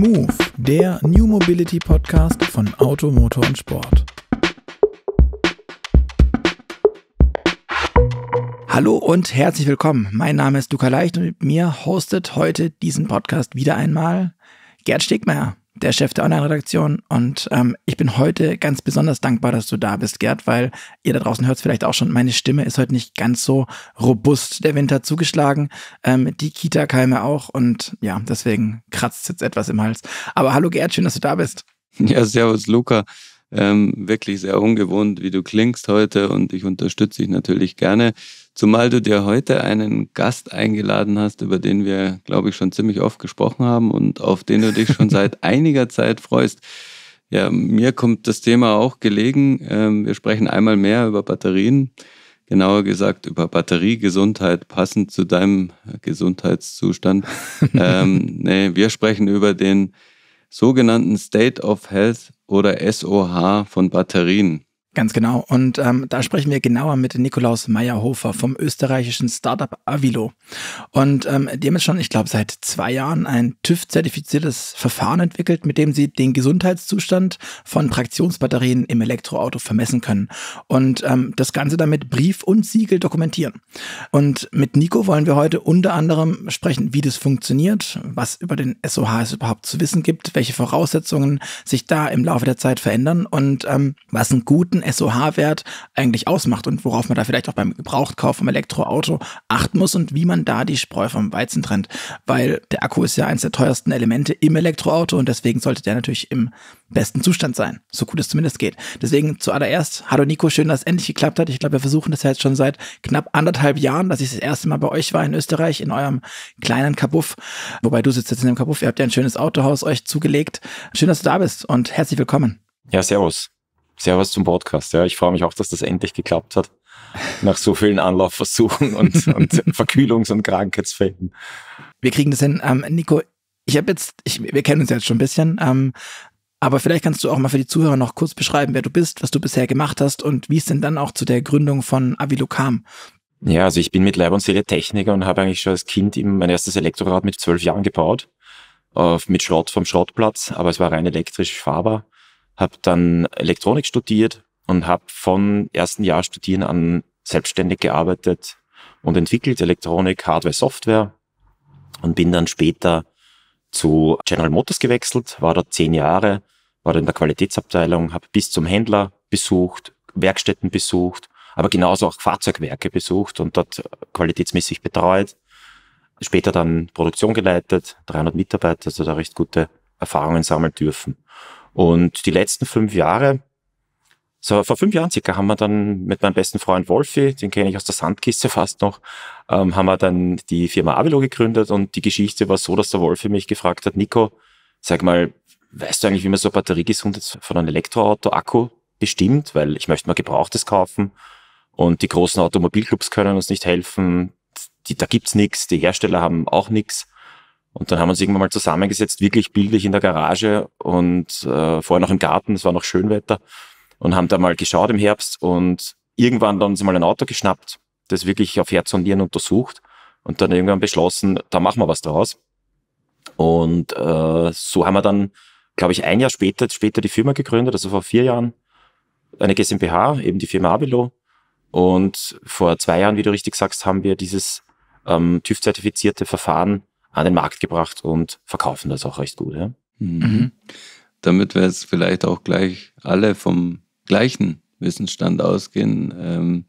Moove, der New Mobility Podcast von Auto, Motor und Sport. Hallo und herzlich willkommen. Mein Name ist Luca Leicht und mit mir hostet heute diesen Podcast wieder einmal Gerd Stegmeier, der Chef der Online-Redaktion. Und ich bin heute ganz besonders dankbar, dass du da bist, Gerd, weil ihr da draußen hört es vielleicht auch schon, meine Stimme ist heute nicht ganz so robust. Der Winter zugeschlagen, die Kita-Keime auch und ja, deswegen kratzt jetzt etwas im Hals. Aber hallo Gerd, schön, dass du da bist. Ja, servus Luca. Wirklich sehr ungewohnt, wie du klingst heute und ich unterstütze dich natürlich gerne. Zumal du dir heute einen Gast eingeladen hast, über den wir, glaube ich, schon ziemlich oft gesprochen haben und auf den du dich schon seit einiger Zeit freust. Ja, mir kommt das Thema auch gelegen. Wir sprechen einmal mehr über Batterien, genauer gesagt über Batteriegesundheit, passend zu deinem Gesundheitszustand. Wir sprechen über den sogenannten State of Health oder SOH von Batterien. Ganz genau. Und da sprechen wir genauer mit Nikolaus Mayerhofer vom österreichischen Startup Aviloo. Und die haben jetzt schon, ich glaube, seit 2 Jahren ein TÜV-zertifiziertes Verfahren entwickelt, mit dem sie den Gesundheitszustand von Traktionsbatterien im Elektroauto vermessen können. Und das Ganze damit Brief und Siegel dokumentieren. Und mit Nico wollen wir heute unter anderem sprechen, wie das funktioniert, was über den SOH es überhaupt zu wissen gibt, welche Voraussetzungen sich da im Laufe der Zeit verändern und was einen guten SOH-Wert eigentlich ausmacht und worauf man da vielleicht auch beim Gebrauchtkauf vom Elektroauto achten muss und wie man da die Spreu vom Weizen trennt, weil der Akku ist ja eines der teuersten Elemente im Elektroauto und deswegen sollte der natürlich im besten Zustand sein, so gut es zumindest geht. Deswegen zuallererst, hallo Nico, schön, dass es endlich geklappt hat. Ich glaube, wir versuchen das ja jetzt schon seit knapp 1,5 Jahren, dass ich das erste Mal bei euch war in Österreich, in eurem kleinen Kabuff, wobei du sitzt jetzt in dem Kabuff, ihr habt ja ein schönes Autohaus euch zugelegt. Schön, dass du da bist und herzlich willkommen. Ja, servus. Servus zum Podcast. Ja, ich freue mich auch, dass das endlich geklappt hat. Nach so vielen Anlaufversuchen und Verkühlungs- und Krankheitsfällen. Wir kriegen das hin. Nico, wir kennen uns jetzt schon ein bisschen, aber vielleicht kannst du auch mal für die Zuhörer noch kurz beschreiben, wer du bist, was du bisher gemacht hast und wie es denn dann auch zu der Gründung von Aviloo kam. Ja, also ich bin mit Leib und Seele Techniker und habe eigentlich schon als Kind mein erstes Elektrorad mit 12 Jahren gebaut. Mit Schrott vom Schrottplatz, aber es war rein elektrisch fahrbar. Habe dann Elektronik studiert und habe vom ersten Jahr Studieren an selbstständig gearbeitet und entwickelt Elektronik, Hardware, Software und bin dann später zu General Motors gewechselt, war dort 10 Jahre, war in der Qualitätsabteilung, habe bis zum Händler besucht, Werkstätten besucht, aber genauso auch Fahrzeugwerke besucht und dort qualitätsmäßig betreut. Später dann Produktion geleitet, 300 Mitarbeiter, also da recht gute Erfahrungen sammeln dürfen. Und die letzten 5 Jahre, so vor 5 Jahren circa, haben wir dann mit meinem besten Freund Wolfi, den kenne ich aus der Sandkiste fast noch, haben wir dann die Firma Aviloo gegründet und die Geschichte war so, dass der Wolfi mich gefragt hat, Nico, sag mal, weißt du eigentlich, wie man so eine Batteriegesundheit von einem Elektroauto-Akku bestimmt, weil ich möchte mal Gebrauchtes kaufen und die großen Automobilclubs können uns nicht helfen, da gibt's nichts, die Hersteller haben auch nichts. Und dann haben wir uns irgendwann mal zusammengesetzt, wirklich bildlich in der Garage und vorher noch im Garten, es war noch Schönwetter und haben da mal geschaut im Herbst und irgendwann dann uns mal ein Auto geschnappt, das wirklich auf Herz und Nieren untersucht und dann irgendwann beschlossen, da machen wir was draus. Und so haben wir dann, glaube ich, 1 Jahr später die Firma gegründet, also vor 4 Jahren, eine GmbH, eben die Firma Aviloo. Und vor 2 Jahren, wie du richtig sagst, haben wir dieses TÜV-zertifizierte Verfahren an den Markt gebracht und verkaufen das auch recht gut. Ja? Mhm. Damit wir jetzt vielleicht auch gleich alle vom gleichen Wissensstand ausgehen,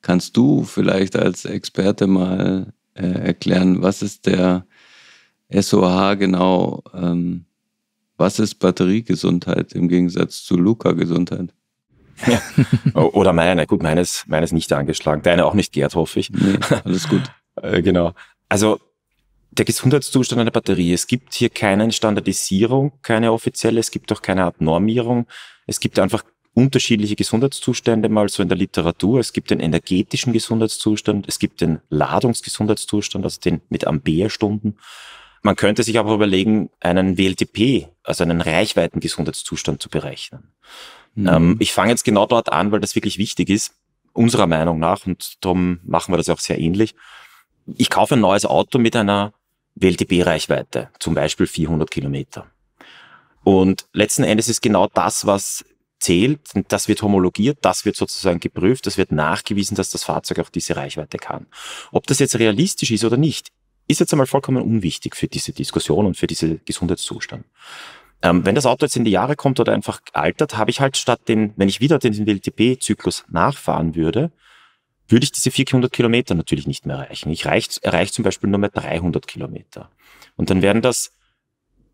kannst du vielleicht als Experte mal erklären, was ist der SOH genau, was ist Batteriegesundheit im Gegensatz zu Luca-Gesundheit? Ja. Oder meine, gut, meines nicht angeschlagen, deine auch nicht, Gerd, hoffe ich. Nee, alles gut. Genau, also der Gesundheitszustand einer Batterie. Es gibt hier keine Standardisierung, keine offizielle, es gibt auch keine Art Normierung. Es gibt einfach unterschiedliche Gesundheitszustände mal so in der Literatur. Es gibt den energetischen Gesundheitszustand, es gibt den Ladungsgesundheitszustand, also den mit Amperestunden. Man könnte sich aber überlegen, einen WLTP, also einen Reichweitengesundheitszustand zu berechnen. Mhm. Ich fange jetzt genau dort an, weil das wirklich wichtig ist, unserer Meinung nach, und darum machen wir das auch sehr ähnlich. Ich kaufe ein neues Auto mit einer WLTP-Reichweite, zum Beispiel 400 Kilometer. Und letzten Endes ist genau das, was zählt. Das wird homologiert, das wird sozusagen geprüft, das wird nachgewiesen, dass das Fahrzeug auch diese Reichweite kann. Ob das jetzt realistisch ist oder nicht, ist jetzt einmal vollkommen unwichtig für diese Diskussion und für diesen Gesundheitszustand. Wenn das Auto jetzt in die Jahre kommt oder einfach altert, habe ich halt statt wenn ich wieder den WLTP-Zyklus nachfahren würde, würde ich diese 400 Kilometer natürlich nicht mehr erreichen. Ich erreiche zum Beispiel nur mehr 300 Kilometer. Und dann wären das,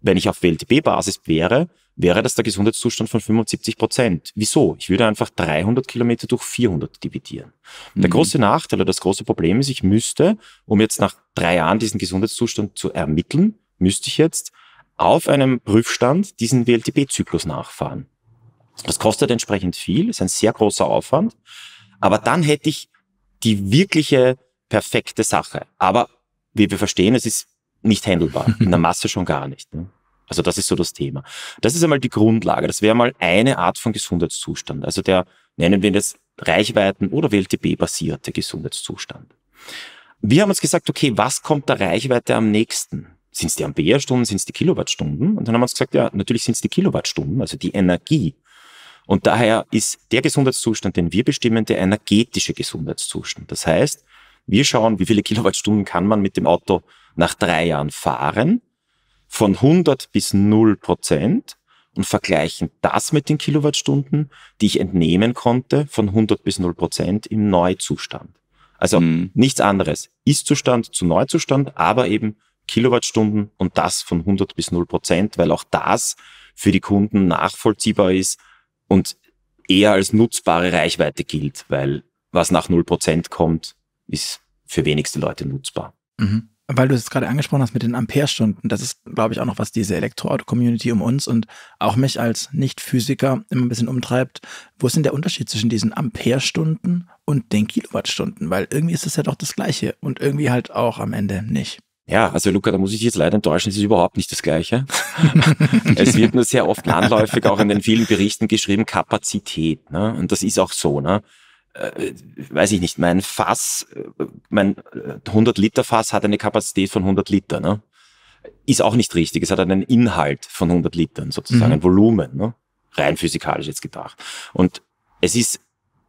wenn ich auf WLTP-Basis wäre das der Gesundheitszustand von 75%. Wieso? Ich würde einfach 300 Kilometer durch 400 dividieren. Der große Nachteil oder das große Problem ist, ich müsste, um jetzt nach 3 Jahren diesen Gesundheitszustand zu ermitteln, müsste ich jetzt auf einem Prüfstand diesen WLTP-Zyklus nachfahren. Das kostet entsprechend viel, ist ein sehr großer Aufwand, aber dann hätte ich die wirkliche perfekte Sache. Aber wie wir verstehen, es ist nicht handelbar, in der Masse schon gar nicht. Ne? Also das ist so das Thema. Das ist einmal die Grundlage. Das wäre mal eine Art von Gesundheitszustand. Also der, nennen wir das Reichweiten- oder WLTP-basierte Gesundheitszustand. Wir haben uns gesagt, okay, was kommt der Reichweite am nächsten? Sind es die Amperestunden, sind es die Kilowattstunden? Und dann haben wir uns gesagt, ja, natürlich sind es die Kilowattstunden, also die Energie. Und daher ist der Gesundheitszustand, den wir bestimmen, der energetische Gesundheitszustand. Das heißt, wir schauen, wie viele Kilowattstunden kann man mit dem Auto nach 3 Jahren fahren, von 100 bis 0% und vergleichen das mit den Kilowattstunden, die ich entnehmen konnte, von 100 bis 0% im Neuzustand. Also nichts anderes. Ist-Zustand zu Neuzustand, aber eben Kilowattstunden und das von 100 bis 0%, weil auch das für die Kunden nachvollziehbar ist und eher als nutzbare Reichweite gilt, weil was nach 0% kommt, ist für wenigste Leute nutzbar. Mhm. Weil du es gerade angesprochen hast mit den Amperestunden, das ist, glaube ich, auch noch was diese Elektroauto-Community um uns und auch mich als Nicht-Physiker immer ein bisschen umtreibt. Wo ist denn der Unterschied zwischen diesen Amperestunden und den Kilowattstunden? Weil irgendwie ist es ja doch das Gleiche und irgendwie halt auch am Ende nicht. Ja, also Luca, da muss ich dich jetzt leider enttäuschen, es ist überhaupt nicht das Gleiche. Es wird nur sehr oft landläufig auch in den vielen Berichten geschrieben, Kapazität, ne? Und das ist auch so, ne? Weiß ich nicht, mein Fass, mein 100-Liter-Fass hat eine Kapazität von 100 Liter, ne? Ist auch nicht richtig, es hat einen Inhalt von 100 Litern sozusagen, ein Volumen, ne? Rein physikalisch jetzt gedacht. Und es ist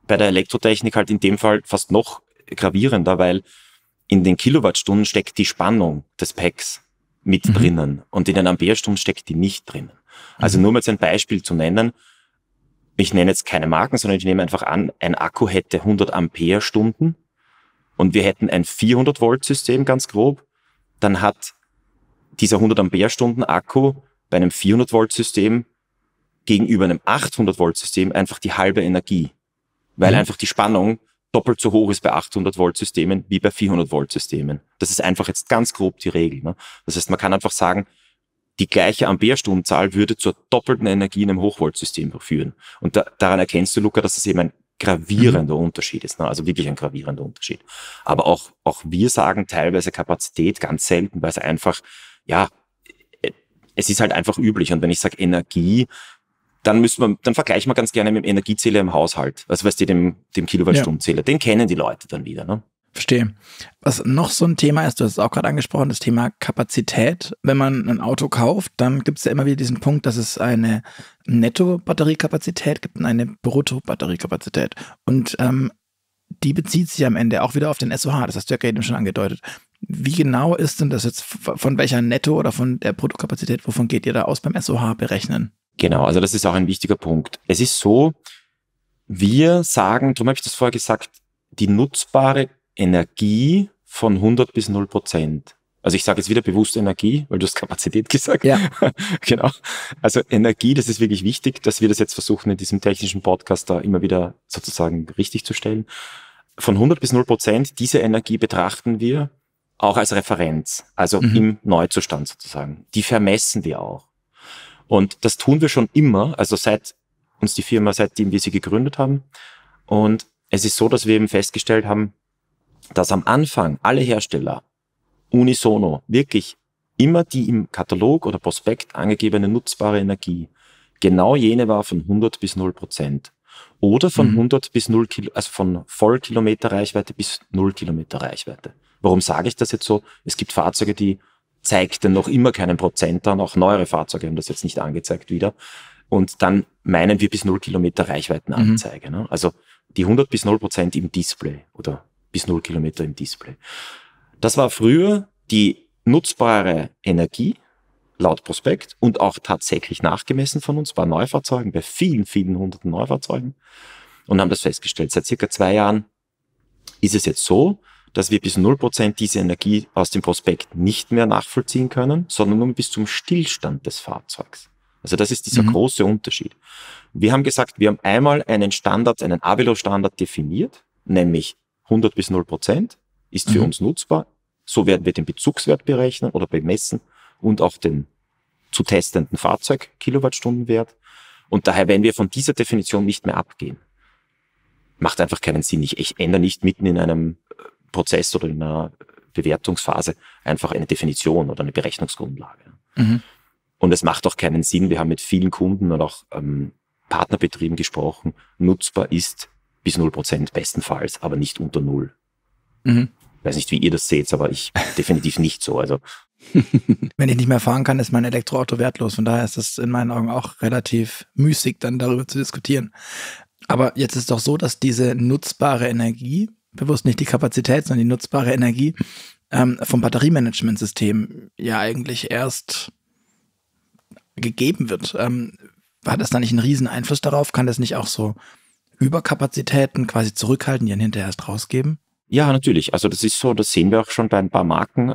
bei der Elektrotechnik halt in dem Fall fast noch gravierender, weil in den Kilowattstunden steckt die Spannung des Packs mit drinnen und in den Amperestunden steckt die nicht drinnen. Also nur mal jetzt ein Beispiel zu nennen. Ich nenne jetzt keine Marken, sondern ich nehme einfach an, ein Akku hätte 100 Amperestunden und wir hätten ein 400-Volt-System ganz grob. Dann hat dieser 100-Amperestunden-Akku bei einem 400-Volt-System gegenüber einem 800-Volt-System einfach die halbe Energie, weil einfach die Spannung doppelt so hoch ist bei 800-Volt-Systemen wie bei 400-Volt-Systemen. Das ist einfach jetzt ganz grob die Regel, ne? Das heißt, man kann einfach sagen, die gleiche Amperestundenzahl würde zur doppelten Energie in einem Hochvoltsystem führen. Und daran erkennst du, Luca, dass das eben ein gravierender Unterschied ist, ne? Also wirklich ein gravierender Unterschied. Aber auch wir sagen teilweise Kapazität, ganz selten, weil es einfach, ja, es ist halt einfach üblich. Und wenn ich sage Energie, dann vergleichen wir ganz gerne mit dem Energiezähler im Haushalt. Also weißt du, dem Kilowattstundzähler. Ja. Den kennen die Leute dann wieder, ne? Verstehe. Was noch so ein Thema ist, du hast es auch gerade angesprochen, das Thema Kapazität. Wenn man ein Auto kauft, dann gibt es ja immer wieder diesen Punkt, dass es eine Netto-Batteriekapazität gibt und eine Brutto-Batteriekapazität. Und die bezieht sich am Ende auch wieder auf den SOH, das hast du ja gerade eben schon angedeutet. Wie genau ist denn das jetzt, von welcher Netto- oder von der Bruttokapazität, wovon geht ihr da aus beim SOH berechnen? Genau, also das ist auch ein wichtiger Punkt. Es ist so, wir sagen, darum habe ich das vorher gesagt, die nutzbare Energie von 100 bis 0%. Also ich sage jetzt wieder bewusst Energie, weil du hast Kapazität gesagt. Ja. Genau. Also Energie, das ist wirklich wichtig, dass wir das jetzt versuchen, in diesem technischen Podcast da immer wieder sozusagen richtig zu stellen. Von 100 bis 0%, diese Energie betrachten wir auch als Referenz, also im Neuzustand sozusagen. Die vermessen wir auch. Und das tun wir schon immer, also seitdem wir sie gegründet haben. Und es ist so, dass wir eben festgestellt haben, dass am Anfang alle Hersteller unisono wirklich immer die im Katalog oder Prospekt angegebene nutzbare Energie, genau jene war von 100 bis 0% oder von 100 bis 0 Kilometer, also von Vollkilometer Reichweite bis 0 Kilometer Reichweite. Warum sage ich das jetzt so? Es gibt Fahrzeuge, die zeigt dann noch immer keinen Prozent an, auch neuere Fahrzeuge haben das jetzt nicht angezeigt wieder. Und dann meinen wir bis 0 Kilometer Reichweitenanzeige. Mhm. Ne? Also die 100 bis 0% im Display oder bis 0 Kilometer im Display. Das war früher die nutzbare Energie laut Prospekt und auch tatsächlich nachgemessen von uns bei Neufahrzeugen, bei vielen, vielen hunderten Neufahrzeugen und haben das festgestellt. Seit circa 2 Jahren ist es jetzt so, dass wir bis 0% diese Energie aus dem Prospekt nicht mehr nachvollziehen können, sondern nur bis zum Stillstand des Fahrzeugs. Also das ist dieser große Unterschied. Wir haben gesagt, wir haben einmal einen Standard, einen Aviloo-Standard definiert, nämlich 100 bis 0% ist für uns nutzbar. So werden wir den Bezugswert berechnen oder bemessen und auch den zu testenden Fahrzeug-Kilowattstundenwert. Und daher werden wir von dieser Definition nicht mehr abgehen. Macht einfach keinen Sinn. Ich ändere nicht mitten in einem Prozess oder in einer Bewertungsphase einfach eine Definition oder eine Berechnungsgrundlage. Mhm. Und es macht auch keinen Sinn. Wir haben mit vielen Kunden und auch Partnerbetrieben gesprochen. Nutzbar ist bis 0% bestenfalls, aber nicht unter 0. Mhm. Ich weiß nicht, wie ihr das seht, aber ich definitiv nicht so. Also wenn ich nicht mehr fahren kann, ist mein Elektroauto wertlos. Von daher ist das in meinen Augen auch relativ müßig, dann darüber zu diskutieren. Aber jetzt ist doch so, dass diese nutzbare Energie, bewusst nicht die Kapazität, sondern die nutzbare Energie vom Batteriemanagementsystem ja eigentlich erst gegeben wird. Hat das da nicht einen riesen Einfluss darauf? Kann das nicht auch so Überkapazitäten quasi zurückhalten, die dann hinterher erst rausgeben? Ja, natürlich. Also das ist so, das sehen wir auch schon bei ein paar Marken.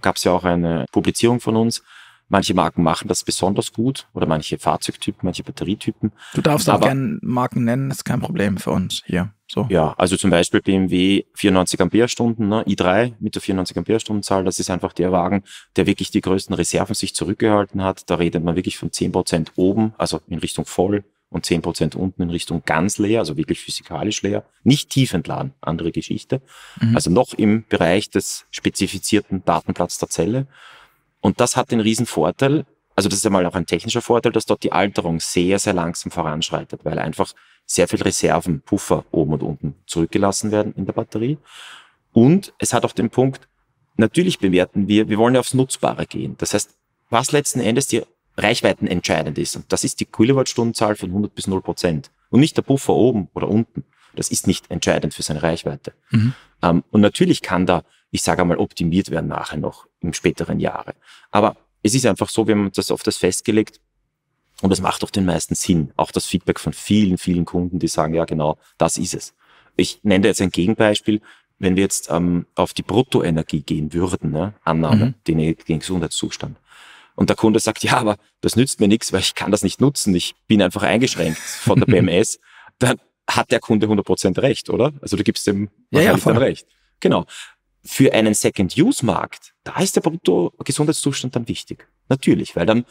Gab es ja auch eine Publizierung von uns. Manche Marken machen das besonders gut oder manche Fahrzeugtypen, manche Batterietypen. Du darfst aber auch gerne Marken nennen, ist kein Problem für uns hier. So. Ja, also zum Beispiel BMW 94 Amperestunden, ne, i3 mit der 94 Amperestundenzahl, das ist einfach der Wagen, der wirklich die größten Reserven sich zurückgehalten hat. Da redet man wirklich von 10% oben, also in Richtung voll und 10% unten in Richtung ganz leer, also wirklich physikalisch leer. Nicht tief entladen, andere Geschichte. Mhm. Also noch im Bereich des spezifizierten Datenplatz der Zelle. Und das hat den riesen Vorteil, also das ist einmal auch ein technischer Vorteil, dass dort die Alterung sehr, sehr langsam voranschreitet, weil einfach sehr viel Reserven, Puffer oben und unten zurückgelassen werden in der Batterie. Und es hat auch den Punkt, natürlich bewerten wir wollen ja aufs Nutzbare gehen. Das heißt, was letzten Endes die Reichweiten entscheidend ist, und das ist die Kilowattstundenzahl von 100 bis 0% und nicht der Puffer oben oder unten. Das ist nicht entscheidend für seine Reichweite. Mhm. Und natürlich kann da, ich sage einmal, optimiert werden nachher noch im späteren Jahre. Aber es ist einfach so, wir haben das auf das festgelegt und das macht doch den meisten Sinn. Auch das Feedback von vielen, vielen Kunden, die sagen, ja genau, das ist es. Ich nenne da jetzt ein Gegenbeispiel. Wenn wir jetzt auf die Bruttoenergie gehen würden, ne? Annahme, den Gesundheitszustand. Und der Kunde sagt, ja, aber das nützt mir nichts, weil ich kann das nicht nutzen. Ich bin einfach eingeschränkt von der BMS. Dann hat der Kunde 100% recht, oder? Also du gibst dem wahrscheinlich dann recht. Genau. Für einen Second-Use-Markt, da ist der Brutto-Gesundheitszustand dann wichtig. Natürlich, weil dann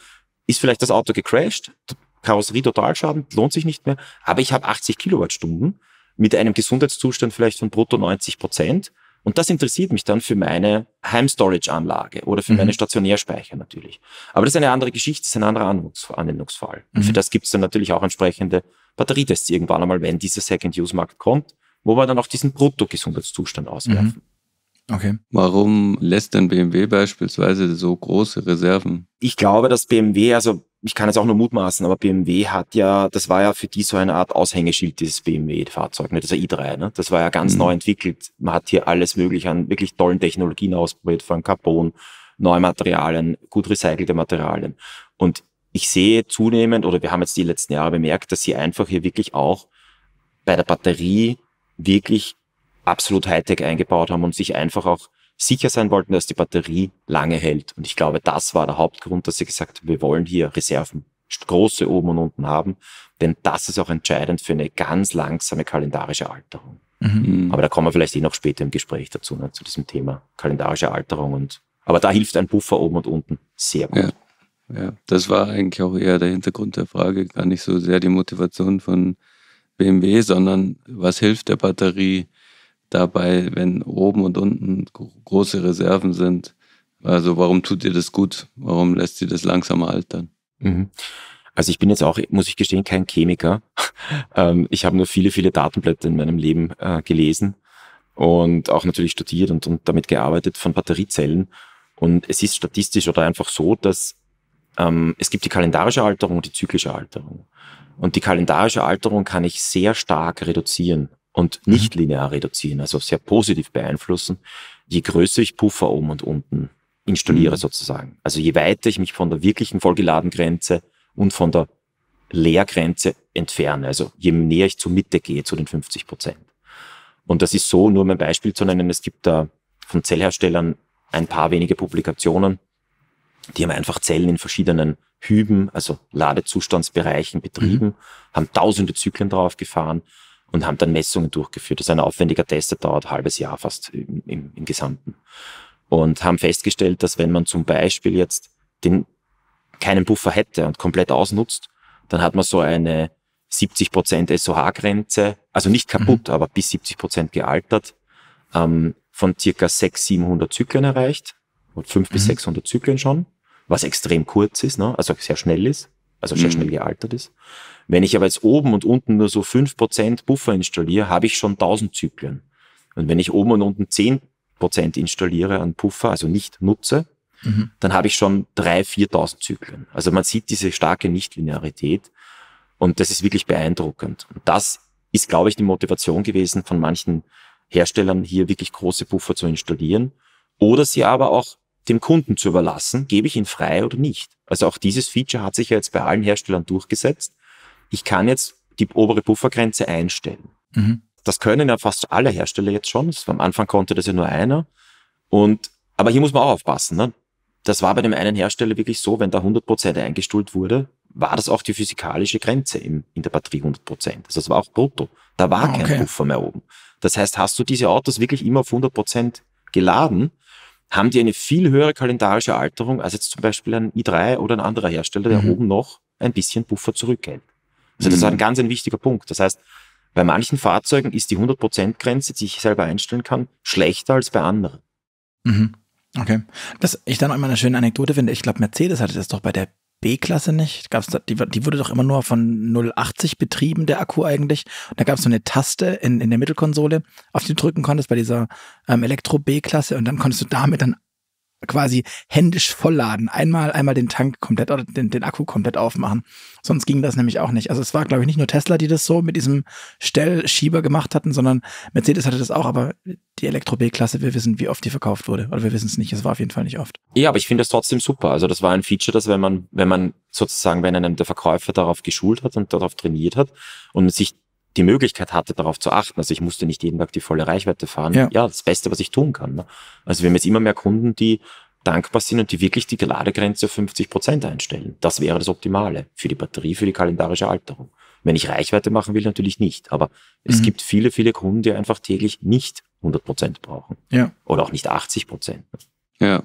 ist vielleicht das Auto gecrashed, Karosserie-Totalschaden, lohnt sich nicht mehr, aber ich habe 80 Kilowattstunden mit einem Gesundheitszustand vielleicht von brutto 90%. Und das interessiert mich dann für meine Heim-Storage-Anlage oder für meine Stationärspeicher natürlich. Aber das ist eine andere Geschichte, das ist ein anderer Anwendungsfall. Und für das gibt es dann natürlich auch entsprechende Batterietests irgendwann einmal, wenn dieser Second-Use-Markt kommt, wo wir dann auch diesen Brutto-Gesundheitszustand auswerfen. Okay. Warum lässt denn BMW beispielsweise so große Reserven? Ich glaube, dass BMW, also ich kann jetzt auch nur mutmaßen, aber BMW hat ja, das war ja für die so eine Art Aushängeschild, dieses BMW-Fahrzeug, ne, dieser i3, ne? Das war ja ganz neu entwickelt. Man hat hier alles mögliche an wirklich tollen Technologien ausprobiert, von Carbon, neue Materialien, gut recycelte Materialien. Und ich sehe zunehmend, oder wir haben jetzt die letzten Jahre bemerkt, dass sie einfach hier wirklich auch bei der Batterie wirklich absolut Hightech eingebaut haben und sich einfach auch sicher sein wollten, dass die Batterie lange hält. Und ich glaube, das war der Hauptgrund, dass sie gesagt haben, wir wollen hier Reserven, große oben und unten haben, denn das ist auch entscheidend für eine ganz langsame kalendarische Alterung. Mhm. Aber da kommen wir vielleicht eh noch später im Gespräch dazu, ne, zu diesem Thema kalendarische Alterung. Aber da hilft ein Puffer oben und unten sehr gut. Ja, das war eigentlich auch eher der Hintergrund der Frage, gar nicht so sehr die Motivation von BMW, sondern was hilft der Batterie dabei, wenn oben und unten große Reserven sind? Also warum tut ihr das gut? Warum lässt sie das langsamer altern? Mhm. Also ich bin jetzt auch, muss ich gestehen, kein Chemiker. Ich habe nur viele, viele Datenblätter in meinem Leben gelesen und auch natürlich studiert und damit gearbeitet von Batteriezellen. Und es ist statistisch oder einfach so, dass es gibt die kalendarische Alterung und die zyklische Alterung. Und die kalendarische Alterung kann ich sehr stark reduzieren und nicht linear reduzieren, also sehr positiv beeinflussen, je größer ich Puffer oben und unten installiere sozusagen. Also je weiter ich mich von der wirklichen Vollgeladen-Grenze und von der Leergrenze entferne, also je näher ich zur Mitte gehe, zu den 50%. Und das ist so, nur um ein Beispiel zu nennen, es gibt da von Zellherstellern ein paar wenige Publikationen, die haben einfach Zellen in verschiedenen Hüben, also Ladezustandsbereichen betrieben, haben tausende Zyklen drauf gefahren und haben dann Messungen durchgeführt. Das ist ein aufwendiger Test, der dauert ein halbes Jahr fast im Gesamten. Und haben festgestellt, dass wenn man zum Beispiel jetzt keinen Puffer hätte und komplett ausnutzt, dann hat man so eine 70% SOH-Grenze, also nicht kaputt, aber bis 70% gealtert, von circa 600-700 Zyklen erreicht, und 500 bis 600 Zyklen schon, was extrem kurz ist, ne? Also sehr schnell ist, also sehr schnell gealtert ist. Wenn ich aber jetzt oben und unten nur so 5% Puffer installiere, habe ich schon 1000 Zyklen. Und wenn ich oben und unten 10% installiere an Puffer, also nicht nutze, dann habe ich schon 3.000-4.000 Zyklen. Also man sieht diese starke Nichtlinearität und das ist wirklich beeindruckend. Und das ist, glaube ich, die Motivation gewesen von manchen Herstellern, hier wirklich große Puffer zu installieren oder sie aber auch dem Kunden zu überlassen, gebe ich ihn frei oder nicht. Also auch dieses Feature hat sich ja jetzt bei allen Herstellern durchgesetzt. Ich kann jetzt die obere Puffergrenze einstellen. Das können ja fast alle Hersteller jetzt schon. Am Anfang konnte das ja nur einer. Aber hier muss man auch aufpassen, ne? Das war bei dem einen Hersteller wirklich so, wenn da 100% eingestuhlt wurde, war das auch die physikalische Grenze in der Batterie 100%. Also das war auch brutto. Da war kein Puffer mehr oben. Das heißt, hast du diese Autos wirklich immer auf 100% geladen, haben die eine viel höhere kalendarische Alterung als jetzt zum Beispiel ein i3 oder ein anderer Hersteller, der oben noch ein bisschen Puffer zurückhält. Also das ist ein ganz wichtiger Punkt. Das heißt, bei manchen Fahrzeugen ist die 100%-Grenze, die ich selber einstellen kann, schlechter als bei anderen. Okay. Was ich dann auch immer eine schöne Anekdote finde, ich glaube, Mercedes hatte das doch bei der B-Klasse nicht. Gab's da, die wurde doch immer nur von 080 betrieben, der Akku eigentlich. Und da gab es so eine Taste in der Mittelkonsole, auf die du drücken konntest bei dieser Elektro-B-Klasse und dann konntest du damit dann quasi händisch vollladen. Einmal den Tank komplett oder den Akku komplett aufmachen. Sonst ging das nämlich auch nicht. Also es war, glaube ich, nicht nur Tesla, die das so mit diesem Stellschieber gemacht hatten, sondern Mercedes hatte das auch, aber die Elektro-B-Klasse, wir wissen, wie oft die verkauft wurde. Oder wir wissen es nicht, es war auf jeden Fall nicht oft. Ja, aber ich finde das trotzdem super. Also das war ein Feature, dass wenn einem der Verkäufer darauf geschult hat und darauf trainiert hat und sich die Möglichkeit hatte, darauf zu achten. Also ich musste nicht jeden Tag die volle Reichweite fahren. Ja, das Beste, was ich tun kann. Ne? Also wir haben jetzt immer mehr Kunden, die dankbar sind und die wirklich die Ladegrenze auf 50% einstellen. Das wäre das Optimale für die Batterie, für die kalendarische Alterung. Wenn ich Reichweite machen will, natürlich nicht. Aber es gibt viele, viele Kunden, die einfach täglich nicht 100% brauchen. Ja. Oder auch nicht 80%. Ja,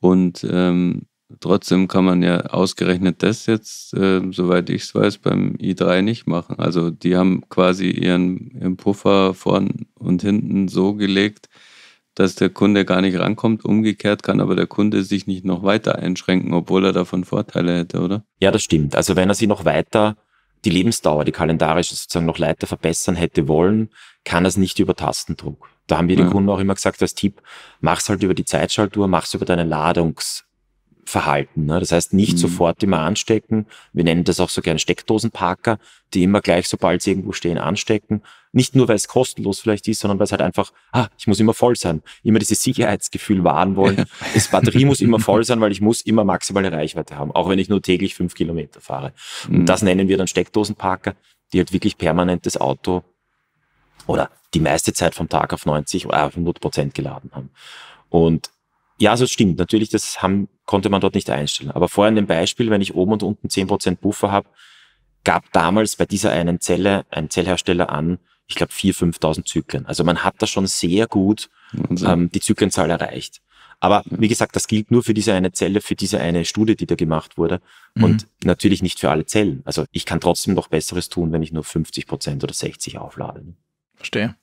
und trotzdem kann man ja ausgerechnet das jetzt, soweit ich es weiß, beim i3 nicht machen. Also die haben quasi ihren Puffer vorn und hinten so gelegt, dass der Kunde gar nicht rankommt. Umgekehrt kann aber der Kunde sich nicht noch weiter einschränken, obwohl er davon Vorteile hätte, oder? Ja, das stimmt. Also wenn er sich noch weiter die Lebensdauer, die kalendarische sozusagen noch weiter verbessern hätte wollen, kann das nicht über Tastendruck. Da haben wir den Kunden auch immer gesagt, als Tipp, mach's halt über die Zeitschaltuhr, mach's über deine Ladungsverhalten. Ne? Das heißt, nicht sofort immer anstecken. Wir nennen das auch so gerne Steckdosenparker, die immer gleich, sobald sie irgendwo stehen, anstecken. Nicht nur, weil es kostenlos vielleicht ist, sondern weil es halt einfach, ich muss immer voll sein. Immer dieses Sicherheitsgefühl wahren wollen. Ja. Das Batterie muss immer voll sein, weil ich muss immer maximale Reichweite haben, auch wenn ich nur täglich 5 Kilometer fahre. Und das nennen wir dann Steckdosenparker, die halt wirklich permanent das Auto oder die meiste Zeit vom Tag auf 100% geladen haben. Und ja, so stimmt. Natürlich, konnte man dort nicht einstellen. Aber vorher in dem Beispiel, wenn ich oben und unten 10% Puffer habe, gab damals bei dieser einen Zelle ein Zellhersteller an, ich glaube 4.000, 5.000 Zyklen. Also man hat da schon sehr gut die Zyklenzahl erreicht. Aber wie gesagt, das gilt nur für diese eine Zelle, für diese eine Studie, die da gemacht wurde und natürlich nicht für alle Zellen. Also ich kann trotzdem noch Besseres tun, wenn ich nur 50% oder 60% auflade. Verstehe.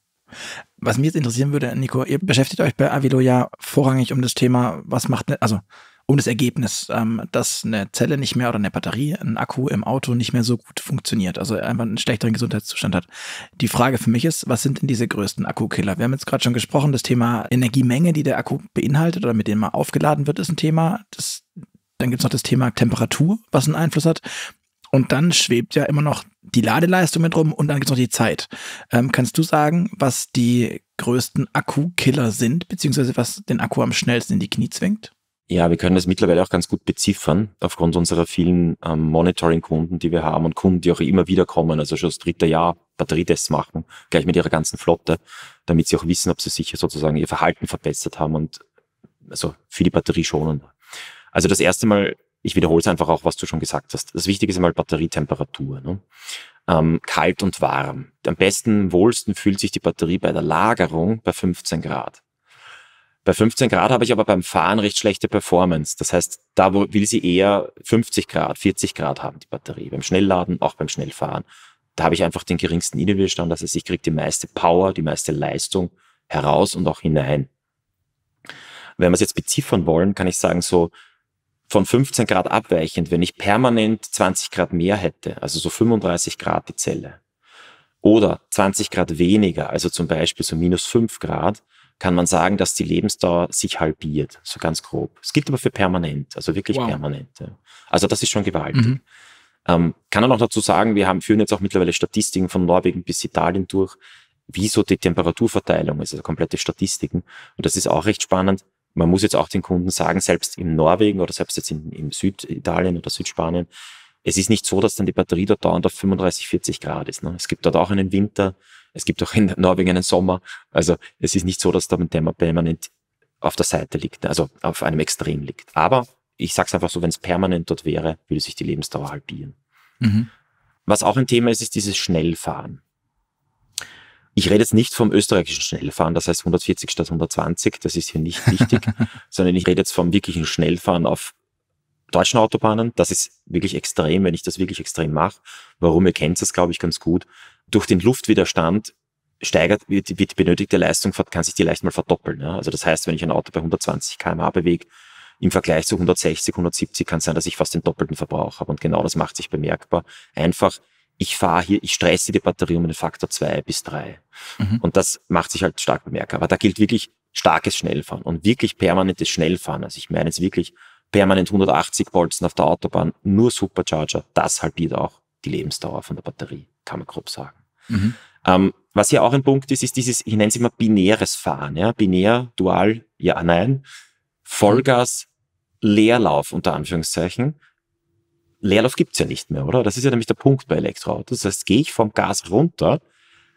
Was mich jetzt interessieren würde, Nico, ihr beschäftigt euch bei Aviloo ja vorrangig um das Thema, was macht, also Und das Ergebnis, dass eine Zelle nicht mehr oder eine Batterie, ein Akku im Auto nicht mehr so gut funktioniert, also einfach einen schlechteren Gesundheitszustand hat. Die Frage für mich ist, was sind denn diese größten Akkukiller? Wir haben jetzt gerade schon gesprochen, das Thema Energiemenge, die der Akku beinhaltet oder mit dem er aufgeladen wird, ist ein Thema. Dann gibt es noch das Thema Temperatur, was einen Einfluss hat. Und dann schwebt ja immer noch die Ladeleistung mit rum und dann gibt es noch die Zeit. Kannst du sagen, was die größten Akkukiller sind, beziehungsweise was den Akku am schnellsten in die Knie zwingt? Ja, wir können das mittlerweile auch ganz gut beziffern, aufgrund unserer vielen Monitoring-Kunden, die wir haben und Kunden, die auch immer wieder kommen, also schon das dritte Jahr Batterietests machen, gleich mit ihrer ganzen Flotte, damit sie auch wissen, ob sie sich sozusagen ihr Verhalten verbessert haben und also für die Batterie schonender. Also das erste Mal, ich wiederhole es einfach auch, was du schon gesagt hast. Das Wichtige ist einmal Batterietemperatur, ne? Kalt und warm. Am besten, wohlsten fühlt sich die Batterie bei der Lagerung bei 15 Grad. Bei 15 Grad habe ich aber beim Fahren recht schlechte Performance. Das heißt, da will sie eher 50 Grad, 40 Grad haben, die Batterie. Beim Schnellladen, auch beim Schnellfahren. Da habe ich einfach den geringsten Innenwiderstand. Das heißt, ich kriege die meiste Power, die meiste Leistung heraus und auch hinein. Wenn wir es jetzt beziffern wollen, kann ich sagen, so von 15 Grad abweichend, wenn ich permanent 20 Grad mehr hätte, also so 35 Grad die Zelle, oder 20 Grad weniger, also zum Beispiel so -5 Grad, kann man sagen, dass die Lebensdauer sich halbiert, so ganz grob. Es gilt aber für permanent, also wirklich permanent. Ja. Also das ist schon gewaltig. Mhm. Kann man auch dazu sagen, wir führen jetzt auch mittlerweile Statistiken von Norwegen bis Italien durch, wie so die Temperaturverteilung ist, also komplette Statistiken. Und das ist auch recht spannend. Man muss jetzt auch den Kunden sagen, selbst in Norwegen oder selbst jetzt in Süditalien oder Südspanien, es ist nicht so, dass dann die Batterie dort dauernd auf 35, 40 Grad ist. Ne? Es gibt dort auch einen Winter, es gibt auch in Norwegen einen Sommer. Also es ist nicht so, dass da ein Thema permanent auf der Seite liegt, also auf einem Extrem liegt. Aber ich sage es einfach so, wenn es permanent dort wäre, würde sich die Lebensdauer halbieren. Mhm. Was auch ein Thema ist, ist dieses Schnellfahren. Ich rede jetzt nicht vom österreichischen Schnellfahren, das heißt 140 statt 120, das ist hier nicht wichtig, sondern ich rede jetzt vom wirklichen Schnellfahren auf deutschen Autobahnen. Das ist wirklich extrem, wenn ich das wirklich extrem mache. Warum? Ihr kennt das, glaube ich, ganz gut. Durch den Luftwiderstand wird die benötigte Leistung, kann sich die leicht mal verdoppeln. Ja? Also das heißt, wenn ich ein Auto bei 120 km/h bewege, im Vergleich zu 160, 170 kann es sein, dass ich fast den doppelten Verbrauch habe. Und genau das macht sich bemerkbar. Einfach, ich fahre hier, ich stresse die Batterie um einen Faktor 2 bis 3. Mhm. Und das macht sich halt stark bemerkbar. Aber da gilt wirklich starkes Schnellfahren und wirklich permanentes Schnellfahren. Also ich meine jetzt wirklich permanent 180 Bolzen auf der Autobahn, nur Supercharger, das halbiert auch die Lebensdauer von der Batterie, kann man grob sagen. Mhm. Was hier auch ein Punkt ist, ist dieses, ich nenne es immer binäres Fahren, ja, binär, dual, ja, nein, Vollgas, Leerlauf unter Anführungszeichen. Leerlauf gibt's ja nicht mehr, oder? Das ist ja nämlich der Punkt bei Elektroautos. Das heißt, gehe ich vom Gas runter,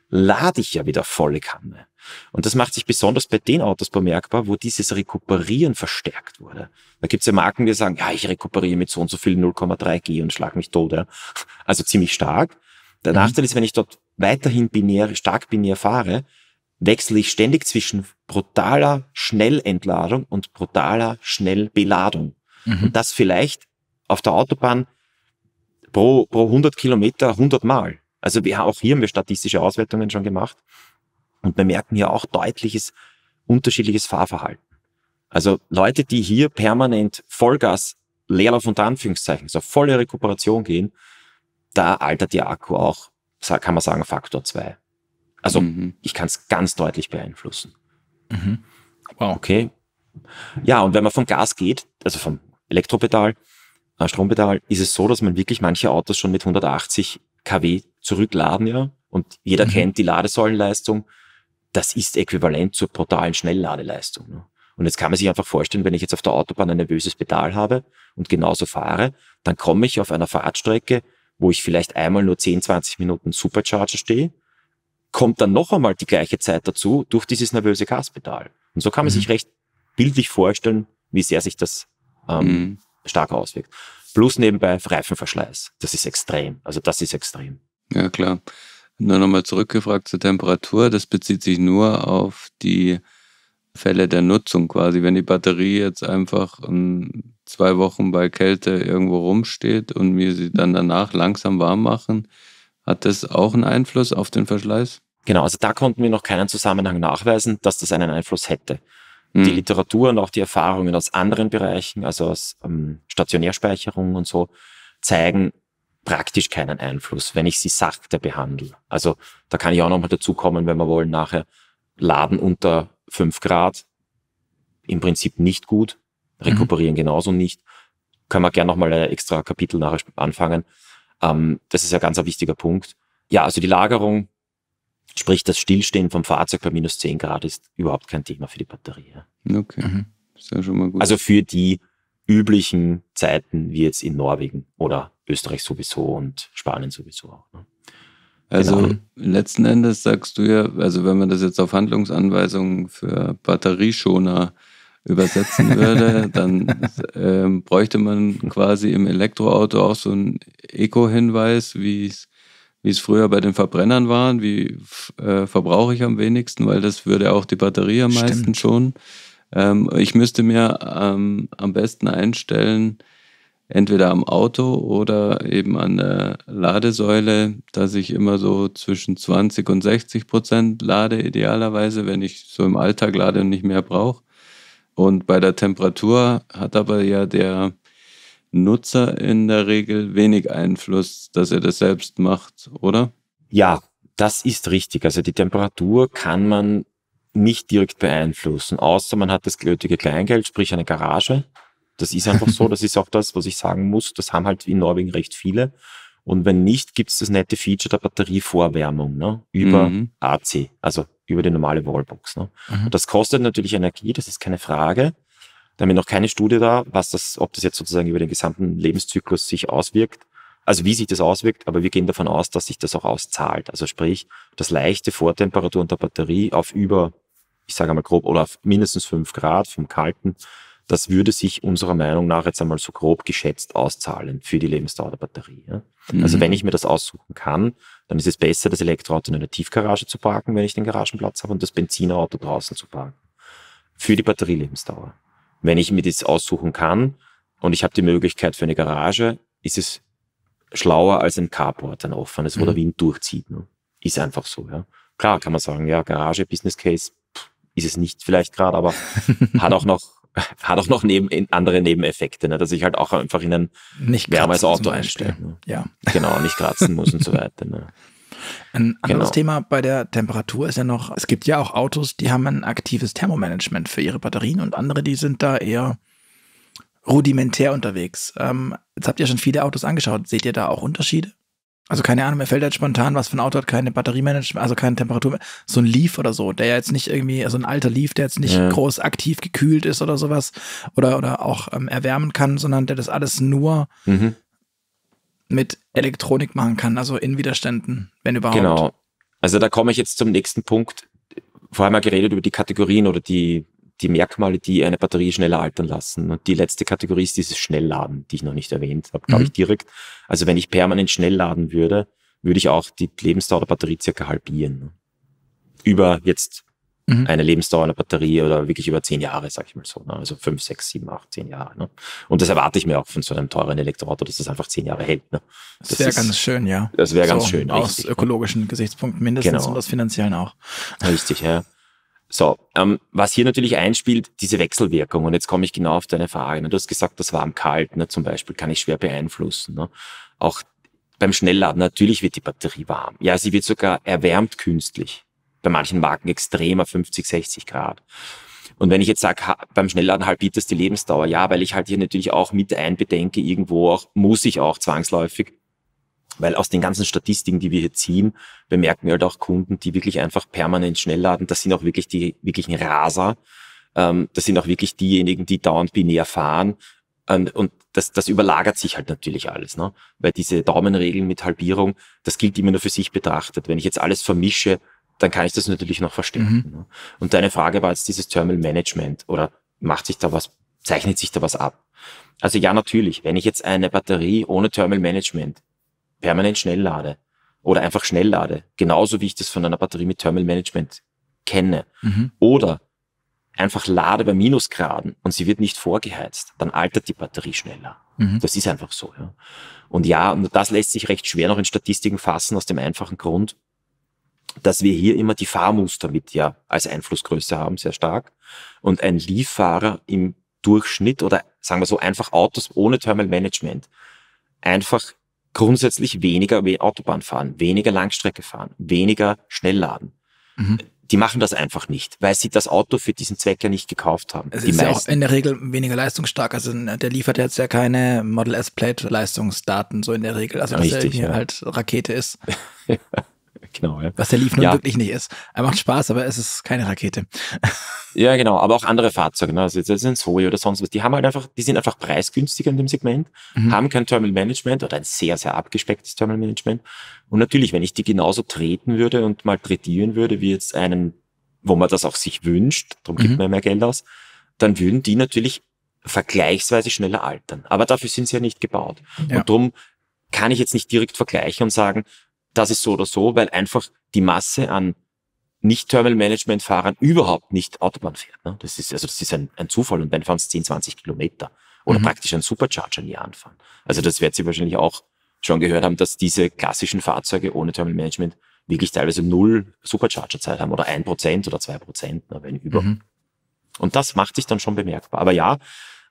lade ich ja wieder volle Kanne. Und das macht sich besonders bei den Autos bemerkbar, wo dieses Rekuperieren verstärkt wurde. Da gibt's ja Marken, die sagen, ja, ich rekuperiere mit so und so viel 0,3 G und schlag mich tot. Ja. Also ziemlich stark. Der Nachteil ist, wenn ich dort weiterhin binär, stark binär fahre, wechsle ich ständig zwischen brutaler Schnellentladung und brutaler Schnellbeladung. Mhm. Und das vielleicht auf der Autobahn pro 100 Kilometer 100 Mal. Also auch hier haben wir statistische Auswertungen schon gemacht und wir merken hier auch deutliches unterschiedliches Fahrverhalten. Also Leute, die hier permanent Vollgas, Leerlauf unter Anführungszeichen, so volle Rekuperation gehen, da altert der Akku auch, kann man sagen, Faktor 2. Also ich kann es ganz deutlich beeinflussen. Mhm. Wow. Okay. Ja, und wenn man vom Gas geht, also vom Elektropedal, Strompedal, ist es so, dass man wirklich manche Autos schon mit 180 kW zurückladen, ja, und jeder kennt die Ladesäulenleistung, das ist äquivalent zur brutalen Schnellladeleistung. Ne? Und jetzt kann man sich einfach vorstellen, wenn ich jetzt auf der Autobahn ein nervöses Pedal habe und genauso fahre, dann komme ich auf einer Fahrtstrecke, wo ich vielleicht einmal nur 10, 20 Minuten Supercharger stehe, kommt dann noch einmal die gleiche Zeit dazu durch dieses nervöse Gaspedal. Und so kann man sich recht bildlich vorstellen, wie sehr sich das stark auswirkt. Plus nebenbei Reifenverschleiß. Das ist extrem. Also das ist extrem. Ja, klar. Nur nochmal zurückgefragt zur Temperatur. Das bezieht sich nur auf die Fälle der Nutzung quasi. Wenn die Batterie jetzt einfach 2 Wochen bei Kälte irgendwo rumsteht und wir sie dann danach langsam warm machen, hat das auch einen Einfluss auf den Verschleiß? Genau, also da konnten wir noch keinen Zusammenhang nachweisen, dass das einen Einfluss hätte. die Literatur und auch die Erfahrungen aus anderen Bereichen, also aus Stationärspeicherung und so, zeigen praktisch keinen Einfluss, wenn ich sie sachte behandle. Also da kann ich auch nochmal dazu kommen, wenn wir wollen, nachher Laden unter 5 Grad, im Prinzip nicht gut, rekuperieren genauso nicht. Können wir gerne nochmal ein extra Kapitel nachher anfangen. Das ist ja ganz ein wichtiger Punkt. Ja, also die Lagerung, sprich das Stillstehen vom Fahrzeug bei minus 10 Grad ist überhaupt kein Thema für die Batterie. Okay, ist ja schon mal gut. Also für die üblichen Zeiten wie jetzt in Norwegen oder Österreich sowieso und Spanien sowieso auch. Also letzten Endes sagst du ja, also wenn man das jetzt auf Handlungsanweisungen für Batterieschoner übersetzen würde, dann bräuchte man quasi im Elektroauto auch so einen Eco-Hinweis, wie es früher bei den Verbrennern war, wie verbrauche ich am wenigsten, weil das würde auch die Batterie am meisten schonen. Ich müsste mir am besten einstellen, entweder am Auto oder eben an der Ladesäule, dass ich immer so zwischen 20 und 60% lade, idealerweise, wenn ich so im Alltag lade und nicht mehr brauche. Und bei der Temperatur hat aber ja der Nutzer in der Regel wenig Einfluss, dass er das selbst macht, oder? Ja, das ist richtig. Also die Temperatur kann man nicht direkt beeinflussen, außer man hat das nötige Kleingeld, sprich eine Garage. Das ist einfach so, das ist auch das, was ich sagen muss, das haben halt in Norwegen recht viele. Und wenn nicht, gibt es das nette Feature der Batterievorwärmung, ne? Über AC, also über die normale Wallbox. Ne? Und das kostet natürlich Energie, das ist keine Frage. Da haben wir noch keine Studie da, was das, ob das jetzt sozusagen über den gesamten Lebenszyklus sich auswirkt, also wie sich das auswirkt, aber wir gehen davon aus, dass sich das auch auszahlt. Also sprich, das leichte Vortemperaturen der Batterie auf über, ich sage mal grob, oder auf mindestens 5 Grad vom Kalten, das würde sich unserer Meinung nach jetzt einmal so grob geschätzt auszahlen für die Lebensdauer der Batterie. Ja? Also wenn ich mir das aussuchen kann, dann ist es besser, das Elektroauto in einer Tiefgarage zu parken, wenn ich den Garagenplatz habe, und das Benzinerauto draußen zu parken. Für die Batterielebensdauer. Wenn ich mir das aussuchen kann und ich habe die Möglichkeit für eine Garage, ist es schlauer als ein Carport, ein offenes, wo der Wind durchzieht. Ne? Ist einfach so. Ja? Klar kann man sagen, ja, Garage, Business Case, ist es nicht vielleicht gerade, aber hat auch noch andere Nebeneffekte, ne? Dass ich halt auch einfach in ein wärmeres Auto einstelle. Ne? Ja. Genau, nicht kratzen muss und so weiter. Ne? Ein anderes Thema bei der Temperatur ist ja noch, es gibt ja auch Autos, die haben ein aktives Thermomanagement für ihre Batterien und andere, die sind da eher rudimentär unterwegs. Jetzt habt ihr schon viele Autos angeschaut. Seht ihr da auch Unterschiede? Also keine Ahnung, mir fällt halt spontan, was für ein Auto hat keine Batteriemanagement, also keine Temperatur, so ein Leaf oder so, der ja jetzt nicht irgendwie, also ein alter Leaf, der jetzt nicht groß aktiv gekühlt ist oder sowas oder auch erwärmen kann, sondern der das alles nur mit Elektronik machen kann, also in Widerständen, wenn überhaupt. Genau. Also da komme ich jetzt zum nächsten Punkt. Vorher mal geredet über die Kategorien oder die Merkmale, die eine Batterie schneller altern lassen. Und die letzte Kategorie ist dieses Schnellladen, die ich noch nicht erwähnt habe, glaube ich direkt. Also wenn ich permanent schnell laden würde, würde ich auch die Lebensdauer der Batterie circa halbieren. Über jetzt eine Lebensdauer einer Batterie oder wirklich über 10 Jahre, sag ich mal so. Ne? Also 5, 6, 7, 8, 10 Jahre. Ne? Und das erwarte ich mir auch von so einem teuren Elektroauto, dass das einfach 10 Jahre hält. Ne? Das wäre ganz schön, ja. Das wäre so ganz schön. Aus richtig, ökologischen Gesichtspunkten mindestens und aus finanziellen auch. Richtig, ja. So, was hier natürlich einspielt, diese Wechselwirkung. Und jetzt komme ich genau auf deine Frage. Ne? Du hast gesagt, das warm-kalt, ne? Zum Beispiel, kann ich schwer beeinflussen. Ne? Auch beim Schnellladen, natürlich wird die Batterie warm. Ja, sie wird sogar erwärmt künstlich. Bei manchen Marken extremer, 50, 60 Grad. Und wenn ich jetzt sage, beim Schnellladen halbiert das die Lebensdauer, ja, weil ich halt hier natürlich auch mit einbedenke, irgendwo auch, muss ich auch zwangsläufig, weil aus den ganzen Statistiken, die wir hier ziehen, bemerken wir halt auch Kunden, die wirklich einfach permanent schnell laden. Das sind auch wirklich die wirklichen Raser. Das sind auch wirklich diejenigen, die dauernd binär fahren. Und das überlagert sich halt natürlich alles, ne? Weil diese Daumenregeln mit Halbierung, das gilt immer nur für sich betrachtet. Wenn ich jetzt alles vermische, dann kann ich das natürlich noch verstehen. Ne? Und deine Frage war jetzt dieses Thermal Management oder macht sich da was, zeichnet sich da was ab? Also ja, natürlich. Wenn ich jetzt eine Batterie ohne Thermal Management permanent schnell lade oder einfach schnell lade, genauso wie ich das von einer Batterie mit Thermal Management kenne, oder einfach lade bei Minusgraden und sie wird nicht vorgeheizt, dann altert die Batterie schneller. Das ist einfach so. Ja. Und ja, das lässt sich recht schwer noch in Statistiken fassen, aus dem einfachen Grund, dass wir hier immer die Fahrmuster mit ja als Einflussgröße haben, sehr stark. Und ein Leaf-Fahrer im Durchschnitt oder sagen wir so einfach Autos ohne Thermal Management einfach grundsätzlich weniger Autobahn fahren, weniger Langstrecke fahren, weniger schnell laden. Mhm. Die machen das einfach nicht, weil sie das Auto für diesen Zweck ja nicht gekauft haben. Es ist ja auch in der Regel weniger leistungsstark. Also der liefert jetzt ja keine Model S-Plate-Leistungsdaten so in der Regel. Also dass er hier halt Rakete ist. Genau, ja. Was der Leaf nun wirklich nicht ist. Er macht Spaß, aber es ist keine Rakete. Ja, genau. Aber auch andere Fahrzeuge, ne? Also das sind Zoe oder sonst was. Die haben halt einfach, die sind einfach preisgünstiger in dem Segment, haben kein Thermal Management oder ein sehr, sehr abgespecktes Thermal Management. Und natürlich, wenn ich die genauso treten würde und mal trätieren würde, wie jetzt einen, wo man das auch sich wünscht, darum gibt man mehr Geld aus, dann würden die natürlich vergleichsweise schneller altern. Aber dafür sind sie ja nicht gebaut. Ja. Und darum kann ich jetzt nicht direkt vergleichen und sagen, das ist so oder so, weil einfach die Masse an Nicht-Thermal-Management-Fahrern überhaupt nicht Autobahn fährt. Ne? Das ist ein Zufall und dann fahren es 10, 20 Kilometer oder praktisch ein Supercharger nie anfahren. Also das werden Sie wahrscheinlich auch schon gehört haben, dass diese klassischen Fahrzeuge ohne Thermal-Management wirklich teilweise 0 Supercharger-Zeit haben oder 1% oder 2%, ne, wenn über. Und das macht sich dann schon bemerkbar. Aber ja,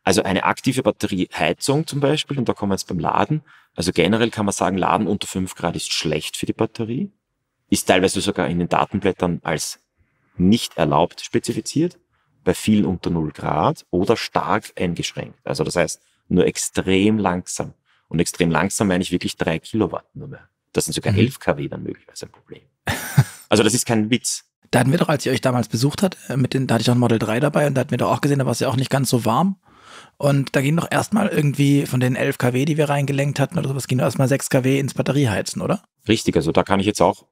also eine aktive Batterieheizung zum Beispiel, und da kommen wir jetzt beim Laden. Also generell kann man sagen, Laden unter 5 Grad ist schlecht für die Batterie. Ist teilweise sogar in den Datenblättern als nicht erlaubt spezifiziert. Bei vielen unter 0 Grad oder stark eingeschränkt. Also das heißt, nur extrem langsam. Und extrem langsam meine ich wirklich 3 Kilowatt nur mehr. Das sind sogar 11 kW dann möglicherweise ein Problem. Also das ist kein Witz. Da hatten wir doch, als ihr euch damals besucht habt, da hatte ich auch ein Model 3 dabei und da hatten wir doch auch gesehen, da war es ja auch nicht ganz so warm. Und da ging doch erstmal irgendwie von den 11 kW, die wir reingelenkt hatten oder sowas, ging doch erstmal 6 kW ins Batterieheizen, oder? Richtig, also da kann ich jetzt auch,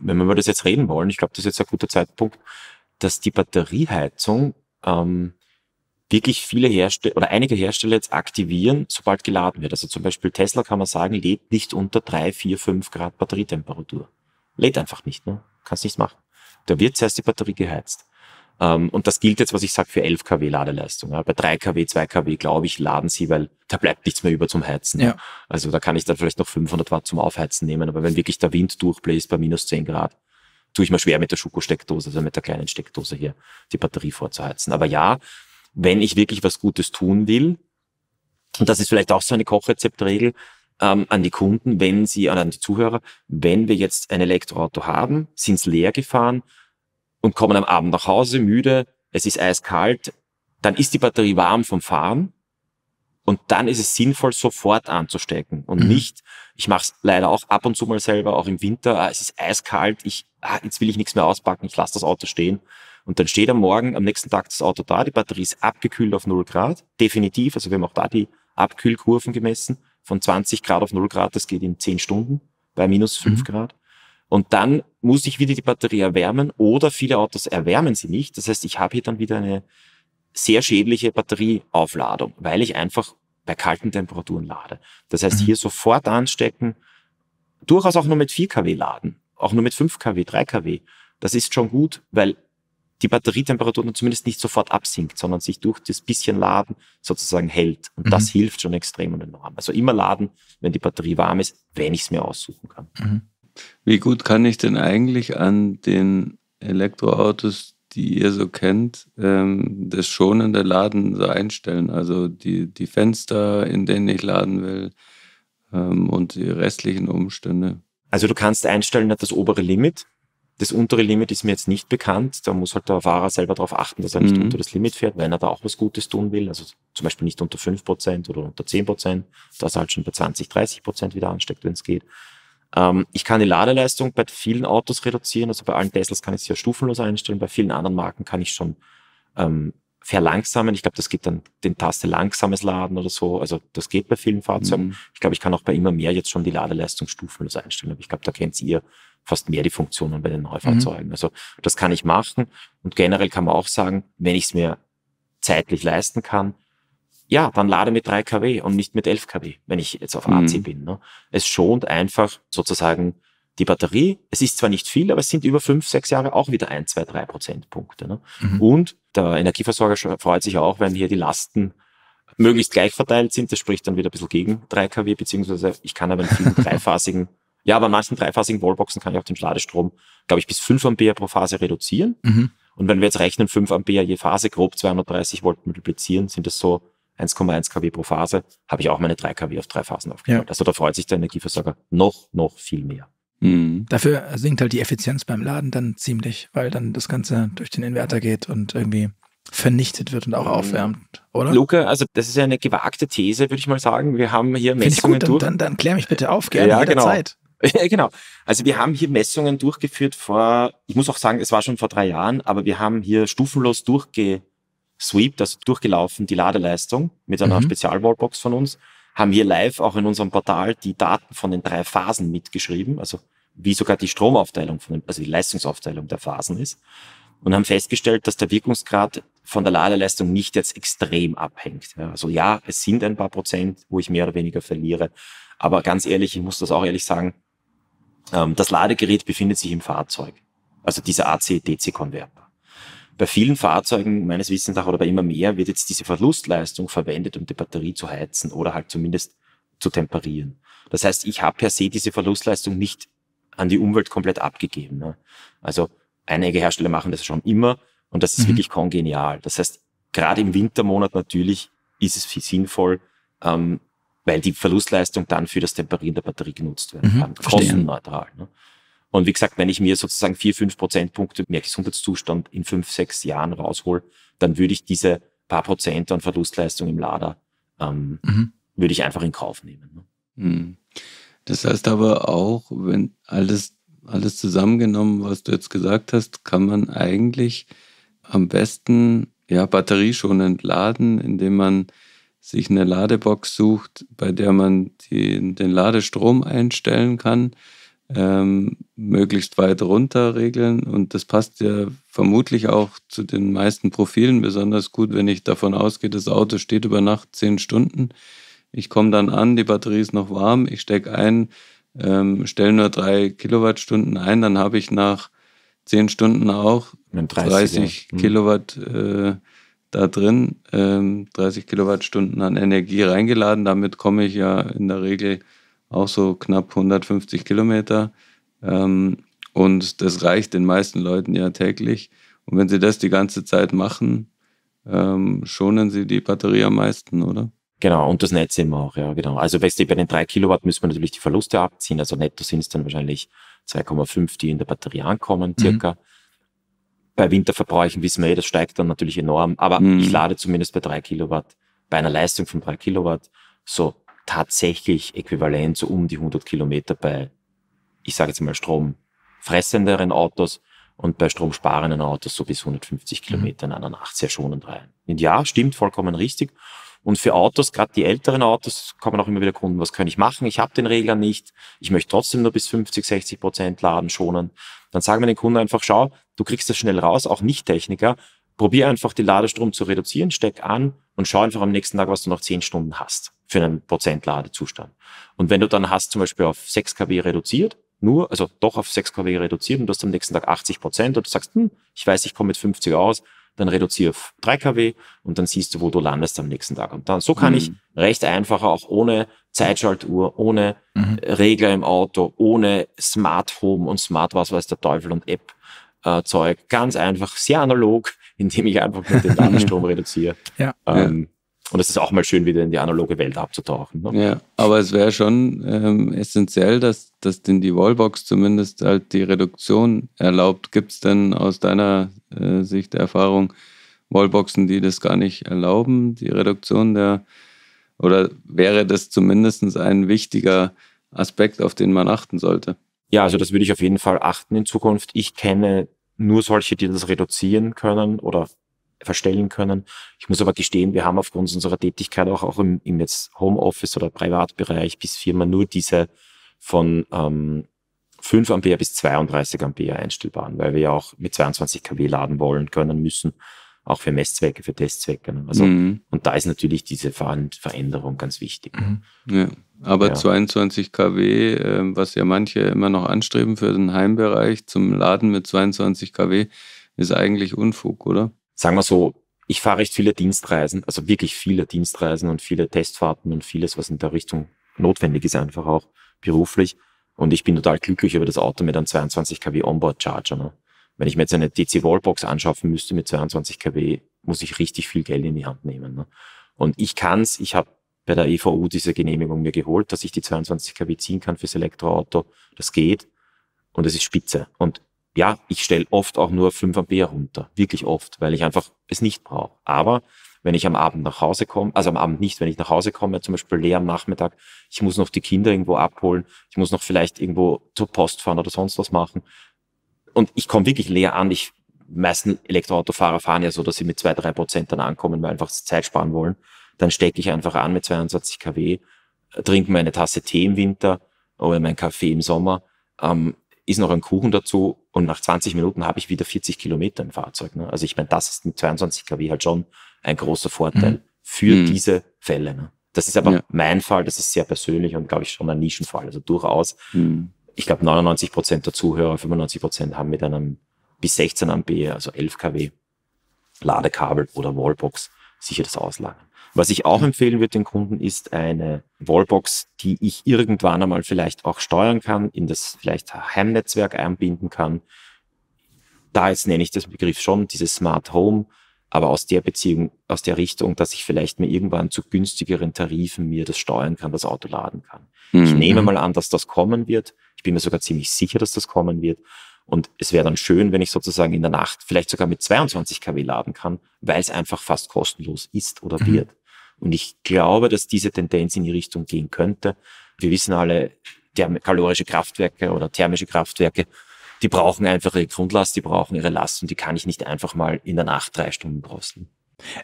wenn wir über das jetzt reden wollen, ich glaube, das ist jetzt ein guter Zeitpunkt, dass die Batterieheizung wirklich viele Hersteller oder einige Hersteller jetzt aktivieren, sobald geladen wird. Also zum Beispiel Tesla kann man sagen, lädt nicht unter 3, 4, 5 Grad Batterietemperatur. Lädt einfach nicht, ne? Kannst nichts machen. Da wird zuerst die Batterie geheizt. Und das gilt jetzt, was ich sage, für 11 kW Ladeleistung. Bei 3 kW, 2 kW, glaube ich, laden sie, weil da bleibt nichts mehr über zum Heizen. Ja. Also da kann ich dann vielleicht noch 500 Watt zum Aufheizen nehmen. Aber wenn wirklich der Wind durchbläst bei minus 10 Grad, tue ich mir schwer mit der Schuko-Steckdose, also mit der kleinen Steckdose hier, die Batterie vorzuheizen. Aber ja, wenn ich wirklich was Gutes tun will, und das ist vielleicht auch so eine Kochrezeptregel, an die Kunden, an die Zuhörer, wenn wir jetzt ein Elektroauto haben, sind es leer gefahren, und kommen am Abend nach Hause, müde, es ist eiskalt, dann ist die Batterie warm vom Fahren und dann ist es sinnvoll, sofort anzustecken und nicht, ich mache es leider auch ab und zu mal selber, auch im Winter, es ist eiskalt, jetzt will ich nichts mehr auspacken, ich lasse das Auto stehen und dann steht am nächsten Tag das Auto da, die Batterie ist abgekühlt auf 0 Grad, definitiv, also wir haben auch da die Abkühlkurven gemessen, von 20 Grad auf 0 Grad, das geht in 10 Stunden bei minus 5 Grad. Und dann muss ich wieder die Batterie erwärmen oder viele Autos erwärmen sie nicht. Das heißt, ich habe hier dann wieder eine sehr schädliche Batterieaufladung, weil ich einfach bei kalten Temperaturen lade. Das heißt, hier sofort anstecken, durchaus auch nur mit 4 kW laden, auch nur mit 5 kW, 3 kW. Das ist schon gut, weil die Batterietemperatur dann zumindest nicht sofort absinkt, sondern sich durch das bisschen Laden sozusagen hält. Und das hilft schon extrem und enorm. Also immer laden, wenn die Batterie warm ist, wenn ich es mir aussuchen kann. Wie gut kann ich denn eigentlich an den Elektroautos, die ihr so kennt, das schonende Laden so einstellen? Also die Fenster, in denen ich laden will, und die restlichen Umstände. Also du kannst einstellen das obere Limit. Das untere Limit ist mir jetzt nicht bekannt. Da muss halt der Fahrer selber darauf achten, dass er nicht unter das Limit fährt, wenn er da auch was Gutes tun will. Also zum Beispiel nicht unter 5% oder unter 10%, dass er halt schon bei 20, 30% wieder ansteckt, wenn es geht. Ich kann die Ladeleistung bei vielen Autos reduzieren, also bei allen Teslas kann ich sie ja stufenlos einstellen, bei vielen anderen Marken kann ich schon verlangsamen. Ich glaube, das gibt dann den Taste langsames Laden oder so, also das geht bei vielen Fahrzeugen. Ich glaube, ich kann auch bei immer mehr jetzt schon die Ladeleistung stufenlos einstellen, aber ich glaube, da kennt ihr fast mehr die Funktionen bei den Neufahrzeugen. Also das kann ich machen und generell kann man auch sagen, wenn ich es mir zeitlich leisten kann, ja, dann lade mit 3 kW und nicht mit 11 kW, wenn ich jetzt auf AC bin. Ne? Es schont einfach sozusagen die Batterie. Es ist zwar nicht viel, aber es sind über 5, 6 Jahre auch wieder 1, 2, 3 Prozentpunkte. Ne? Und der Energieversorger freut sich auch, wenn hier die Lasten möglichst gleich verteilt sind. Das spricht dann wieder ein bisschen gegen 3 kW, beziehungsweise ich kann aber in vielen dreiphasigen Ja, bei manchen dreiphasigen Wallboxen kann ich auch den Ladestrom, glaube ich, bis 5 Ampere pro Phase reduzieren. Mhm. Und wenn wir jetzt rechnen, 5 Ampere je Phase, grob 230 Volt multiplizieren, sind das so 1,1 kW pro Phase, habe ich auch meine 3 kW auf 3 Phasen aufgeteilt. Ja. Also da freut sich der Energieversorger noch viel mehr. Mhm. Dafür sinkt halt die Effizienz beim Laden dann ziemlich, weil dann das Ganze durch den Inverter geht und irgendwie vernichtet wird und auch aufwärmt, oder? Luca, also das ist ja eine gewagte These, würde ich mal sagen. Wir haben hier Messungen durch. Dann klär mich bitte auf, gerne jederzeit. Genau. Genau. Also wir haben hier Messungen durchgeführt vor, ich muss auch sagen, es war schon vor 3 Jahren, aber wir haben hier stufenlos durchgelaufen die Ladeleistung mit einer Spezialwallbox von uns, haben hier live auch in unserem Portal die Daten von den 3 Phasen mitgeschrieben, also wie sogar die Stromaufteilung, also die Leistungsaufteilung der Phasen ist, und haben festgestellt, dass der Wirkungsgrad von der Ladeleistung nicht jetzt extrem abhängt. Also ja, es sind ein paar Prozent, wo ich mehr oder weniger verliere, aber ganz ehrlich, ich muss das auch ehrlich sagen, das Ladegerät befindet sich im Fahrzeug, also dieser AC-DC-Konverter. Bei vielen Fahrzeugen, meines Wissens nach, oder bei immer mehr, wird jetzt diese Verlustleistung verwendet, um die Batterie zu heizen oder halt zumindest zu temperieren. Das heißt, ich habe per se diese Verlustleistung nicht an die Umwelt komplett abgegeben, ne? Also einige Hersteller machen das schon immer und das ist wirklich kongenial. Das heißt, gerade im Wintermonat natürlich ist es viel sinnvoll, weil die Verlustleistung dann für das Temperieren der Batterie genutzt werden kann, kostenneutral. Ne? Und wie gesagt, wenn ich mir sozusagen 4-5 Prozentpunkte mehr Gesundheitszustand in 5-6 Jahren raushole, dann würde ich diese paar Prozent an Verlustleistung im Lader, würde ich einfach in Kauf nehmen. Ne? Mhm. Das heißt aber auch, wenn alles zusammengenommen, was du jetzt gesagt hast, kann man eigentlich am besten batterieschonend laden, indem man sich eine Ladebox sucht, bei der man den Ladestrom einstellen kann, möglichst weit runter regeln, und das passt ja vermutlich auch zu den meisten Profilen besonders gut, wenn ich davon ausgehe, das Auto steht über Nacht 10 Stunden, ich komme dann an, die Batterie ist noch warm, ich stecke ein, stelle nur 3 Kilowattstunden ein, dann habe ich nach 10 Stunden auch 30 Kilowatt da drin, 30 Kilowattstunden an Energie reingeladen, damit komme ich ja in der Regel auch so knapp 150 Kilometer. Und das reicht den meisten Leuten ja täglich. Und wenn sie das die ganze Zeit machen, schonen sie die Batterie am meisten, oder? Genau, und das Netz eben auch, ja, genau. Also bei den 3 Kilowatt müssen wir natürlich die Verluste abziehen. Also netto sind es dann wahrscheinlich 2,5, die in der Batterie ankommen, circa. Bei Winterverbräuchen wissen wir, das steigt dann natürlich enorm. Aber ich lade zumindest bei 3 Kilowatt, bei einer Leistung von 3 Kilowatt, so tatsächlich äquivalent so um die 100 Kilometer bei, ich sage jetzt mal, stromfressenderen Autos und bei stromsparenden Autos so bis 150 Kilometer in einer Nacht sehr schonend rein. Und ja, stimmt, vollkommen richtig. Und für Autos, gerade die älteren Autos, kommen auch immer wieder Kunden, was kann ich machen? Ich habe den Regler nicht, ich möchte trotzdem nur bis 50-60% laden, schonen. Dann sagen wir den Kunden einfach, schau, du kriegst das schnell raus, auch Nicht-Techniker, probier einfach den Ladestrom zu reduzieren, steck an und schau einfach am nächsten Tag, was du nach 10 Stunden hast für einen Prozent-Ladezustand. Und wenn du dann hast, zum Beispiel auf 6 kW reduziert, auf 6 kW reduziert und du hast am nächsten Tag 80% und du sagst, ich weiß, ich komme mit 50 aus, dann reduziere auf 3 kW und dann siehst du, wo du landest am nächsten Tag. Und dann so kann ich recht einfach auch ohne Zeitschaltuhr, ohne Regler im Auto, ohne Smart Home und Smart was weiß der Teufel und App Zeug, ganz einfach, sehr analog, indem ich einfach nur den Ladestrom reduziere. Ja. Und es ist auch mal schön, wieder in die analoge Welt abzutauchen. Ne? Ja, aber es wäre schon essentiell, dass denn die Wallbox zumindest halt die Reduktion erlaubt. Gibt es denn aus deiner Sicht der Erfahrung Wallboxen, die das gar nicht erlauben, die Reduktion oder wäre das zumindest ein wichtiger Aspekt, auf den man achten sollte? Ja, also das würde ich auf jeden Fall achten in Zukunft. Ich kenne nur solche, die das reduzieren können oder verstellen können. Ich muss aber gestehen, wir haben aufgrund unserer Tätigkeit auch im jetzt Homeoffice oder Privatbereich bis Firma nur diese von 5 Ampere bis 32 Ampere einstellbaren, weil wir ja auch mit 22 kW laden wollen können müssen, auch für Messzwecke, für Testzwecke. Also, und da ist natürlich diese Veränderung ganz wichtig. Ja, aber 22 kW, was ja manche immer noch anstreben für den Heimbereich zum Laden mit 22 kW, ist eigentlich Unfug, oder? Sagen wir so, ich fahre recht viele Dienstreisen, also wirklich viele Dienstreisen und viele Testfahrten und vieles, was in der Richtung notwendig ist, einfach auch beruflich. Und ich bin total glücklich über das Auto mit einem 22 kW Onboard-Charger. Ne? Wenn ich mir jetzt eine DC-Wallbox anschaffen müsste mit 22 kW, muss ich richtig viel Geld in die Hand nehmen. Ne? Und ich kann's, ich habe bei der EVU diese Genehmigung mir geholt, dass ich die 22 kW ziehen kann fürs Elektroauto. Das geht und es ist spitze. Und ja, ich stelle oft auch nur 5 Ampere runter, wirklich oft, weil ich einfach es nicht brauche. Aber wenn ich am Abend nach Hause komme, also am Abend nicht, wenn ich nach Hause komme, zum Beispiel leer am Nachmittag, ich muss noch die Kinder irgendwo abholen, ich muss noch vielleicht irgendwo zur Post fahren oder sonst was machen. Und ich komme wirklich leer an. Die meisten Elektroautofahrer fahren ja so, dass sie mit 2-3% dann ankommen, weil einfach Zeit sparen wollen. Dann stecke ich einfach an mit 22 kW, trinke meine Tasse Tee im Winter oder meinen Kaffee im Sommer, ist noch ein Kuchen dazu und nach 20 Minuten habe ich wieder 40 Kilometer im Fahrzeug. Ne? Also ich meine, das ist mit 22 kW halt schon ein großer Vorteil für diese Fälle. Ne? Das ist aber mein Fall, das ist sehr persönlich und glaube ich schon ein Nischenfall. Also durchaus, ich glaube 99% der Zuhörer, 95% haben mit einem bis 16 Ampere, also 11 kW Ladekabel oder Wallbox sicher das Auslagen. Was ich auch empfehlen würde den Kunden ist eine Wallbox, die ich irgendwann einmal vielleicht auch steuern kann, in das vielleicht Heimnetzwerk einbinden kann. Da jetzt nenne ich das Begriff schon, dieses Smart Home, aber aus der Beziehung, aus der Richtung, dass ich vielleicht mir irgendwann zu günstigeren Tarifen mir das steuern kann, das Auto laden kann. Ich nehme mal an, dass das kommen wird. Ich bin mir sogar ziemlich sicher, dass das kommen wird. Und es wäre dann schön, wenn ich sozusagen in der Nacht vielleicht sogar mit 22 kW laden kann, weil es einfach fast kostenlos ist oder wird. Und ich glaube, dass diese Tendenz in die Richtung gehen könnte. Wir wissen alle, kalorische Kraftwerke oder thermische Kraftwerke, die brauchen einfach ihre Grundlast, die brauchen ihre Last und die kann ich nicht einfach mal in der Nacht 3 Stunden drosseln.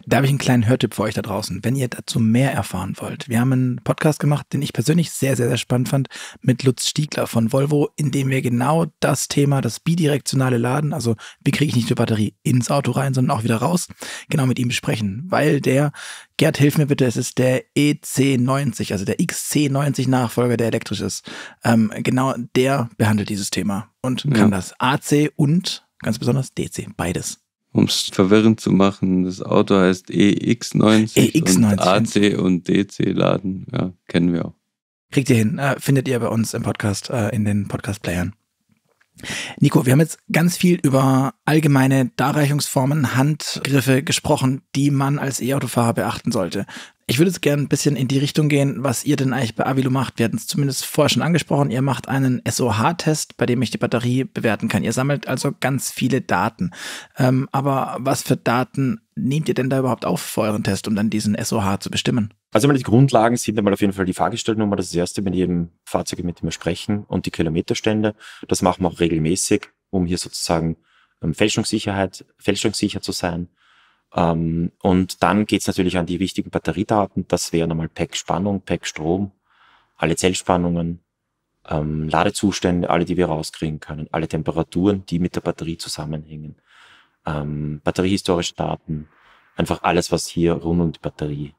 Da habe ich einen kleinen Hörtipp für euch da draußen, wenn ihr dazu mehr erfahren wollt. Wir haben einen Podcast gemacht, den ich persönlich sehr, sehr, sehr spannend fand, mit Lutz Stiegler von Volvo, in dem wir genau das Thema, das bidirektionale Laden, also wie kriege ich nicht die Batterie ins Auto rein, sondern auch wieder raus, genau mit ihm besprechen, weil der, Gerd, hilf mir bitte, es ist der EC90, also der XC90-Nachfolger, der elektrisch ist. Genau der behandelt dieses Thema und kann das AC und ganz besonders DC, beides. Um es verwirrend zu machen, das Auto heißt EX90 und AC und DC laden, ja, kennen wir auch. Kriegt ihr hin, findet ihr bei uns im Podcast, in den Podcast-Playern. Nico, wir haben jetzt ganz viel über allgemeine Darreichungsformen, Handgriffe gesprochen, die man als E-Autofahrer beachten sollte. Ich würde jetzt gerne ein bisschen in die Richtung gehen, was ihr denn eigentlich bei Aviloo macht. Wir hatten es zumindest vorher schon angesprochen. Ihr macht einen SOH-Test, bei dem ich die Batterie bewerten kann. Ihr sammelt also ganz viele Daten. Aber was für Daten nehmt ihr denn da überhaupt auf für euren Test, um dann diesen SOH zu bestimmen? Also die Grundlagen sind einmal auf jeden Fall die Fahrgestellnummer, das ist das Erste, mit jedem Fahrzeug, mit dem wir sprechen, und die Kilometerstände. Das machen wir auch regelmäßig, um hier sozusagen fälschungssicher zu sein. Und dann geht's natürlich an die wichtigen Batteriedaten. Das wären einmal Pack-Spannung, Pack-Strom, alle Zellspannungen, Ladezustände, alle, die wir rauskriegen können, alle Temperaturen, die mit der Batterie zusammenhängen, batteriehistorische Daten, einfach alles, was hier rund um die Batterie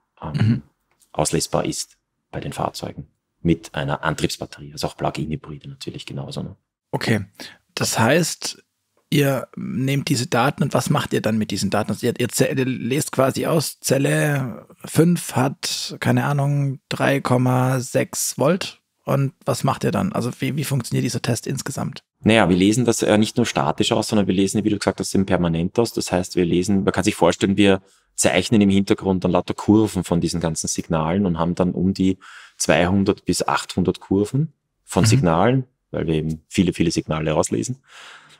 auslesbar ist bei den Fahrzeugen mit einer Antriebsbatterie, also auch Plug-in-Hybride natürlich genauso. Ne? Okay, das heißt, ihr nehmt diese Daten und was macht ihr dann mit diesen Daten? Also ihr lest quasi aus, Zelle 5 hat, keine Ahnung, 3,6 Volt und was macht ihr dann? Also wie funktioniert dieser Test insgesamt? Naja, wir lesen das nicht nur statisch aus, sondern wir lesen, wie du gesagt hast, permanent aus. Das heißt, wir lesen, man kann sich vorstellen, wir zeichnen im Hintergrund dann lauter Kurven von diesen ganzen Signalen und haben dann um die 200 bis 800 Kurven von Signalen, weil wir eben viele, viele Signale rauslesen.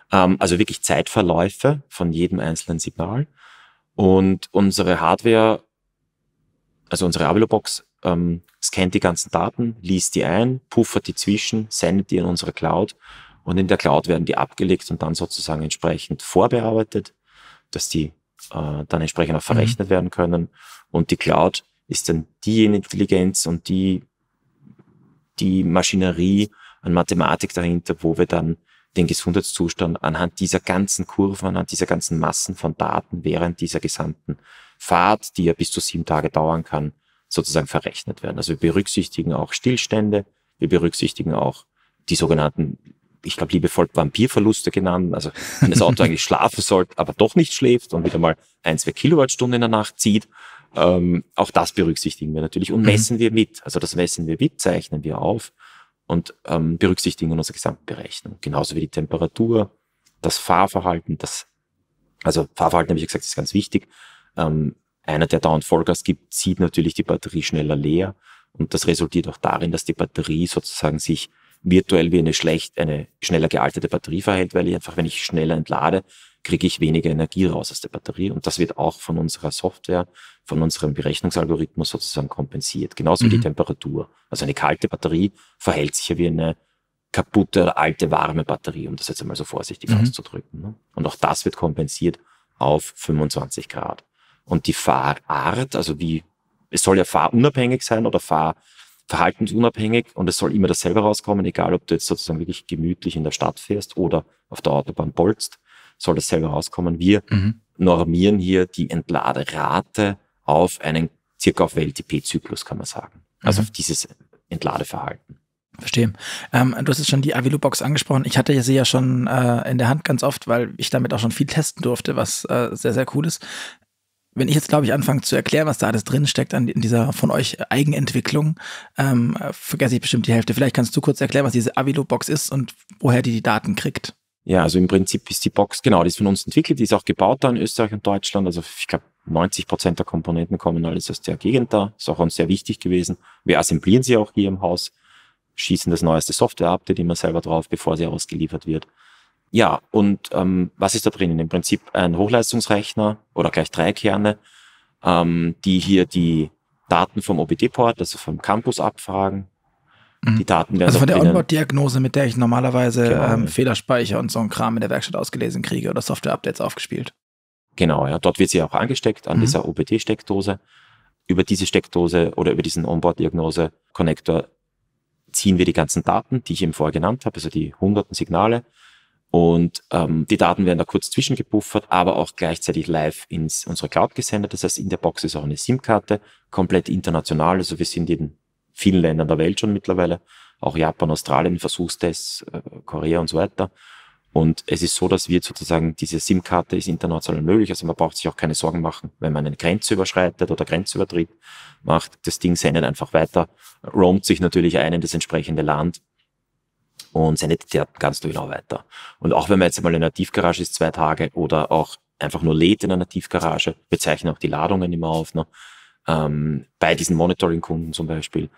Also wirklich Zeitverläufe von jedem einzelnen Signal. Und unsere Hardware, also unsere Aviloo-Box, scannt die ganzen Daten, liest die ein, puffert die zwischen, sendet die in unsere Cloud. Und in der Cloud werden die abgelegt und dann sozusagen entsprechend vorbearbeitet, dass die dann entsprechend auch verrechnet werden können. Und die Cloud ist dann die Intelligenz und die Maschinerie an Mathematik dahinter, wo wir dann den Gesundheitszustand anhand dieser ganzen Kurven, anhand dieser ganzen Massen von Daten während dieser gesamten Fahrt, die ja bis zu 7 Tage dauern kann, sozusagen verrechnet werden. Also wir berücksichtigen auch Stillstände, wir berücksichtigen auch die sogenannten, ich glaube liebevoll Vampirverluste genannt, also wenn das Auto eigentlich schlafen sollte, aber doch nicht schläft und wieder mal 1-2 Kilowattstunden in der Nacht zieht, auch das berücksichtigen wir natürlich und messen wir mit. Also das messen wir mit, zeichnen wir auf und berücksichtigen in unserer gesamten Berechnung. Genauso wie die Temperatur, das Fahrverhalten, Fahrverhalten habe ich ja gesagt, ist ganz wichtig. Einer, der dauernd Vollgas gibt, zieht natürlich die Batterie schneller leer. Und das resultiert auch darin, dass die Batterie sozusagen sich virtuell wie eine schneller gealterte Batterie verhält, weil ich einfach, wenn ich schneller entlade, kriege ich weniger Energie raus aus der Batterie. Und das wird auch von unserer Software, von unserem Berechnungsalgorithmus sozusagen kompensiert. Genauso wie die Temperatur. Also eine kalte Batterie verhält sich ja wie eine kaputte, alte, warme Batterie, um das jetzt einmal so vorsichtig auszudrücken. Ne? Und auch das wird kompensiert auf 25 Grad. Und die Fahrart, also es soll ja fahrunabhängig sein oder verhaltensunabhängig, und es soll immer dasselbe rauskommen, egal ob du jetzt sozusagen wirklich gemütlich in der Stadt fährst oder auf der Autobahn bolzt, soll dasselbe rauskommen. Wir normieren hier die Entladerate auf circa auf WLTP-Zyklus, kann man sagen. Also auf dieses Entladeverhalten. Verstehe. Du hast jetzt schon die Aviloo-Box angesprochen. Ich hatte sie ja schon in der Hand ganz oft, weil ich damit auch schon viel testen durfte, was sehr, sehr cool ist. Wenn ich jetzt, glaube ich, anfange zu erklären, was da alles drin steckt in dieser von euch Eigenentwicklung, vergesse ich bestimmt die Hälfte. Vielleicht kannst du kurz erklären, was diese Aviloo-Box ist und woher die Daten kriegt. Ja, also im Prinzip ist die Box, genau, die ist von uns entwickelt, die ist auch gebaut da in Österreich und Deutschland. Also ich glaube, 90% der Komponenten kommen alles aus der Gegend da. Ist auch uns sehr wichtig gewesen. Wir assemblieren sie auch hier im Haus, schießen das neueste Software-Update immer selber drauf, bevor sie ausgeliefert wird. Ja, und was ist da drinnen? Im Prinzip ein Hochleistungsrechner oder gleich 3 Kerne, die hier die Daten vom OBD-Port, also vom Campus abfragen. Die Daten werden also von der Onboard-Diagnose, mit der ich normalerweise Fehlerspeicher und so einen Kram in der Werkstatt ausgelesen kriege oder Software-Updates aufgespielt. Genau, ja, dort wird sie auch angesteckt an dieser OBD-Steckdose. Über diese Steckdose oder über diesen Onboard-Diagnose-Connector ziehen wir die ganzen Daten, die ich eben vorher genannt habe, also die hunderten Signale. Und die Daten werden da kurz zwischengepuffert, aber auch gleichzeitig live in unsere Cloud gesendet. Das heißt, in der Box ist auch eine SIM-Karte, komplett international. Also wir sind in vielen Ländern der Welt schon mittlerweile, auch Japan, Australien, Versuchstests, Korea und so weiter. Und es ist so, dass wir sozusagen, diese SIM-Karte ist international möglich. Also man braucht sich auch keine Sorgen machen, wenn man eine Grenze überschreitet oder Grenzübertritt macht. Das Ding sendet einfach weiter, roamt sich natürlich ein in das entsprechende Land und sendet die Daten ganz genau weiter. Und auch wenn man jetzt mal in einer Tiefgarage ist, 2 Tage, oder auch einfach nur lädt in einer Tiefgarage, wir zeichnen auch die Ladungen immer auf, ne? Bei diesen Monitoring-Kunden zum Beispiel,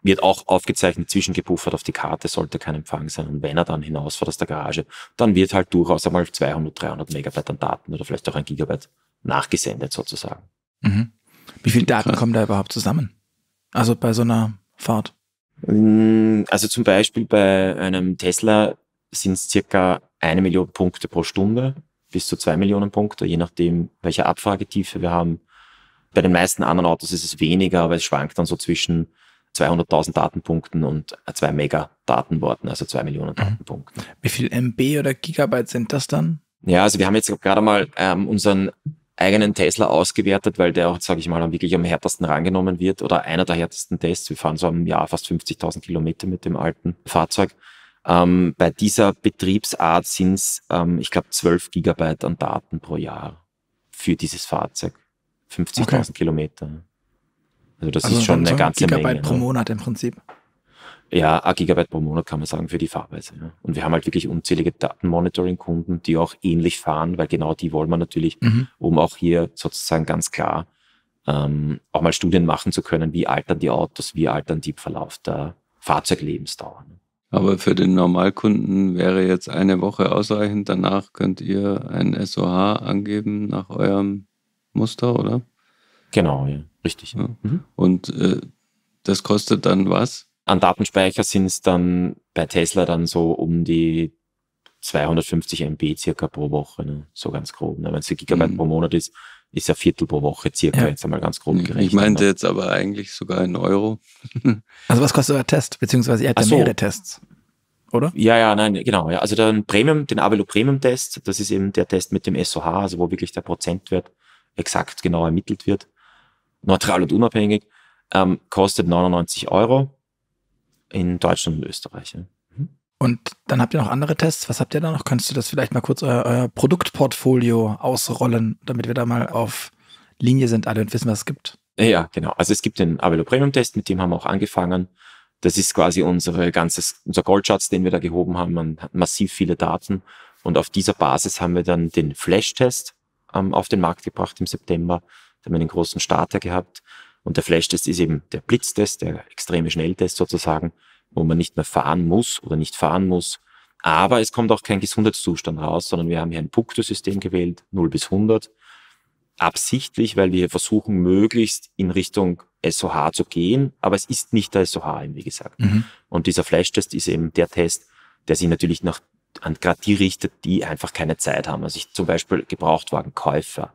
wird auch aufgezeichnet, zwischengepuffert auf die Karte, sollte kein Empfang sein. Und wenn er dann hinausfährt aus der Garage, dann wird halt durchaus einmal 200, 300 Megabyte an Daten oder vielleicht auch 1 Gigabyte nachgesendet sozusagen. Wie viele Daten kommen da überhaupt zusammen? Also bei so einer Fahrt? Also zum Beispiel bei einem Tesla sind es circa 1 Million Punkte pro Stunde, bis zu 2 Millionen Punkte, je nachdem, welche Abfragetiefe wir haben. Bei den meisten anderen Autos ist es weniger, aber es schwankt dann so zwischen 200.000 Datenpunkten und 2 Mega-Datenworten, also 2 Millionen Datenpunkten. Wie viel MB oder Gigabyte sind das dann? Ja, also wir haben jetzt gerade mal unseren eigenen Tesla ausgewertet, weil der auch, sage ich mal, wirklich am härtesten rangenommen wird oder einer der härtesten Tests. Wir fahren so im Jahr fast 50.000 Kilometer mit dem alten Fahrzeug. Bei dieser Betriebsart sind es, ich glaube, 12 Gigabyte an Daten pro Jahr für dieses Fahrzeug. 50.000 Kilometer. Also das ist schon eine ganze Menge. Gigabyte pro Monat im Prinzip. Ja, 1 Gigabyte pro Monat kann man sagen für die Fahrweise. Ja. Und wir haben halt wirklich unzählige Datenmonitoring-Kunden, die auch ähnlich fahren, weil genau die wollen wir natürlich, um auch hier sozusagen ganz klar auch mal Studien machen zu können, wie altern die Autos, wie altern die im Verlauf der Fahrzeuglebensdauer. Aber für den Normalkunden wäre jetzt 1 Woche ausreichend. Danach könnt ihr ein SOH angeben nach eurem Muster, oder? Genau, ja, richtig. Ja. Und das kostet dann was? An Datenspeicher sind es dann bei Tesla dann so um die 250 MB circa pro Woche, ne? So ganz grob. Ne? Wenn es ein Gigabyte pro Monat ist, ist ja Viertel pro Woche circa, jetzt einmal ganz grob gerechnet. Ich meinte jetzt aber eigentlich sogar in Euro. Also was kostet euer Test? Beziehungsweise ihr habt ja mehrere Tests, oder? Ja, ja, nein, genau. Ja. Also den Aviloo Premium Test, das ist eben der Test mit dem SOH, also wo wirklich der Prozentwert exakt genau ermittelt wird, neutral und unabhängig, kostet 99 Euro in Deutschland und Österreich. Ja. Und dann habt ihr noch andere Tests. Was habt ihr da noch? Könntest du das vielleicht mal kurz euer Produktportfolio ausrollen, damit wir da mal auf Linie sind alle und wissen, was es gibt? Ja, genau. Also es gibt den Aviloo Premium Test, mit dem haben wir auch angefangen. Das ist quasi unser Goldschatz, den wir da gehoben haben. Man hat massiv viele Daten. Und auf dieser Basis haben wir dann den Flash-Test auf den Markt gebracht im September. Da haben wir einen großen Starter gehabt. Und der Flash-Test ist eben der Blitztest, der extreme Schnelltest sozusagen, wo man nicht mehr fahren muss oder nicht fahren muss. Aber es kommt auch kein Gesundheitszustand raus, sondern wir haben hier ein Punkte-System gewählt, 0 bis 100. Absichtlich, weil wir versuchen, möglichst in Richtung SOH zu gehen, aber es ist nicht der SOH, wie gesagt. Mhm. Und dieser Flash-Test ist eben der Test, der sich natürlich an gerade die richtet, die einfach keine Zeit haben. Also ich zum Beispiel Gebrauchtwagenkäufer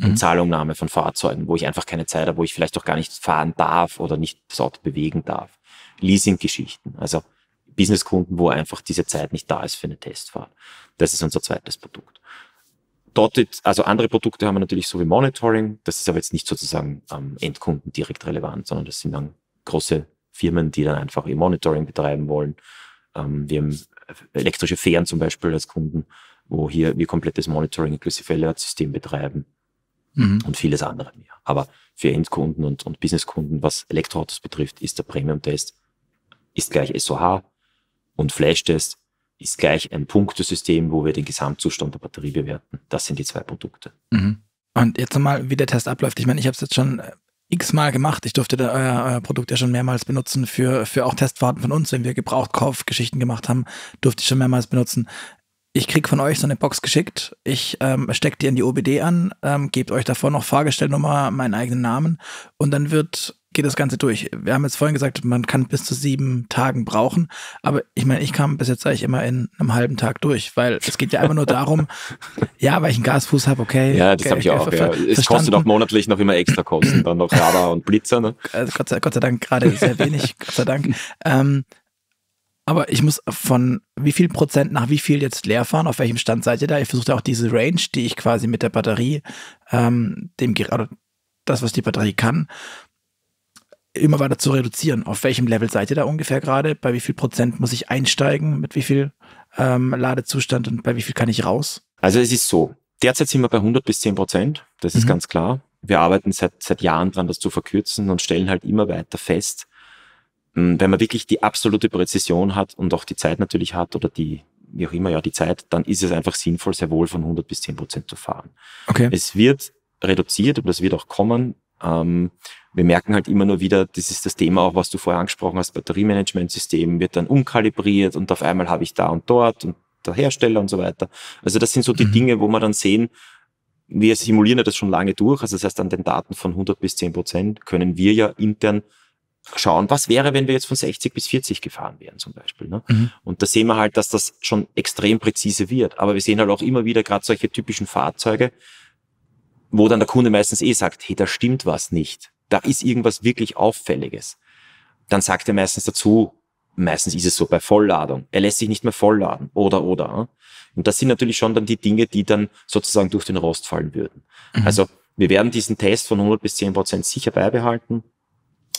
und Zahlungnahme von Fahrzeugen, wo ich einfach keine Zeit habe, wo ich vielleicht auch gar nicht fahren darf oder nicht das Auto bewegen darf. Leasing-Geschichten, also Businesskunden, wo einfach diese Zeit nicht da ist für eine Testfahrt. Das ist unser zweites Produkt. Also andere Produkte haben wir natürlich so wie Monitoring, das ist aber jetzt nicht sozusagen am Endkunden direkt relevant, sondern das sind dann große Firmen, die dann einfach ihr Monitoring betreiben wollen. Wir haben elektrische Fähren zum Beispiel als Kunden, wo hier wir komplettes Monitoring inklusive Alert-System betreiben und vieles andere mehr. Aber für Endkunden und Businesskunden, was Elektroautos betrifft, ist der Premium-Test ist gleich SOH und Flash-Test ist gleich ein Punktesystem, wo wir den Gesamtzustand der Batterie bewerten. Das sind die zwei Produkte. Mhm. Und jetzt nochmal, wie der Test abläuft. Ich meine, ich habe es jetzt schon x-mal gemacht. Ich durfte euer Produkt ja schon mehrmals benutzen für auch Testfahrten von uns, wenn wir Gebrauchtkaufgeschichten gemacht haben, durfte ich schon mehrmals benutzen. Ich kriege von euch so eine Box geschickt. Ich stecke die in die OBD an, gebt euch davor noch Fahrgestellnummer, meinen eigenen Namen und dann geht das Ganze durch. Wir haben jetzt vorhin gesagt, man kann bis zu 7 Tagen brauchen, aber ich meine, ich kam bis jetzt eigentlich immer in einem halben Tag durch, weil es geht ja einfach nur darum, ja, weil ich einen Gasfuß habe, okay. Ja, das habe ich auch. Ja. Es kostet auch monatlich noch immer extra Kosten, dann noch Radar und Blitzer. Ne? Also Gott sei Dank gerade sehr wenig, Gott sei Dank. Aber ich muss von wie viel Prozent nach wie viel jetzt leer fahren, auf welchem Stand seid ihr da? Ich versuche auch diese Range, die ich quasi mit der Batterie, das, was die Batterie kann, immer weiter zu reduzieren. Auf welchem Level seid ihr da ungefähr gerade? Bei wie viel Prozent muss ich einsteigen? Mit wie viel Ladezustand und bei wie viel kann ich raus? Also es ist so, derzeit sind wir bei 100 bis 10%. Das ist ganz klar. Wir arbeiten seit Jahren dran, das zu verkürzen und stellen halt immer weiter fest, wenn man wirklich die absolute Präzision hat und auch die Zeit natürlich hat oder die Zeit, dann ist es einfach sinnvoll, sehr wohl von 100 bis 10% zu fahren. Okay. Es wird reduziert, aber das wird auch kommen. Wir merken halt immer nur wieder, das ist das Thema auch, was du vorher angesprochen hast, Batteriemanagementsystem wird dann umkalibriert und auf einmal habe ich da und dort und der Hersteller und so weiter. Also das sind so die Dinge, wo wir dann sehen, wir simulieren ja das schon lange durch, also das heißt an den Daten von 100 bis 10% können wir ja intern schauen, was wäre, wenn wir jetzt von 60 bis 40 gefahren wären zum Beispiel. Ne? Und da sehen wir halt, dass das schon extrem präzise wird, aber wir sehen halt auch immer wieder gerade solche typischen Fahrzeuge, wo dann der Kunde meistens sagt, hey, da stimmt was nicht. Da ist irgendwas wirklich Auffälliges. Dann sagt er meistens dazu, meistens ist es so bei Vollladung, er lässt sich nicht mehr vollladen oder. Und das sind natürlich schon dann die Dinge, die dann sozusagen durch den Rost fallen würden. Also wir werden diesen Test von 100 bis 10% sicher beibehalten,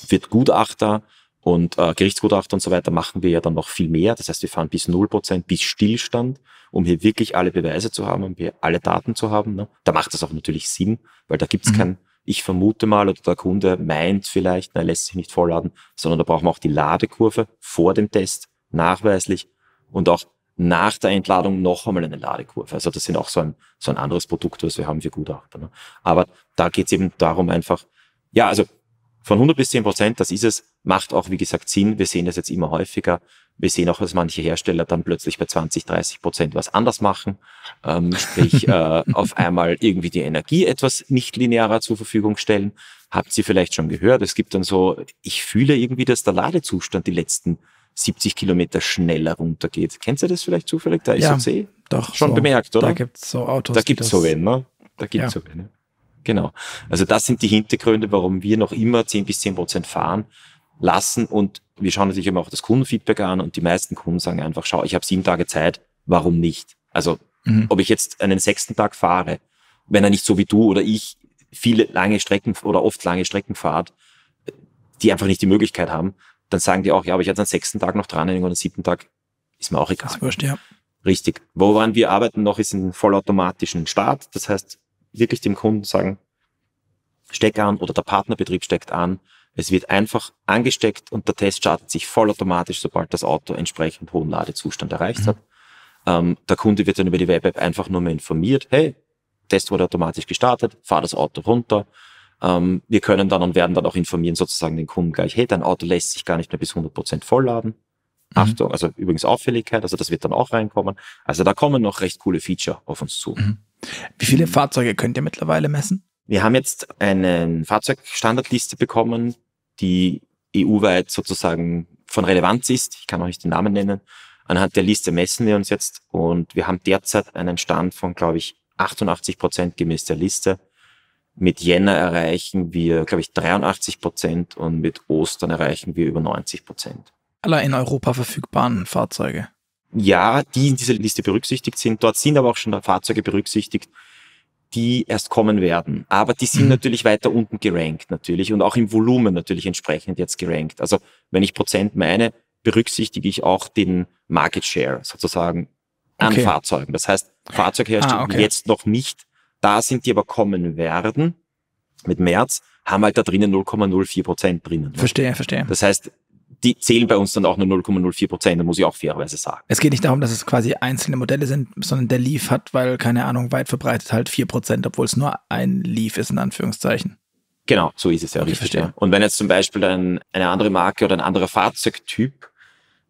wird Gutachter und Gerichtsgutachter und so weiter machen wir ja dann noch viel mehr. Das heißt, wir fahren bis 0%, bis Stillstand, um hier wirklich alle Beweise zu haben, um hier alle Daten zu haben. Ne? Da macht das auch natürlich Sinn, weil da gibt's kein, ich vermute mal, oder der Kunde meint vielleicht, er lässt sich nicht vollladen, sondern da brauchen wir auch die Ladekurve vor dem Test nachweislich und auch nach der Entladung noch einmal eine Ladekurve. Also das sind auch so ein anderes Produkt, was wir haben für Gutachter. Ne? Aber da geht's eben darum einfach, ja, also von 100 bis 10%, das ist es, macht auch, wie gesagt, Sinn. Wir sehen das jetzt immer häufiger. Wir sehen auch, dass manche Hersteller dann plötzlich bei 20-30% was anders machen. Sprich, auf einmal irgendwie die Energie etwas nicht linearer zur Verfügung stellen. Habt ihr vielleicht schon gehört? Es gibt dann so, ich fühle irgendwie, dass der Ladezustand die letzten 70 Kilometer schneller runtergeht. Kennst du das vielleicht zufällig? Da ist ja, SOC? Doch. Schon so bemerkt, oder? Da gibt's so Autos. Da gibt's so wen, ne? Da gibt's so wen, ne? Genau. Also das sind die Hintergründe, warum wir noch immer 10 bis 10% fahren lassen. Und wir schauen natürlich immer auch das Kundenfeedback an. Und die meisten Kunden sagen einfach, schau, ich habe 7 Tage Zeit, warum nicht? Also ob ich jetzt einen 6. Tag fahre, wenn er nicht so wie du oder ich oft lange Strecken fahrt, die einfach nicht die Möglichkeit haben, dann sagen die auch, ja, aber ich hätte einen 6. Tag noch dranhängen oder einen 7. Tag, ist mir auch egal. Das wurscht, ja. Richtig. Woran wir arbeiten noch, ist ein vollautomatischen Start. Das heißt, wirklich dem Kunden sagen, steck an oder der Partnerbetrieb steckt an, Es wird einfach angesteckt und der Test startet sich vollautomatisch, sobald das Auto entsprechend hohen Ladezustand erreicht hat. Der Kunde wird dann über die Web-App einfach nur mehr informiert, hey, Test wurde automatisch gestartet, fahr das Auto runter. Wir können dann und werden dann auch informieren sozusagen den Kunden gleich, hey, dein Auto lässt sich gar nicht mehr bis 100% vollladen. Achtung, also übrigens Auffälligkeit, also das wird dann auch reinkommen. Also da kommen noch recht coole Feature auf uns zu. Wie viele Fahrzeuge könnt ihr mittlerweile messen? Wir haben jetzt eine Fahrzeugstandardliste bekommen, die EU-weit sozusagen von Relevanz ist. Ich kann auch nicht den Namen nennen. Anhand der Liste messen wir uns jetzt und wir haben derzeit einen Stand von, glaube ich, 88% gemäß der Liste. Mit Jänner erreichen wir, glaube ich, 83% und mit Ostern erreichen wir über 90%. Aller in Europa verfügbaren Fahrzeuge? Ja, die in dieser Liste berücksichtigt sind. Dort sind aber auch schon Fahrzeuge berücksichtigt, die erst kommen werden. Aber die sind natürlich weiter unten gerankt natürlich und auch im Volumen natürlich entsprechend jetzt gerankt. Also wenn ich Prozent meine, berücksichtige ich auch den Market Share sozusagen an Fahrzeugen. Das heißt, Fahrzeughersteller jetzt noch nicht da sind, die aber kommen werden mit März, haben halt da drinnen 0,04% drinnen. Verstehe. Das heißt, die zählen bei uns dann auch nur 0,04%, da muss ich auch fairerweise sagen. Es geht nicht darum, dass es quasi einzelne Modelle sind, sondern der Leaf hat, weil, keine Ahnung, weit verbreitet halt 4%, obwohl es nur ein Leaf ist, in Anführungszeichen. Genau, so ist es ja, richtig. Ja. Und wenn jetzt zum Beispiel eine andere Marke oder ein anderer Fahrzeugtyp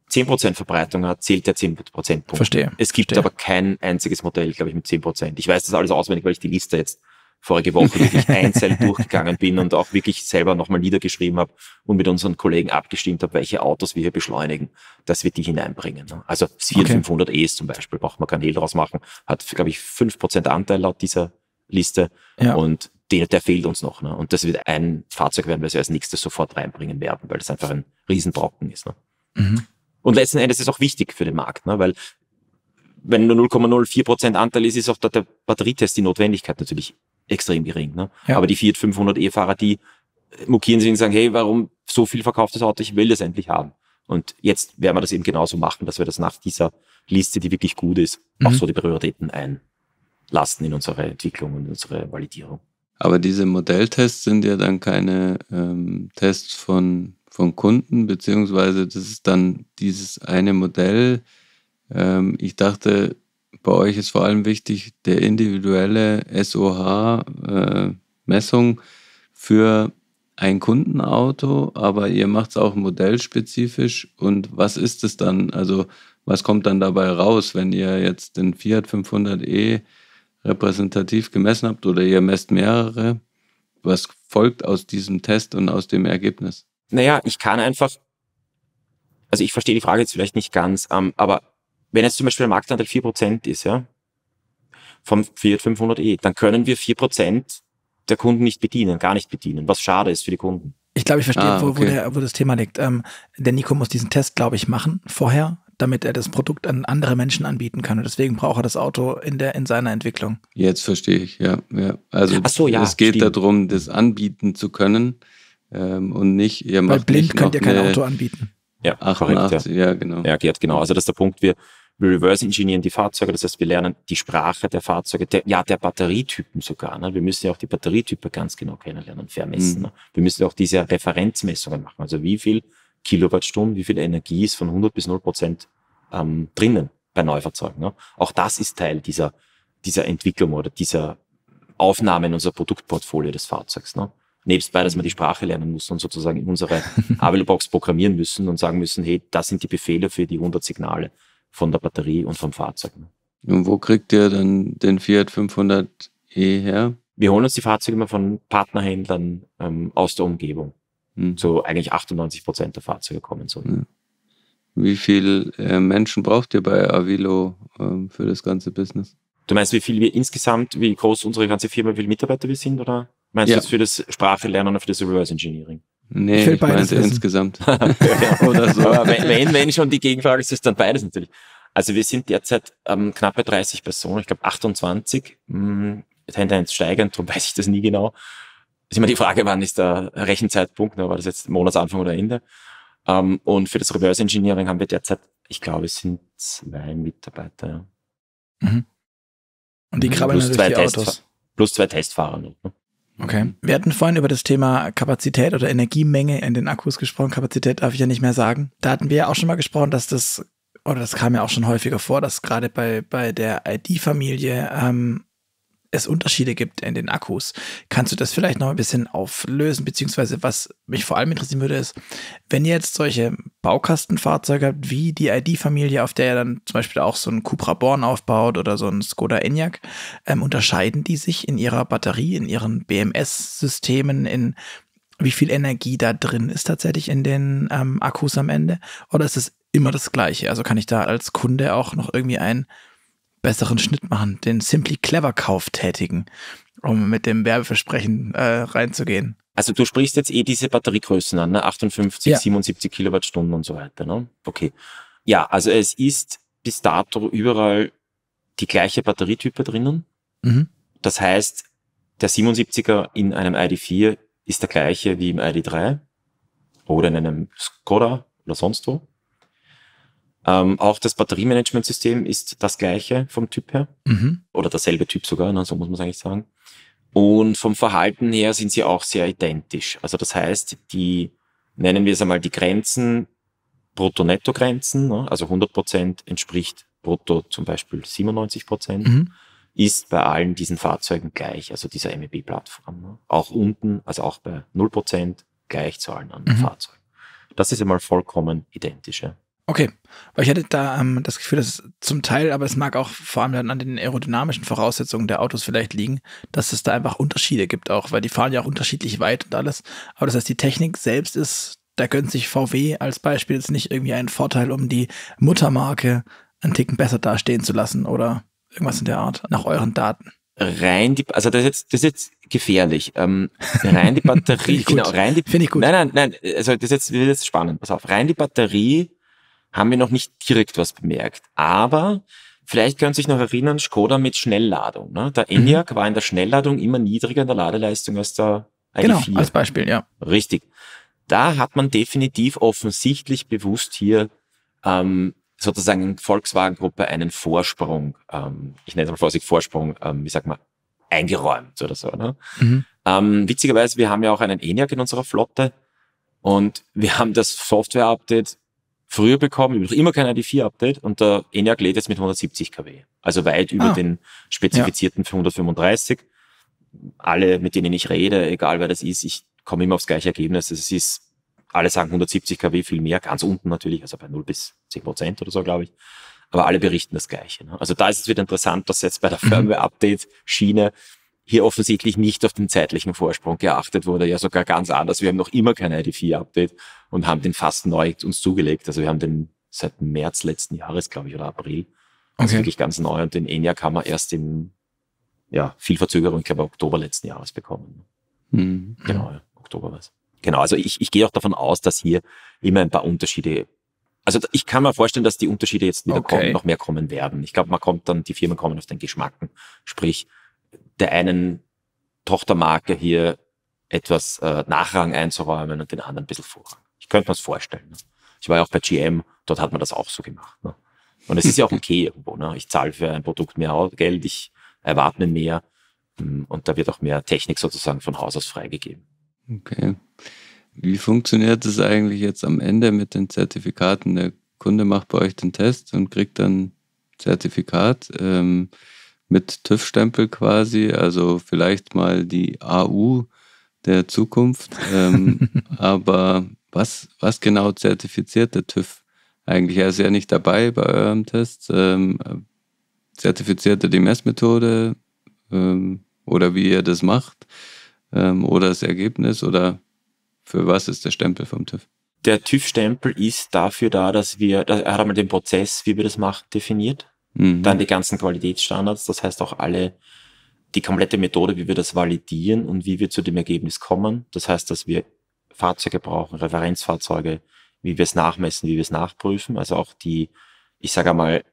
10% Verbreitung hat, zählt der 10%-Punkt. Es gibt aber kein einziges Modell, glaube ich, mit 10%. Ich weiß das alles auswendig, weil ich die Liste jetzt vorige Woche wirklich einzeln durchgegangen bin und auch wirklich selber nochmal niedergeschrieben habe und mit unseren Kollegen abgestimmt habe, welche Autos wir hier beschleunigen, dass wir die hineinbringen. Also Fiat 500e zum Beispiel, braucht man kein Hehl draus machen, hat, glaube ich, 5% Anteil laut dieser Liste und der fehlt uns noch. Ne? Und das wird ein Fahrzeug werden, das wir als nächstes sofort reinbringen werden, weil das einfach ein Riesenbrocken ist. Ne? Und letzten Endes ist es auch wichtig für den Markt, ne? Weil wenn nur 0,04% Anteil ist, ist auch der Batterietest die Notwendigkeit natürlich extrem gering. Ne? Ja. Aber die Fiat 500e-Fahrer, die mokieren sich und sagen, hey, warum so viel verkauftes Auto? Ich will das endlich haben. Und jetzt werden wir das eben genauso machen, dass wir das nach dieser Liste, die wirklich gut ist, auch so die Prioritäten einlasten in unsere Entwicklung und unsere Validierung. Aber diese Modelltests sind ja dann keine Tests von Kunden, beziehungsweise das ist dann dieses eine Modell. Ich dachte, bei euch ist vor allem wichtig, der individuelle SOH-Messung für ein Kundenauto, aber ihr macht es auch modellspezifisch. Und was ist es dann? Also was kommt dann dabei raus, wenn ihr jetzt den Fiat 500e repräsentativ gemessen habt oder ihr messt mehrere? Was folgt aus diesem Test und aus dem Ergebnis? Naja, ich kann einfach, also ich verstehe die Frage jetzt vielleicht nicht ganz, aber wenn jetzt zum Beispiel der Marktanteil 4% ist, ja, vom Fiat 500e, dann können wir 4% der Kunden nicht bedienen, gar nicht bedienen, was schade ist für die Kunden. Ich glaube, ich verstehe, wo das Thema liegt. Der Nico muss diesen Test, glaube ich, machen vorher, damit er das Produkt an andere Menschen anbieten kann. Und deswegen braucht er das Auto in seiner Entwicklung. Jetzt verstehe ich, ja. Also es geht darum, das anbieten zu können und nicht, ihr macht weil blind könnt ihr kein Auto anbieten. Ja, 88, ja, genau. Ja, geht genau. Also das ist der Punkt, wir reverse-engineeren die Fahrzeuge, das heißt, wir lernen die Sprache der Fahrzeuge, der Batterietypen sogar. Ne? Wir müssen ja auch die Batterietypen ganz genau kennenlernen und vermessen. Ne? Wir müssen auch diese Referenzmessungen machen. Also wie viel Kilowattstunden, wie viel Energie ist von 100 bis 0% drinnen bei Neufahrzeugen. Ne? Auch das ist Teil dieser Entwicklung oder dieser Aufnahme in unser Produktportfolio des Fahrzeugs. Ne? Nebstbei, dass man die Sprache lernen muss und sozusagen in unsere Aviloo-Box programmieren müssen und sagen müssen, hey, das sind die Befehle für die 100 Signale von der Batterie und vom Fahrzeug. Und wo kriegt ihr dann den Fiat 500e her? Wir holen uns die Fahrzeuge immer von Partnerhändlern aus der Umgebung. So eigentlich 98% der Fahrzeuge kommen so. Wie viel Menschen braucht ihr bei Aviloo für das ganze Business? Du meinst, wie viel wir insgesamt, wie groß unsere ganze Firma, wie viele Mitarbeiter wir sind, oder? Meinst du jetzt für das Sprachelernen oder für das Reverse Engineering? Nee, ich meinte insgesamt. Oder so. Aber wenn schon die Gegenfrage ist, dann beides natürlich. Also wir sind derzeit knapp bei 30 Personen, ich glaube 28. Tendenz steigend, darum weiß ich das nie genau. Das ist immer die Frage, wann ist der Rechenzeitpunkt, ne? War das jetzt Monatsanfang oder Ende? Und für das Reverse Engineering haben wir derzeit, ich glaube, es sind 2 Mitarbeiter. Ja. Und die krabbeln natürlich die Autos. Plus 2 Testfahrer noch. Ne? Okay. Wir hatten vorhin über das Thema Kapazität oder Energiemenge in den Akkus gesprochen. Kapazität darf ich ja nicht mehr sagen. Da hatten wir ja auch schon mal gesprochen, dass das, oder das kam ja auch schon häufiger vor, dass gerade bei der ID-Familie es Unterschiede gibt in den Akkus. Kannst du das vielleicht noch ein bisschen auflösen? Beziehungsweise was mich vor allem interessieren würde, ist, wenn ihr jetzt solche Baukastenfahrzeuge habt, wie die ID-Familie, auf der ihr dann zum Beispiel auch so einen Cupra Born aufbaut oder so einen Skoda Enyaq, unterscheiden die sich in ihrer Batterie, in ihren BMS-Systemen, in wie viel Energie da drin ist tatsächlich in den Akkus am Ende? Oder ist es immer das Gleiche? Also kann ich da als Kunde auch noch irgendwie einen besseren Schnitt machen, den Simply Clever Kauf tätigen, um mit dem Werbeversprechen reinzugehen. Also du sprichst jetzt diese Batteriegrößen an, ne? 58, ja. 77 Kilowattstunden und so weiter, ne? Okay. Ja, also es ist bis dato überall die gleiche Batterietype drinnen. Mhm. Das heißt, der 77er in einem ID.4 ist der gleiche wie im ID.3 oder in einem Skoda oder sonst wo. Auch das Batteriemanagementsystem ist das gleiche vom Typ her, oder derselbe Typ sogar, ne, so muss man es eigentlich sagen. Und vom Verhalten her sind sie auch sehr identisch. Also das heißt, die, nennen wir es einmal die Grenzen, Brutto-Netto-Grenzen, ne, also 100% entspricht Brutto zum Beispiel 97%, ist bei allen diesen Fahrzeugen gleich, also dieser MEB-Plattform. Ne. Auch unten, also auch bei 0% gleich zu allen anderen Fahrzeugen. Das ist einmal vollkommen identisch, ja. Okay, weil ich hatte da das Gefühl, dass zum Teil, aber es mag auch vor allem dann an den aerodynamischen Voraussetzungen der Autos vielleicht liegen, dass es da einfach Unterschiede gibt auch, weil die fahren ja auch unterschiedlich weit und alles. Aber das heißt, die Technik selbst ist, da gönnt sich VW als Beispiel jetzt nicht irgendwie einen Vorteil, um die Muttermarke einen Ticken besser dastehen zu lassen oder irgendwas in der Art, nach euren Daten. Rein die, also das ist jetzt gefährlich. Rein die Batterie, genau, rein die, finde ich gut. Nein, also das ist jetzt spannend, pass auf, rein die Batterie haben wir noch nicht direkt was bemerkt. Aber vielleicht können Sie sich noch erinnern, Skoda mit Schnellladung. Ne? Der Enyaq war in der Schnellladung immer niedriger in der Ladeleistung als der ID.4. Genau, als Beispiel, ja. Richtig. Da hat man definitiv offensichtlich bewusst hier sozusagen in Volkswagen-Gruppe einen Vorsprung, ich nenne es mal vorsichtig Vorsprung, wie sagt man, eingeräumt oder so. Ne? Witzigerweise, wir haben ja auch einen Enyaq in unserer Flotte und wir haben das Software-Update früher bekommen, ich habe noch immer kein ID.4-Update und der Enyaq lädt jetzt mit 170 kW. Also weit über den spezifizierten 135. Alle, mit denen ich rede, egal wer das ist, ich komme immer aufs gleiche Ergebnis. Es ist, alle sagen 170 kW, viel mehr, ganz unten natürlich, also bei 0-10% oder so, glaube ich. Aber alle berichten das Gleiche. Ne? Also da ist es wieder interessant, dass jetzt bei der Firmware-Update-Schiene hier offensichtlich nicht auf den zeitlichen Vorsprung geachtet wurde, ja sogar ganz anders. Wir haben noch immer kein ID.4-Update und haben den fast neu uns zugelegt. Also wir haben den seit März letzten Jahres, glaube ich, oder April. Also wirklich ganz neu. Und den Enyaq haben wir erst im, viel Verzögerung, ich glaube Oktober letzten Jahres bekommen. Genau, ja, Oktober war es. Genau, also ich gehe auch davon aus, dass hier immer ein paar Unterschiede, also ich kann mir vorstellen, dass die Unterschiede jetzt wieder kommen, noch mehr kommen werden. Ich glaube, man kommt dann, die Firmen kommen auf den Geschmack, sprich, der einen Tochtermarke hier etwas Nachrang einzuräumen und den anderen ein bisschen Vorrang. Ich könnte mir das vorstellen. Ne? Ich war ja auch bei GM, dort hat man das auch so gemacht. Ne? Und es ist ja auch okay irgendwo. Ne? Ich zahle für ein Produkt mehr Geld, ich erwarte mir mehr und da wird auch mehr Technik sozusagen von Haus aus freigegeben. Okay. Wie funktioniert das eigentlich jetzt am Ende mit den Zertifikaten? Der Kunde macht bei euch den Test und kriegt dann Zertifikat. Mit TÜV-Stempel quasi, also vielleicht mal die AU der Zukunft. Aber was genau zertifiziert der TÜV eigentlich? Er ist ja nicht dabei bei eurem Test. Zertifiziert er die Messmethode oder wie ihr das macht oder das Ergebnis oder für was ist der Stempel vom TÜV? Der TÜV-Stempel ist dafür da, er hat einmal den Prozess, wie wir das machen, definiert. Dann die ganzen Qualitätsstandards, das heißt auch die komplette Methode, wie wir das validieren und wie wir zu dem Ergebnis kommen. Das heißt, dass wir Fahrzeuge brauchen, Referenzfahrzeuge, wie wir es nachmessen, wie wir es nachprüfen. Also auch er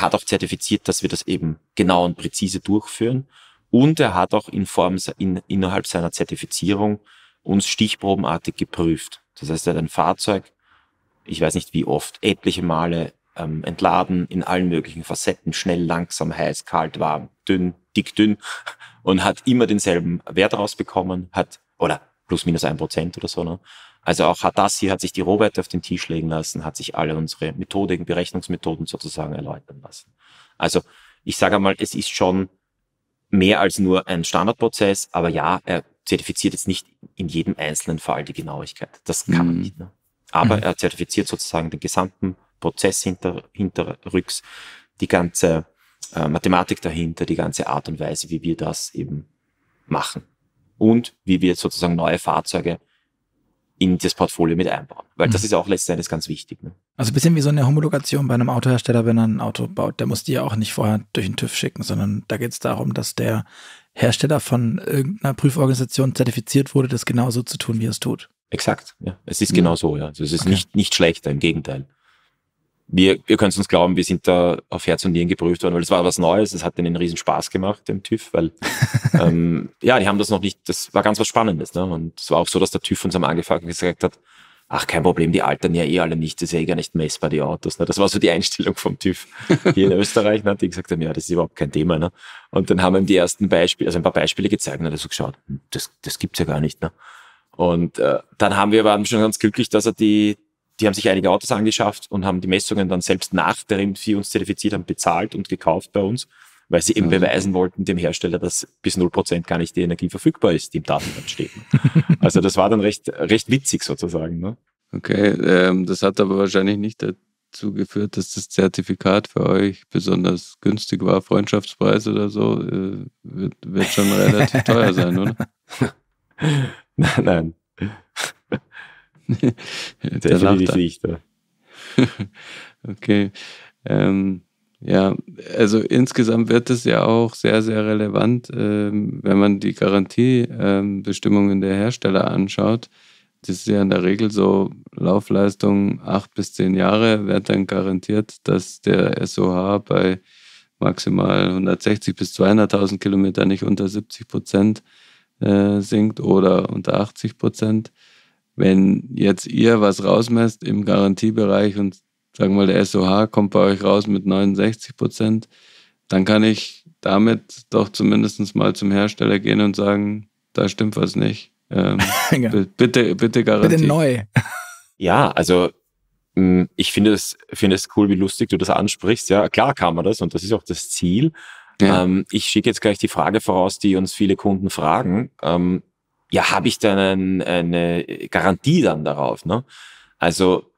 hat auch zertifiziert, dass wir das eben genau und präzise durchführen. Und er hat auch innerhalb seiner Zertifizierung uns stichprobenartig geprüft. Das heißt, er hat ein Fahrzeug, ich weiß nicht wie oft, etliche Male entladen in allen möglichen Facetten, schnell, langsam, heiß, kalt, warm, dünn, dick-dünn und hat immer denselben Wert rausbekommen, hat, oder plus minus 1% oder so, ne? Also auch das hier hat sich die Robert auf den Tisch legen lassen, hat sich alle unsere Methodiken, Berechnungsmethoden sozusagen erläutern lassen. Also ich sage mal, es ist schon mehr als nur ein Standardprozess, aber ja, er zertifiziert jetzt nicht in jedem einzelnen Fall die Genauigkeit. Das kann man nicht. Ne? Aber er zertifiziert sozusagen den gesamten Prozess hinterrücks, die ganze Mathematik dahinter, die ganze Art und Weise, wie wir das eben machen und wie wir sozusagen neue Fahrzeuge in das Portfolio mit einbauen. Weil das ist ja auch letztendlich ganz wichtig. Ne? Also ein bisschen wie so eine Homologation bei einem Autohersteller, wenn er ein Auto baut, der muss die ja auch nicht vorher durch den TÜV schicken, sondern da geht es darum, dass der Hersteller von irgendeiner Prüforganisation zertifiziert wurde, das genauso zu tun, wie er es tut. Exakt, ja. Es ist genau so, ja. Also es ist nicht schlechter, im Gegenteil. Ihr könnt uns glauben, wir sind da auf Herz und Nieren geprüft worden, weil es war was Neues, es hat denen riesen Spaß gemacht, dem TÜV, weil ja, die haben das noch nicht, das war ganz was Spannendes, ne? Und es war auch so, dass der TÜV uns am Anfang gesagt hat, ach, kein Problem, die altern ja eh alle nicht, das ist ja eh gar nicht messbar, die Autos. Ne? Das war so die Einstellung vom TÜV hier in Österreich, ne? Die gesagt haben, ja, das ist überhaupt kein Thema. Ne? Und dann haben ihm die ersten Beispiele, also ein paar Beispiele gezeigt und hat er so geschaut, das gibt's ja gar nicht. Ne? Und dann waren wir schon ganz glücklich, dass er die haben sich einige Autos angeschafft und haben die Messungen dann selbst nachdem sie uns zertifiziert haben, bezahlt und gekauft bei uns, weil sie eben beweisen wollten dem Hersteller, dass bis 0% gar nicht die Energie verfügbar ist, die im Datenblatt steht. Also das war dann recht witzig sozusagen. Ne? Okay, das hat aber wahrscheinlich nicht dazu geführt, dass das Zertifikat für euch besonders günstig war. Freundschaftspreis oder so wird schon relativ teuer sein, oder? Nein. Definitiv nicht. Okay. Ja, also insgesamt wird es ja auch sehr, sehr relevant, wenn man die Garantiebestimmungen der Hersteller anschaut. Das ist ja in der Regel so, Laufleistung 8 bis 10 Jahre wird dann garantiert, dass der SOH bei maximal 160 bis 200.000 Kilometer nicht unter 70% sinkt oder unter 80%. Wenn jetzt ihr was rausmesst im Garantiebereich und sagen wir mal, der SOH kommt bei euch raus mit 69%, dann kann ich damit doch zumindest mal zum Hersteller gehen und sagen, da stimmt was nicht. Ja. Bitte Garantie. Bitte neu. Ja, also ich finde es cool, wie lustig du das ansprichst. Ja, klar kann man das und das ist auch das Ziel. Ja. Ich schicke jetzt gleich die Frage voraus, die uns viele Kunden fragen. Ja, habe ich dann eine Garantie dann darauf? Ne? Also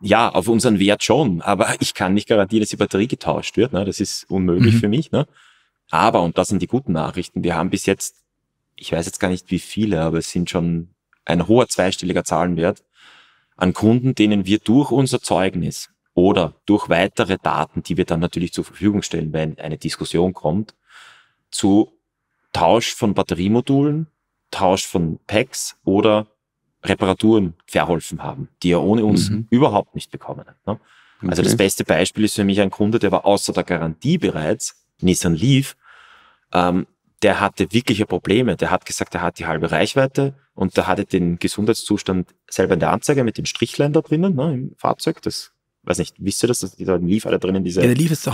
ja, auf unseren Wert schon, aber ich kann nicht garantieren, dass die Batterie getauscht wird. Ne? Das ist unmöglich für mich. Ne? Aber, und das sind die guten Nachrichten, wir haben bis jetzt, ich weiß jetzt gar nicht wie viele, aber es sind schon ein hoher zweistelliger Zahlenwert an Kunden, denen wir durch unser Zeugnis oder durch weitere Daten, die wir dann natürlich zur Verfügung stellen, wenn eine Diskussion kommt, zu Tausch von Batteriemodulen, Tausch von Packs oder Reparaturen verholfen haben, die er ohne uns überhaupt nicht bekommen hat. Ne? Also das beste Beispiel ist für mich ein Kunde, der war außer der Garantie bereits, Nissan Leaf, der hatte wirkliche Probleme. Der hat gesagt, er hat die halbe Reichweite und der hatte den Gesundheitszustand selber in der Anzeige mit den Strichlein da drinnen, ne, im Fahrzeug. Das, weiß nicht, wisst ihr das, dass die da im Leaf alle drinnen diese Strichlein? Ja, der Leaf ist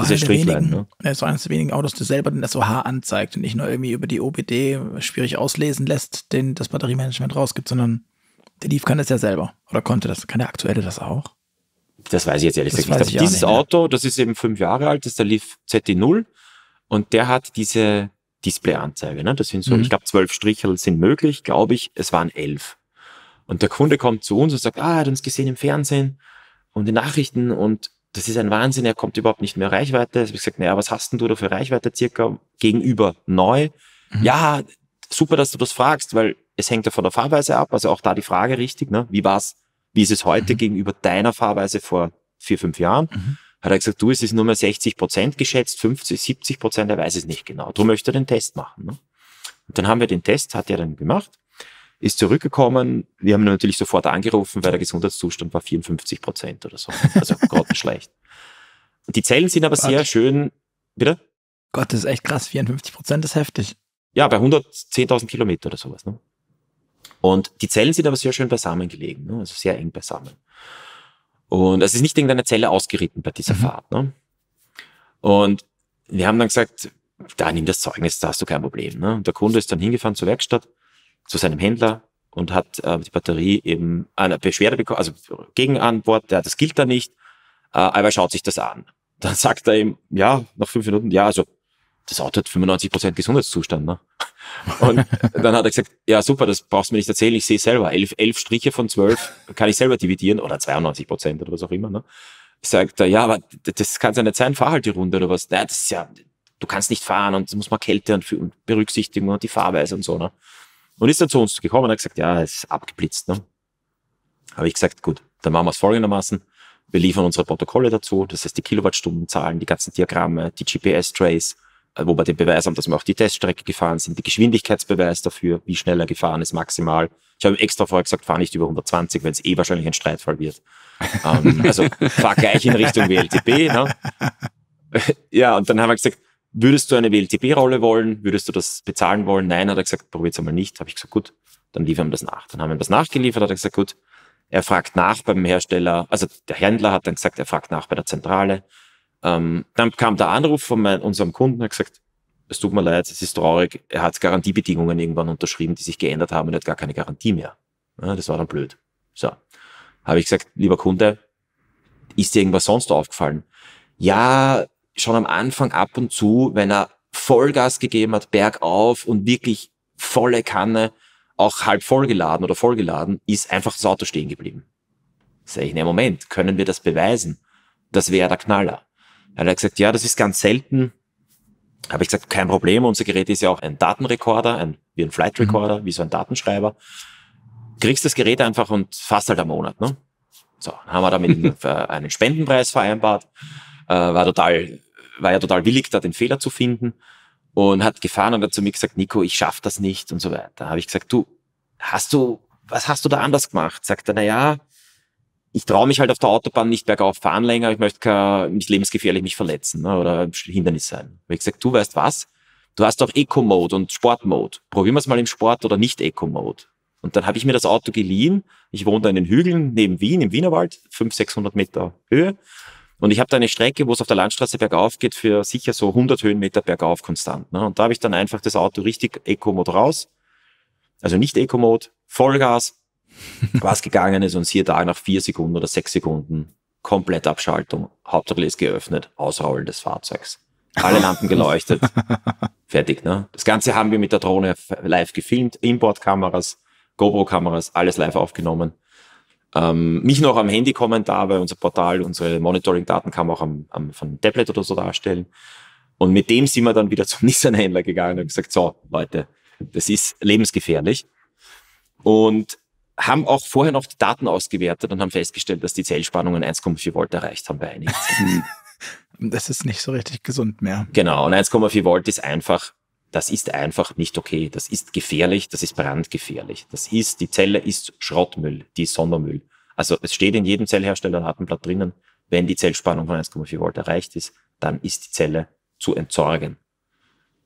doch eines der wenigen Autos, das selber den SOH anzeigt und nicht nur irgendwie über die OBD schwierig auslesen lässt, den das Batteriemanagement rausgibt, sondern der Leaf kann das ja selber. Oder konnte das? Kann der aktuelle das auch? Das weiß ich jetzt ehrlich gesagt nicht. Dieses Auto, das ist eben 5 Jahre alt, das ist der Leaf ZT0 und der hat diese Displayanzeige, ne? Das sind so, ich glaube, 12 Strichel sind möglich, glaube ich. Es waren 11. Und der Kunde kommt zu uns und sagt, er hat uns gesehen im Fernsehen und in Nachrichten und das ist ein Wahnsinn, er kommt überhaupt nicht mehr Reichweite. Ich habe gesagt, naja, was hast denn du da für Reichweite circa gegenüber neu? Ja, super, dass du das fragst, weil es hängt ja von der Fahrweise ab. Also auch da die Frage richtig, ne? Wie war's? Wie ist es heute gegenüber deiner Fahrweise vor 4, 5 Jahren? Hat er gesagt, du, es ist nur mehr 60% geschätzt, 50, 70%, er weiß es nicht genau. Darum möchte er den Test machen. Ne? Und dann haben wir den Test, hat er dann gemacht, ist zurückgekommen. Wir haben ihn natürlich sofort angerufen, weil der Gesundheitszustand war 54% oder so. Also grottenschlecht. Die Zellen sind aber sehr schön, bitte? Gott, das ist echt krass, 54% ist heftig. Ja, bei 110.000 Kilometer oder sowas. Ne? Und die Zellen sind aber sehr schön beisammen gelegen, ne? Also sehr eng beisammen. Und es ist nicht irgendeine Zelle ausgeritten bei dieser Fahrt. Ne? Und wir haben dann gesagt, da nimm das Zeugnis, da hast du kein Problem. Ne? Und der Kunde ist dann hingefahren zur Werkstatt, zu seinem Händler und hat die Batterie eben eine Beschwerde bekommen, also Gegenantwort, ja, das gilt da nicht, aber er schaut sich das an. Dann sagt er ihm, ja, nach 5 Minuten, ja, also das Auto hat 95% Gesundheitszustand. Ne? Und dann hat er gesagt, ja super, das brauchst du mir nicht erzählen, ich sehe selber, 11 Striche von 12 kann ich selber dividieren oder 92% oder was auch immer. Ne? Sagt er, ja, aber das kann ja nicht sein, fahr halt die Runde oder was. Naja, das ist ja, du kannst nicht fahren und das muss man Kälte und berücksichtigen und die Fahrweise und so. Ne? Und ist dann zu uns gekommen und hat gesagt, ja, es ist abgeblitzt. Ne? Habe ich gesagt, gut, dann machen wir es folgendermaßen. Wir liefern unsere Protokolle dazu, das heißt die Kilowattstundenzahlen, die ganzen Diagramme, die GPS-Trace, wo wir den Beweis haben, dass wir auch die Teststrecke gefahren sind, die Geschwindigkeitsbeweis dafür, wie schnell er gefahren ist maximal. Ich habe extra vorher gesagt, fahr nicht über 120, weil es eh wahrscheinlich ein Streitfall wird. Also fahr gleich in Richtung WLTP. Ne? Ja, und dann haben wir gesagt, würdest du eine WLTP-Rolle wollen? Würdest du das bezahlen wollen? Nein, hat er gesagt, probier's einmal nicht. Habe ich gesagt, gut, dann liefern wir das nach. Dann haben wir das nachgeliefert, hat er gesagt, gut, er fragt nach beim Hersteller, also der Händler hat dann gesagt, er fragt nach bei der Zentrale. Dann kam der Anruf von unserem Kunden, er hat gesagt, es tut mir leid, es ist traurig, er hat Garantiebedingungen irgendwann unterschrieben, die sich geändert haben und er hat gar keine Garantie mehr. Ja, das war dann blöd. So, habe ich gesagt, lieber Kunde, ist dir irgendwas sonst aufgefallen? Ja, schon am Anfang ab und zu, wenn er Vollgas gegeben hat, bergauf und wirklich volle Kanne, auch halb vollgeladen oder vollgeladen, ist einfach das Auto stehen geblieben. Sag ich, ne, Moment, können wir das beweisen? Das wäre der Knaller. Dann hat er gesagt, ja, das ist ganz selten. Habe ich gesagt, kein Problem, unser Gerät ist ja auch ein Datenrekorder, wie ein Flight Recorder, wie so ein Datenschreiber. Kriegst das Gerät einfach und fast halt am Monat. Ne? So, dann haben wir damit einen Spendenpreis vereinbart. War ja total willig, da den Fehler zu finden und hat gefahren und hat zu mir gesagt, Nico, ich schaffe das nicht und so weiter. Da habe ich gesagt, du, was hast du da anders gemacht? Sagt er, naja, ich traue mich halt auf der Autobahn nicht bergauf fahren länger, ich möchte nicht lebensgefährlich mich verletzen, ne, oder Hindernis sein. Da habe ich gesagt, du weißt was, du hast doch Eco-Mode und Sport-Mode, probieren wir es mal im Sport oder nicht Eco-Mode. Und dann habe ich mir das Auto geliehen, ich wohne da in den Hügeln neben Wien, im Wienerwald, 500-600 Meter Höhe. Und ich habe da eine Strecke, wo es auf der Landstraße bergauf geht, für sicher so 100 Höhenmeter bergauf konstant. Ne? Und da habe ich dann einfach das Auto richtig Eco-Mode raus, also nicht Eco-Mode, Vollgas, was gegangen ist und siehe da nach 4 Sekunden oder 6 Sekunden komplett Abschaltung, Hauptvergleich ist geöffnet, Ausrollen des Fahrzeugs. Alle Lampen geleuchtet, fertig. Ne? Das Ganze haben wir mit der Drohne live gefilmt, Inboard-Kameras, GoPro-Kameras, alles live aufgenommen. Nicht nur am Handy Kommentar, weil unser Portal, unsere Monitoring-Daten kann man auch von Tablet oder so darstellen. Und mit dem sind wir dann wieder zum Nissan-Händler gegangen und gesagt, so Leute, das ist lebensgefährlich. Und haben auch vorher noch die Daten ausgewertet und haben festgestellt, dass die Zellspannungen 1,4 Volt erreicht haben bei einigen. Das ist nicht so richtig gesund mehr. Genau, und 1,4 Volt ist einfach, das ist einfach nicht okay. Das ist gefährlich, das ist brandgefährlich. Das ist, die Zelle ist Schrottmüll, die ist Sondermüll. Also es steht in jedem Zellhersteller ein Datenblatt drinnen, wenn die Zellspannung von 1,4 Volt erreicht ist, dann ist die Zelle zu entsorgen.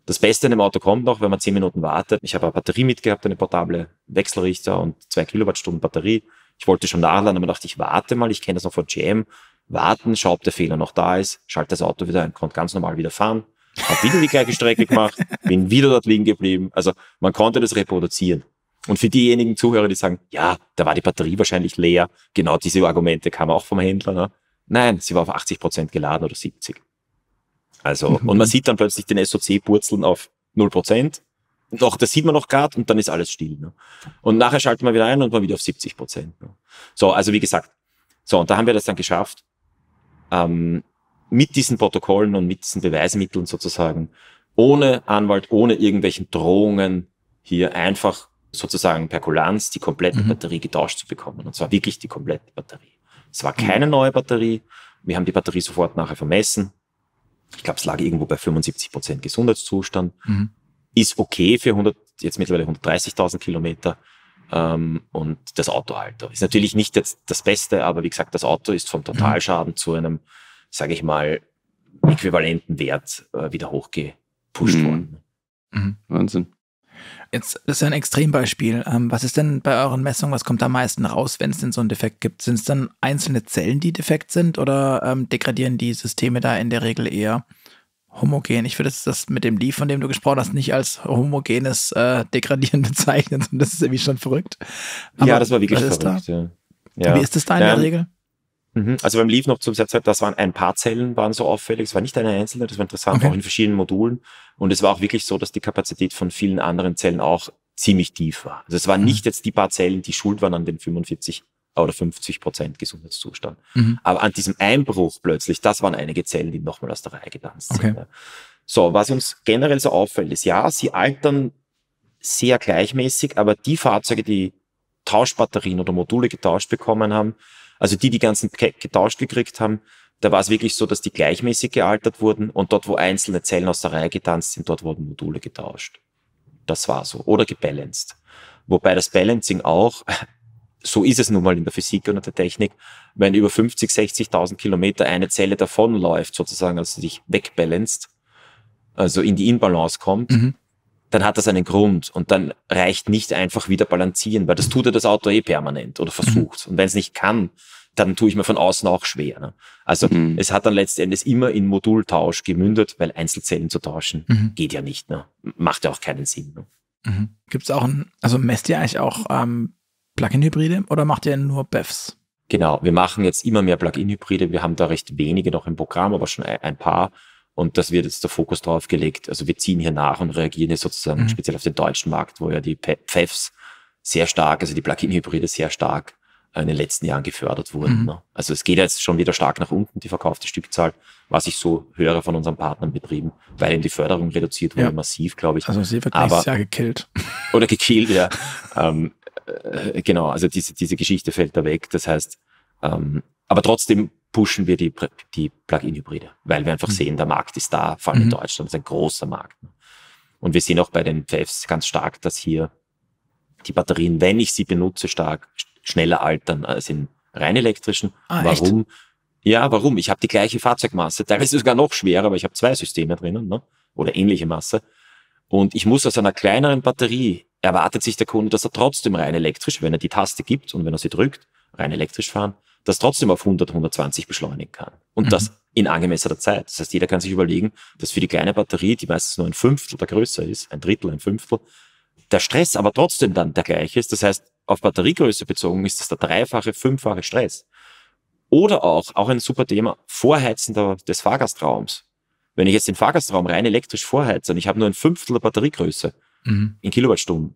Das Beste in dem Auto kommt noch, wenn man 10 Minuten wartet. Ich habe eine Batterie mitgehabt, eine portable Wechselrichter und 2 Kilowattstunden Batterie. Ich wollte schon nachladen, aber dachte, ich warte mal, ich kenne das noch von GM. Warten, schaue, ob der Fehler noch da ist, schalte das Auto wieder ein, konnte ganz normal wieder fahren. Habe wieder die gleiche Strecke gemacht, bin wieder dort liegen geblieben. Also man konnte das reproduzieren. Und für diejenigen Zuhörer, die sagen, ja, da war die Batterie wahrscheinlich leer, genau diese Argumente kamen auch vom Händler. Ne? Nein, sie war auf 80% geladen oder 70%. Also, und man sieht dann plötzlich den SOC purzeln auf 0%. Doch, das sieht man noch gerade und dann ist alles still. Ne? Und nachher schalten wir wieder ein und war wieder auf 70%. Ne? So, also wie gesagt. So, und da haben wir das dann geschafft, mit diesen Protokollen und mit diesen Beweismitteln sozusagen, ohne Anwalt, ohne irgendwelchen Drohungen, hier einfach sozusagen per Kulanz die komplette Batterie getauscht zu bekommen. Und zwar wirklich die komplette Batterie. Es war keine neue Batterie. Wir haben die Batterie sofort nachher vermessen. Ich glaube, es lag irgendwo bei 75% Gesundheitszustand. Ist okay für jetzt mittlerweile 130.000 Kilometer. Und das Autoalter ist natürlich nicht jetzt das Beste, aber wie gesagt, das Auto ist vom Totalschaden zu einem, sage ich mal, äquivalenten Wert wieder hochgepusht worden. Wahnsinn. Jetzt ist ja ein Extrembeispiel. Was ist denn bei euren Messungen, was kommt am meisten raus, wenn es denn so einen Defekt gibt? Sind es dann einzelne Zellen, die defekt sind, oder degradieren die Systeme da in der Regel eher? homogen. Ich würde das mit dem Leaf, von dem du gesprochen hast, nicht als homogenes Degradieren bezeichnen. Das ist irgendwie schon verrückt. Aber ja, das war wirklich verrückt. Ja. Ja. Wie ist das da in der Regel? Also beim Leaf noch zum Satz, das waren ein paar Zellen, waren so auffällig. Es war nicht eine einzelne, das war interessant, okay, auch in verschiedenen Modulen. Und es war auch wirklich so, dass die Kapazität von vielen anderen Zellen auch ziemlich tief war. Also es waren nicht jetzt die paar Zellen, die schuld waren an den 45 oder 50% Gesundheitszustand. Aber an diesem Einbruch plötzlich, das waren einige Zellen, die nochmal aus der Reihe getanzt sind. Ja. So, was uns generell so auffällt, ist, ja, sie altern sehr gleichmäßig, aber die Fahrzeuge, die Tauschbatterien oder Module getauscht bekommen haben, also die ganzen getauscht gekriegt haben, da war es wirklich so, dass die gleichmäßig gealtert wurden und dort, wo einzelne Zellen aus der Reihe getanzt sind, dort wurden Module getauscht. Das war so. Oder gebalanced. Wobei das Balancing auch, so ist es nun mal in der Physik und in der Technik, wenn über 50, 60.000 Kilometer eine Zelle davonläuft, sozusagen, also sich wegbalanced, also in die Inbalance kommt, dann hat das einen Grund und dann reicht nicht einfach wieder balancieren, weil das tut ja das Auto eh permanent oder versucht. Und wenn es nicht kann, dann tue ich mir von außen auch schwer. Ne? Also es hat dann letztendlich immer in Modultausch gemündet, weil Einzelzellen zu tauschen geht ja nicht. Ne? Macht ja auch keinen Sinn. Ne? Gibt es auch, also messt ihr eigentlich auch Plug-in-Hybride oder macht ihr nur BEVs? Genau, wir machen jetzt immer mehr Plug-in-Hybride. Wir haben da recht wenige noch im Programm, aber schon ein paar. Und das wird jetzt der Fokus drauf gelegt. Also wir ziehen hier nach und reagieren jetzt sozusagen speziell auf den deutschen Markt, wo ja die PHEVs sehr stark, also die Plug-in-Hybride sehr stark in den letzten Jahren gefördert wurden. Ne? Also es geht jetzt schon wieder stark nach unten, die verkaufte Stückzahl, was ich so höre von unseren Partnerbetrieben, weil eben die Förderung reduziert wurde, massiv, glaube ich. Also sie wird nächstes Jahr gekillt. Oder gekillt, ja. Genau, also diese Geschichte fällt da weg. Das heißt, aber trotzdem pushen wir die Plug-in-Hybride, weil wir einfach sehen, der Markt ist da, vor allem in Deutschland, das ist ein großer Markt. Und wir sehen auch bei den PHEVs ganz stark, dass hier die Batterien, wenn ich sie benutze, stark schneller altern als in rein elektrischen. Warum? Echt? Ja, warum? Ich habe die gleiche Fahrzeugmasse, teilweise sogar noch schwerer, aber ich habe zwei Systeme drinnen, ne? Oder ähnliche Masse. Und ich muss aus einer kleineren Batterie, erwartet sich der Kunde, dass er trotzdem rein elektrisch, wenn er die Taste gibt und wenn er sie drückt, rein elektrisch fahren, das trotzdem auf 100, 120 beschleunigen kann. Und das in angemessener Zeit. Das heißt, jeder kann sich überlegen, dass für die kleine Batterie, die meistens nur ein Fünftel oder größer ist, ein Drittel, ein Fünftel, der Stress aber trotzdem dann der gleiche ist. Das heißt, auf Batteriegröße bezogen ist das der dreifache, fünffache Stress. Oder auch ein super Thema, Vorheizen des Fahrgastraums. Wenn ich jetzt den Fahrgastraum rein elektrisch vorheize und ich habe nur ein Fünftel der Batteriegröße in Kilowattstunden,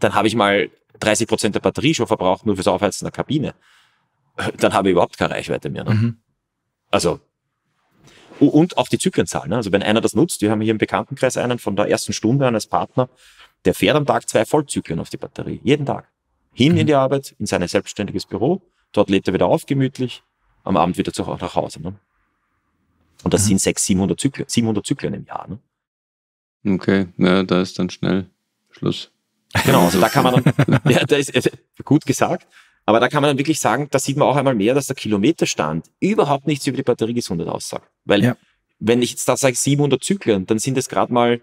dann habe ich mal 30% der Batterie schon verbraucht, nur fürs Aufheizen der Kabine. Dann habe ich überhaupt keine Reichweite mehr. Ne? Also, und auch die Zyklenzahl. Ne? Also wenn einer das nutzt, wir haben hier im Bekanntenkreis einen von der ersten Stunde an als Partner, der fährt am Tag 2 Vollzyklen auf die Batterie. Jeden Tag. Hin in die Arbeit, in sein selbstständiges Büro, dort lädt er wieder auf, gemütlich, am Abend wieder nach Hause. Ne? Und das sind 600, 700 Zyklen, 700 Zyklen im Jahr. Ne? Okay, ja, da ist dann schnell Schluss. Genau, also da kann man dann, ja, da ist gut gesagt. Aber da kann man dann wirklich sagen, da sieht man auch einmal mehr, dass der Kilometerstand überhaupt nichts über die Batteriegesundheit aussagt. Weil wenn ich jetzt da sage 700 Zyklen, dann sind es gerade mal,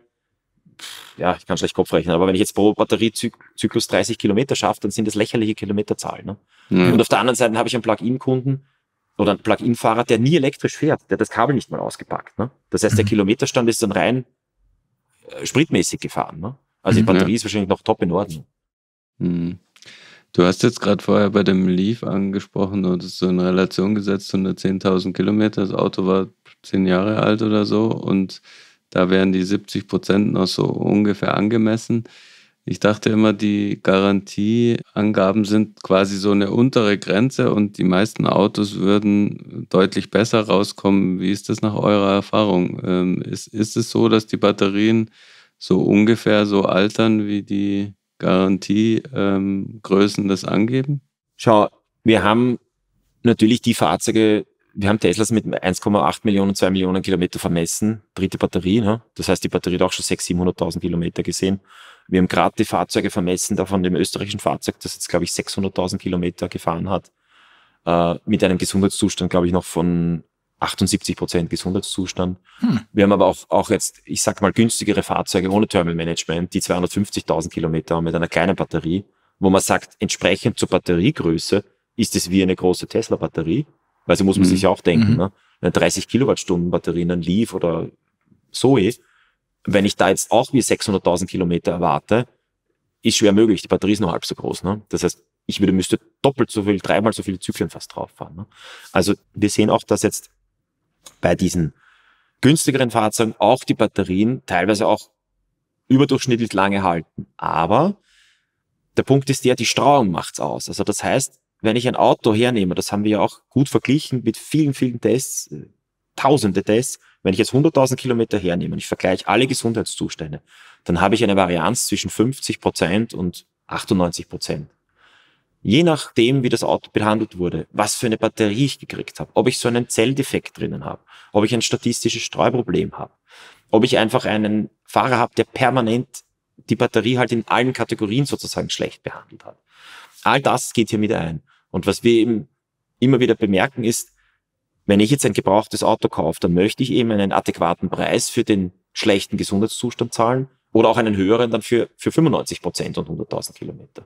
ja, ich kann schlecht Kopf rechnen, aber wenn ich jetzt pro Batteriezyklus 30 Kilometer schaffe, dann sind das lächerliche Kilometerzahlen. Ne? Und auf der anderen Seite habe ich einen Plug-in-Kunden oder einen Plug-in-Fahrer, der nie elektrisch fährt, der hat das Kabel nicht mal ausgepackt. Ne? Das heißt, der Kilometerstand ist dann rein spritmäßig gefahren. Ne? Also die Batterie ist wahrscheinlich noch top in Ordnung. Du hast jetzt gerade vorher bei dem Leaf angesprochen und es so in Relation gesetzt, 110.000 Kilometer, das Auto war 10 Jahre alt oder so und da wären die 70% noch so ungefähr angemessen. Ich dachte immer, die Garantieangaben sind quasi so eine untere Grenze und die meisten Autos würden deutlich besser rauskommen. Wie ist das nach eurer Erfahrung? Ist es so, dass die Batterien so ungefähr so altern wie die Garantiegrößen das angeben? Schau, wir haben natürlich die Fahrzeuge, wir haben Teslas mit 1,8 Millionen, 2 Millionen Kilometer vermessen, dritte Batterie, ne? Das heißt, die Batterie hat auch schon 600.000, 700.000 Kilometer gesehen. Wir haben gerade die Fahrzeuge vermessen, davon dem österreichischen Fahrzeug, das jetzt, glaube ich, 600.000 Kilometer gefahren hat, mit einem Gesundheitszustand, glaube ich, noch von 78% Gesundheitszustand. Wir haben aber auch jetzt, ich sag mal, günstigere Fahrzeuge ohne Thermal Management, die 250.000 Kilometer haben mit einer kleinen Batterie, wo man sagt, entsprechend zur Batteriegröße ist es wie eine große Tesla-Batterie, weil so muss man sich ja auch denken, ne? Eine 30 Kilowattstunden Batterie, ein Leaf oder Zoe, wenn ich da jetzt auch wie 600.000 Kilometer erwarte, ist schwer möglich. Die Batterie ist nur halb so groß. Ne? Das heißt, ich müsste doppelt so viel, dreimal so viele Zyklen fast drauf fahren. Ne? Also wir sehen auch, dass jetzt bei diesen günstigeren Fahrzeugen auch die Batterien teilweise auch überdurchschnittlich lange halten. Aber der Punkt ist der, die Streuung macht's aus. Also das heißt, wenn ich ein Auto hernehme, das haben wir ja auch gut verglichen mit vielen, vielen Tests, tausende Tests, wenn ich jetzt 100.000 Kilometer hernehme und ich vergleiche alle Gesundheitszustände, dann habe ich eine Varianz zwischen 50% und 98%. Je nachdem, wie das Auto behandelt wurde, was für eine Batterie ich gekriegt habe, ob ich so einen Zelldefekt drinnen habe, ob ich ein statistisches Streuproblem habe, ob ich einfach einen Fahrer habe, der permanent die Batterie halt in allen Kategorien sozusagen schlecht behandelt hat. All das geht hier mit ein. Und was wir eben immer wieder bemerken ist, wenn ich jetzt ein gebrauchtes Auto kaufe, dann möchte ich eben einen adäquaten Preis für den schlechten Gesundheitszustand zahlen oder auch einen höheren dann für 95% und 100.000 Kilometer.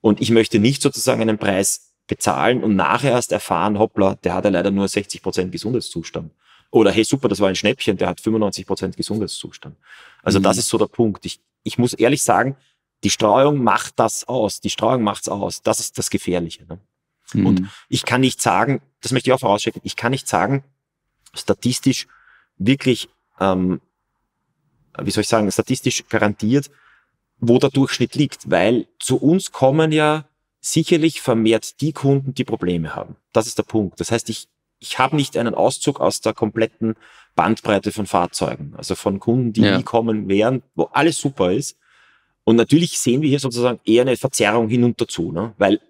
Und ich möchte nicht sozusagen einen Preis bezahlen und nachher erst erfahren, hoppla, der hat ja leider nur 60% Gesundheitszustand. Oder hey, super, das war ein Schnäppchen, der hat 95% Gesundheitszustand. Also das ist so der Punkt. Ich muss ehrlich sagen, die Streuung macht das aus. Die Streuung macht's aus. Das ist das Gefährliche. Ne? Mhm. Und ich kann nicht sagen, das möchte ich auch vorausschicken, ich kann nicht sagen, statistisch wirklich, statistisch garantiert, wo der Durchschnitt liegt, weil zu uns kommen ja sicherlich vermehrt die Kunden, die Probleme haben. Das ist der Punkt. Das heißt, ich habe nicht einen Auszug aus der kompletten Bandbreite von Fahrzeugen, also von Kunden, die nie kommen werden, wo alles super ist. Und natürlich sehen wir hier sozusagen eher eine Verzerrung hin und dazu, ne? Weil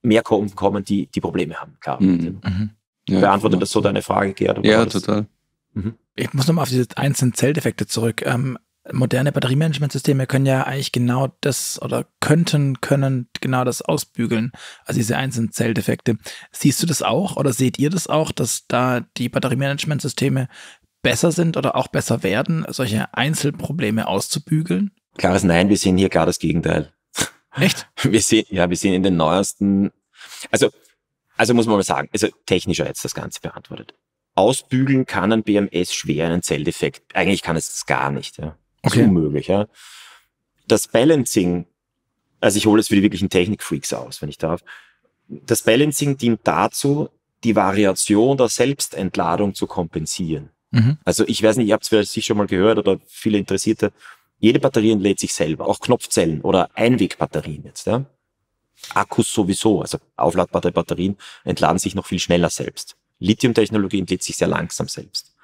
mehr Kunden kommen, die Probleme haben. Klar. Mhm. Ja, beantwortet das so deine Frage, Gerhard? Ja, total. Mhm. Ich muss nochmal auf diese einzelnen Zelldefekte zurück. Moderne Batteriemanagementsysteme können ja eigentlich genau das oder können genau das ausbügeln, also diese einzelnen Zelldefekte. Siehst du das auch oder seht ihr das auch, dass da die Batteriemanagementsysteme besser sind oder auch besser werden, solche Einzelprobleme auszubügeln? Klares Nein, wir sehen hier klar das Gegenteil. Echt? Wir sehen in den neuesten, also muss man mal sagen, also technischer jetzt das Ganze beantwortet. Ausbügeln kann ein BMS schwer, einen Zelldefekt. Eigentlich kann es das gar nicht, ja. Okay. Ist unmöglich, ja. Das Balancing, also ich hole es für die wirklichen Technikfreaks aus, wenn ich darf. Das Balancing dient dazu, die Variation der Selbstentladung zu kompensieren. Mhm. Also ich weiß nicht, ihr habt es vielleicht schon mal gehört oder viele Interessierte, jede Batterie entlädt sich selber, auch Knopfzellen oder Einwegbatterien jetzt, ja. Akkus sowieso, also aufladbare Batterien entladen sich noch viel schneller selbst. Lithium-Technologie entlädt sich sehr langsam selbst.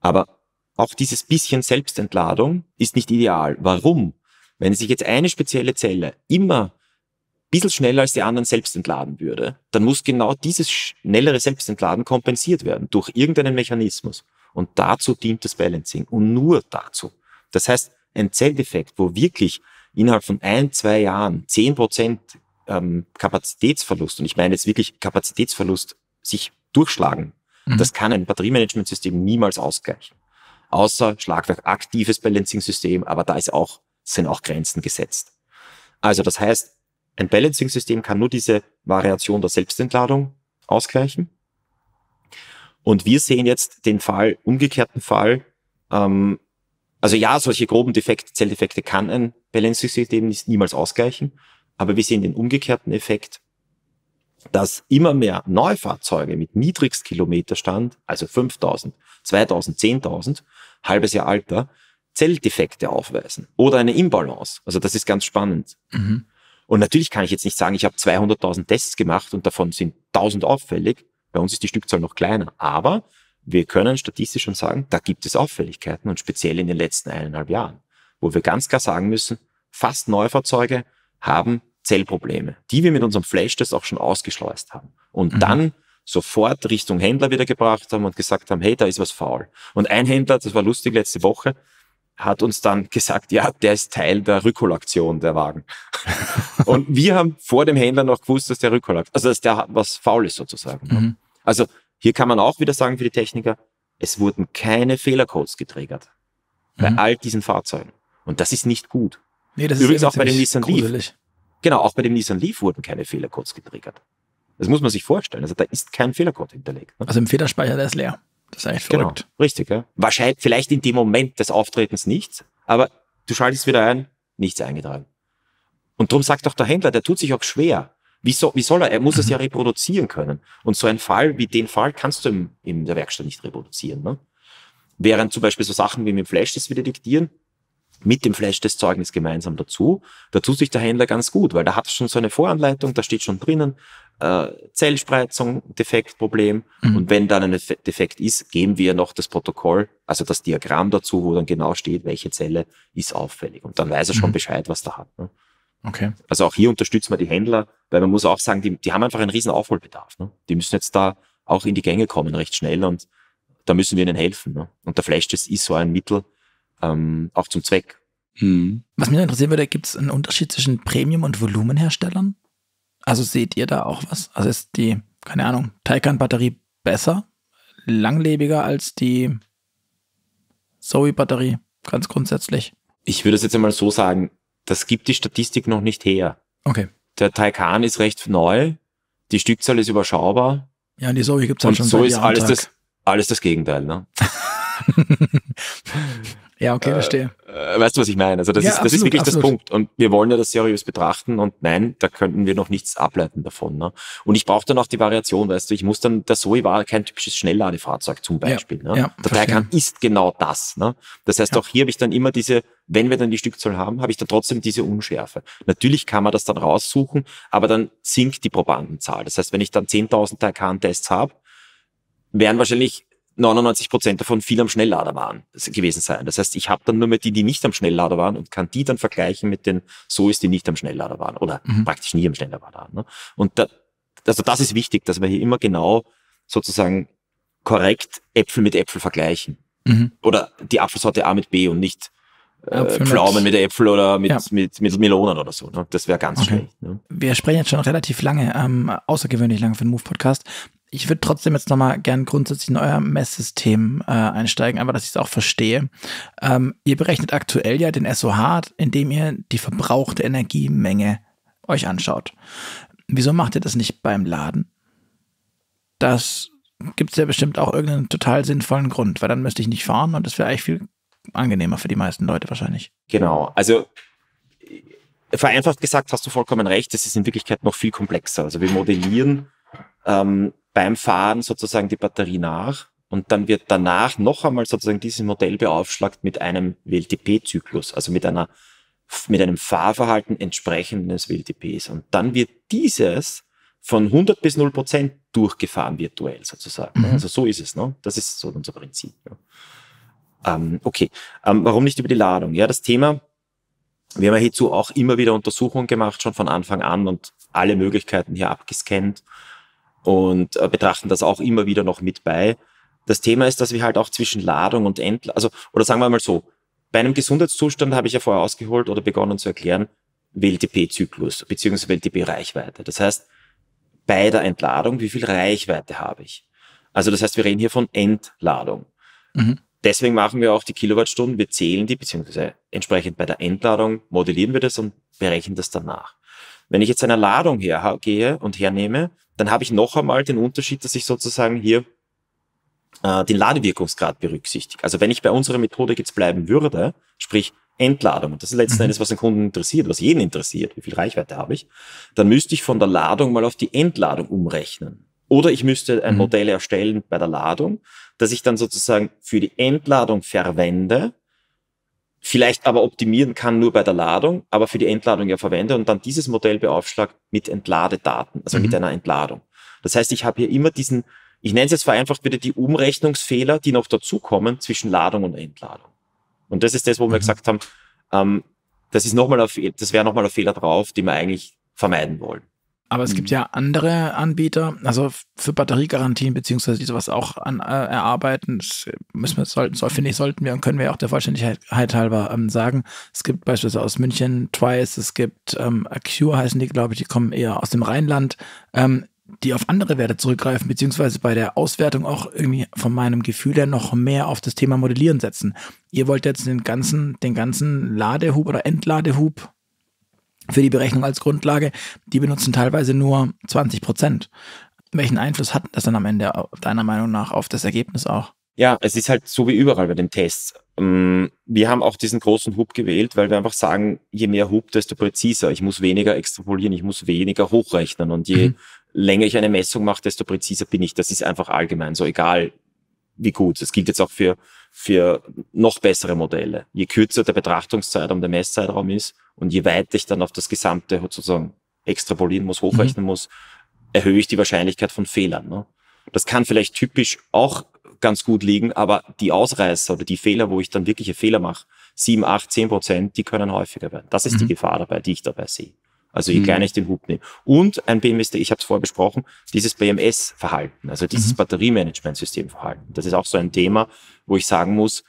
Aber auch dieses bisschen Selbstentladung ist nicht ideal. Warum? Wenn sich jetzt eine spezielle Zelle immer ein bisschen schneller als die anderen selbst entladen würde, dann muss genau dieses schnellere Selbstentladen kompensiert werden durch irgendeinen Mechanismus. Und dazu dient das Balancing und nur dazu. Das heißt, ein Zelldefekt, wo wirklich innerhalb von 1-2 Jahren 10% Kapazitätsverlust, und ich meine jetzt wirklich Kapazitätsverlust, sich durchschlagen, das kann ein Batteriemanagementsystem niemals ausgleichen. Außer Schlagwerk aktives Balancing-System, aber da ist auch, sind auch Grenzen gesetzt. Also das heißt, ein Balancing-System kann nur diese Variation der Selbstentladung ausgleichen. Und wir sehen jetzt den Fall, umgekehrten Fall, also ja, solche groben Defekte, Zelldefekte kann ein Balancing-System niemals ausgleichen, aber wir sehen den umgekehrten Effekt, dass immer mehr Neufahrzeuge mit Niedrigstkilometerstand, also 5.000, 2.000, 10.000, halbes Jahr Alter, Zelldefekte aufweisen oder eine Imbalance. Also das ist ganz spannend. Mhm. Und natürlich kann ich jetzt nicht sagen, ich habe 200.000 Tests gemacht und davon sind 1.000 auffällig. Bei uns ist die Stückzahl noch kleiner. Aber wir können statistisch schon sagen, da gibt es Auffälligkeiten und speziell in den letzten 1,5 Jahren, wo wir ganz klar sagen müssen, fast Neufahrzeuge haben Zellprobleme, die wir mit unserem Flashtest auch schon ausgeschleust haben und dann sofort Richtung Händler wieder gebracht haben und gesagt haben, hey, da ist was faul. Und ein Händler, das war lustig, letzte Woche, hat uns dann gesagt, ja, der ist Teil der Rückholaktion, der Wagen. Und wir haben vor dem Händler noch gewusst, dass der Rückholaktion, also dass der was faul ist sozusagen. Mhm. Also hier kann man auch wieder sagen für die Techniker, es wurden keine Fehlercodes getriggert bei all diesen Fahrzeugen. Und das ist nicht gut. Nee, das übrigens ist auch bei dem Nissan Leaf. Genau, auch bei dem Nissan Leaf wurden keine Fehlercodes getriggert. Das muss man sich vorstellen. Also da ist kein Fehlercode hinterlegt. Ne? Also im Fehlerspeicher, der ist leer. Das ist eigentlich verrückt. Genau, richtig, ja. Wahrscheinlich, vielleicht in dem Moment des Auftretens nichts, aber du schaltest wieder ein, nichts eingetragen. Und darum sagt auch der Händler, der tut sich auch schwer. Wie soll er? Er muss es ja reproduzieren können. Und so einen Fall wie den Fall kannst du in der Werkstatt nicht reproduzieren. Ne? Während zum Beispiel so Sachen wie mit dem Flashtest wieder diktieren, mit dem Flashtestzeugnis gemeinsam dazu, da tut sich der Händler ganz gut, weil da hat schon so eine Voranleitung, da steht schon drinnen, Zellspreizung, Defektproblem. Mhm. Und wenn dann ein Defekt ist, geben wir noch das Protokoll, also das Diagramm dazu, wo dann genau steht, welche Zelle ist auffällig. Und dann weiß er schon Bescheid, was da hat. Ne? Okay. Also auch hier unterstützen wir die Händler, weil man muss auch sagen, die haben einfach einen riesen Aufholbedarf. Ne? Die müssen jetzt da auch in die Gänge kommen recht schnell und da müssen wir ihnen helfen. Ne? Und der Flashtest ist so ein Mittel, auch zum Zweck. Mhm. Was mich interessieren würde, gibt es einen Unterschied zwischen Premium- und Volumenherstellern? Also seht ihr da auch was? Also ist die, keine Ahnung, Taycan-Batterie besser, langlebiger als die Zoe-Batterie, ganz grundsätzlich? Ich würde es jetzt einmal so sagen, das gibt die Statistik noch nicht her. Okay. Der Taycan ist recht neu, die Stückzahl ist überschaubar. Ja, und die Zoe gibt es halt schon seit Jahren. Und so ist alles das Gegenteil, ne? Ja, okay, verstehe. Weißt du, was ich meine? Also das, ja, ist wirklich absolut. Das Punkt. Und wir wollen ja das seriös betrachten und nein, da könnten wir noch nichts ableiten davon. Ne? Und ich brauche dann auch die Variation, weißt du, ich muss dann, der Zoe war kein typisches Schnellladefahrzeug zum Beispiel. Ja, ne? Ja, der Taycan ist genau das. Ne? Das heißt, auch hier habe ich dann immer diese, wenn wir dann die Stückzahl haben, habe ich dann trotzdem diese Unschärfe. Natürlich kann man das dann raussuchen, aber dann sinkt die Probandenzahl. Das heißt, wenn ich dann 10.000 Taycan-Tests habe, wären wahrscheinlich 99% davon viel am Schnelllader waren gewesen sein. Das heißt, ich habe dann nur mehr die nicht am Schnelllader waren und kann die dann vergleichen mit den Zoes, die nicht am Schnelllader waren oder praktisch nie am Schnelllader waren. Ne? Und also das ist wichtig, dass wir hier immer genau sozusagen korrekt Äpfel mit Äpfel vergleichen. Mhm. Oder die Apfelsorte A mit B und nicht Pflaumen mit Äpfel oder mit Melonen oder so. Ne? Das wäre ganz schlecht. Ne? Wir sprechen jetzt schon relativ lange, außergewöhnlich lange für den Moove-Podcast. Ich würde trotzdem jetzt nochmal gern grundsätzlich in euer Messsystem einsteigen, aber dass ich es auch verstehe. Ihr berechnet aktuell ja den SOH, indem ihr die verbrauchte Energiemenge euch anschaut. Wieso macht ihr das nicht beim Laden? Das gibt es ja bestimmt auch irgendeinen total sinnvollen Grund, weil dann müsste ich nicht fahren und das wäre eigentlich viel angenehmer für die meisten Leute wahrscheinlich. Genau, also vereinfacht gesagt hast du vollkommen recht, das ist in Wirklichkeit noch viel komplexer. Also wir modellieren beim Fahren sozusagen die Batterie nach und dann wird danach noch einmal sozusagen dieses Modell beaufschlagt mit einem WLTP-Zyklus, also mit einem Fahrverhalten entsprechend des WLTPs. Und dann wird dieses von 100 bis 0% durchgefahren virtuell sozusagen. Also so ist es, ne? Das ist so unser Prinzip. Ja. Okay, warum nicht über die Ladung? Ja, das Thema, wir haben ja hierzu auch immer wieder Untersuchungen gemacht, schon von Anfang an und alle Möglichkeiten hier abgescannt. Und betrachten das auch immer wieder noch mit bei. Das Thema ist, dass wir halt auch zwischen Ladung und Entladung, also, oder sagen wir mal so, bei einem Gesundheitszustand habe ich ja vorher ausgeholt oder begonnen zu erklären, WLTP-Zyklus bzw. WLTP-Reichweite. Das heißt, bei der Entladung, wie viel Reichweite habe ich? Also das heißt, wir reden hier von Entladung. Mhm. Deswegen machen wir auch die Kilowattstunden, wir zählen die, beziehungsweise entsprechend bei der Entladung modellieren wir das und berechnen das danach. Wenn ich jetzt eine Ladung hergehe und hernehme, dann habe ich noch einmal den Unterschied, dass ich sozusagen hier den Ladewirkungsgrad berücksichtige. Also wenn ich bei unserer Methode jetzt bleiben würde, sprich Entladung, und das ist letzten Endes, was den Kunden interessiert, was jeden interessiert, wie viel Reichweite habe ich, dann müsste ich von der Ladung mal auf die Entladung umrechnen. Oder ich müsste ein Modell erstellen bei der Ladung, dass ich dann sozusagen für die Entladung verwende, vielleicht aber optimieren kann nur bei der Ladung, aber für die Entladung ja verwende und dann dieses Modell beaufschlagt mit Entladedaten, also mit einer Entladung. Das heißt, ich habe hier immer diesen, ich nenne es jetzt vereinfacht wieder die Umrechnungsfehler, die noch dazukommen zwischen Ladung und Entladung. Und das ist das, wo wir gesagt haben, das wäre nochmal ein Fehler drauf, den wir eigentlich vermeiden wollen. Aber es gibt ja andere Anbieter, also für Batteriegarantien, beziehungsweise die sowas auch erarbeiten, das müssen wir, sollten wir und können wir auch der Vollständigkeit halber sagen. Es gibt beispielsweise aus München TWICE, es gibt Acure heißen die, glaube ich, die kommen eher aus dem Rheinland, die auf andere Werte zurückgreifen, beziehungsweise bei der Auswertung auch irgendwie von meinem Gefühl her noch mehr auf das Thema Modellieren setzen. Ihr wollt jetzt den ganzen Ladehub oder Entladehub für die Berechnung als Grundlage, die benutzen teilweise nur 20%. Welchen Einfluss hat das dann am Ende deiner Meinung nach auf das Ergebnis auch? Ja, es ist halt so wie überall bei den Tests. Wir haben auch diesen großen Hub gewählt, weil wir einfach sagen, je mehr Hub, desto präziser. Ich muss weniger extrapolieren, ich muss weniger hochrechnen. Und je länger ich eine Messung mache, desto präziser bin ich. Das ist einfach allgemein so, egal wie gut. Das gilt jetzt auch für noch bessere Modelle. Je kürzer der Betrachtungszeitraum, der Messzeitraum ist und je weiter ich dann auf das Gesamte sozusagen extrapolieren muss, hochrechnen muss, erhöhe ich die Wahrscheinlichkeit von Fehlern. Ne? Das kann vielleicht typisch auch ganz gut liegen, aber die Ausreißer oder die Fehler, wo ich dann wirkliche Fehler mache, 7, 8, 10%, die können häufiger werden. Das ist die Gefahr dabei, die ich dabei sehe. Also je kleiner ich den Hub nehme. Und ein BMS, ich habe es vorher besprochen, dieses BMS-Verhalten, also dieses Batteriemanagementsystemverhalten. Das ist auch so ein Thema, wo ich sagen muss,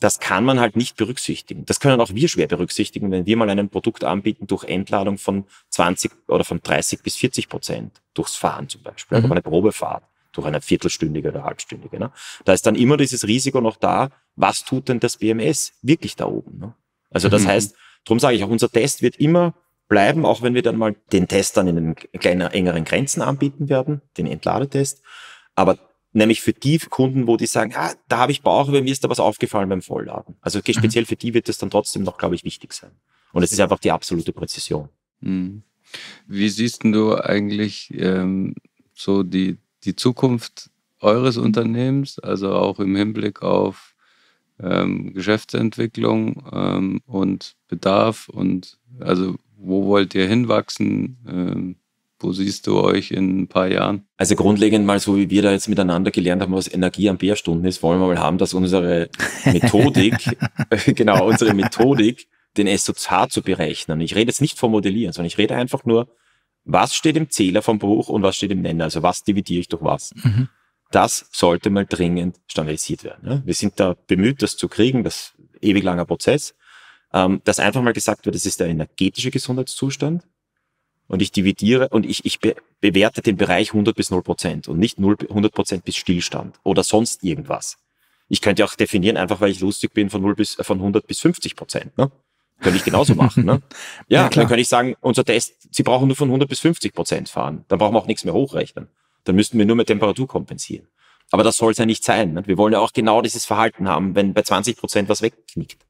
das kann man halt nicht berücksichtigen. Das können auch wir schwer berücksichtigen, wenn wir mal ein Produkt anbieten durch Entladung von 20 oder von 30 bis 40% durchs Fahren zum Beispiel, aber eine Probefahrt. Durch eine viertelstündige oder halbstündige. Ne? Da ist dann immer dieses Risiko noch da, was tut denn das BMS wirklich da oben? Ne? Also das heißt, darum sage ich auch, unser Test wird immer bleiben, auch wenn wir dann mal den Test dann in den kleinen, engeren Grenzen anbieten werden, den Entladetest. Aber nämlich für die Kunden, wo die sagen, ah, da habe ich Bauchweh, mir ist da was aufgefallen beim Vollladen. Also okay, speziell für die wird das dann trotzdem noch, glaube ich, wichtig sein. Und es ist einfach die absolute Präzision. Wie siehst denn du eigentlich so die Zukunft eures Unternehmens, also auch im Hinblick auf Geschäftsentwicklung und Bedarf und also wo wollt ihr hinwachsen? Wo siehst du euch in ein paar Jahren? Also grundlegend mal, so wie wir da jetzt miteinander gelernt haben, was Energie am Bärstunden ist, wollen wir mal haben, dass unsere Methodik, den SOH zu berechnen. Ich rede jetzt nicht vom Modellieren, sondern ich rede einfach nur, was steht im Zähler vom Bruch und was steht im Nenner? Also was dividiere ich durch was? Das sollte mal dringend standardisiert werden. Ne? Wir sind da bemüht, das zu kriegen, das ist ein ewig langer Prozess. Dass einfach mal gesagt wird, das ist der energetische Gesundheitszustand und ich dividiere und ich bewerte den Bereich 100 bis 0% und nicht 100% bis Stillstand oder sonst irgendwas. Ich könnte auch definieren, einfach weil ich lustig bin, von 100 bis 50%. Ne? Könnte ich genauso machen, ne? Ja, dann könnte ich sagen, unser Test, Sie brauchen nur von 100 bis 50% fahren. Dann brauchen wir auch nichts mehr hochrechnen. Dann müssten wir nur mit Temperatur kompensieren. Aber das soll es ja nicht sein. Ne? Wir wollen ja auch genau dieses Verhalten haben, wenn bei 20% was wegknickt.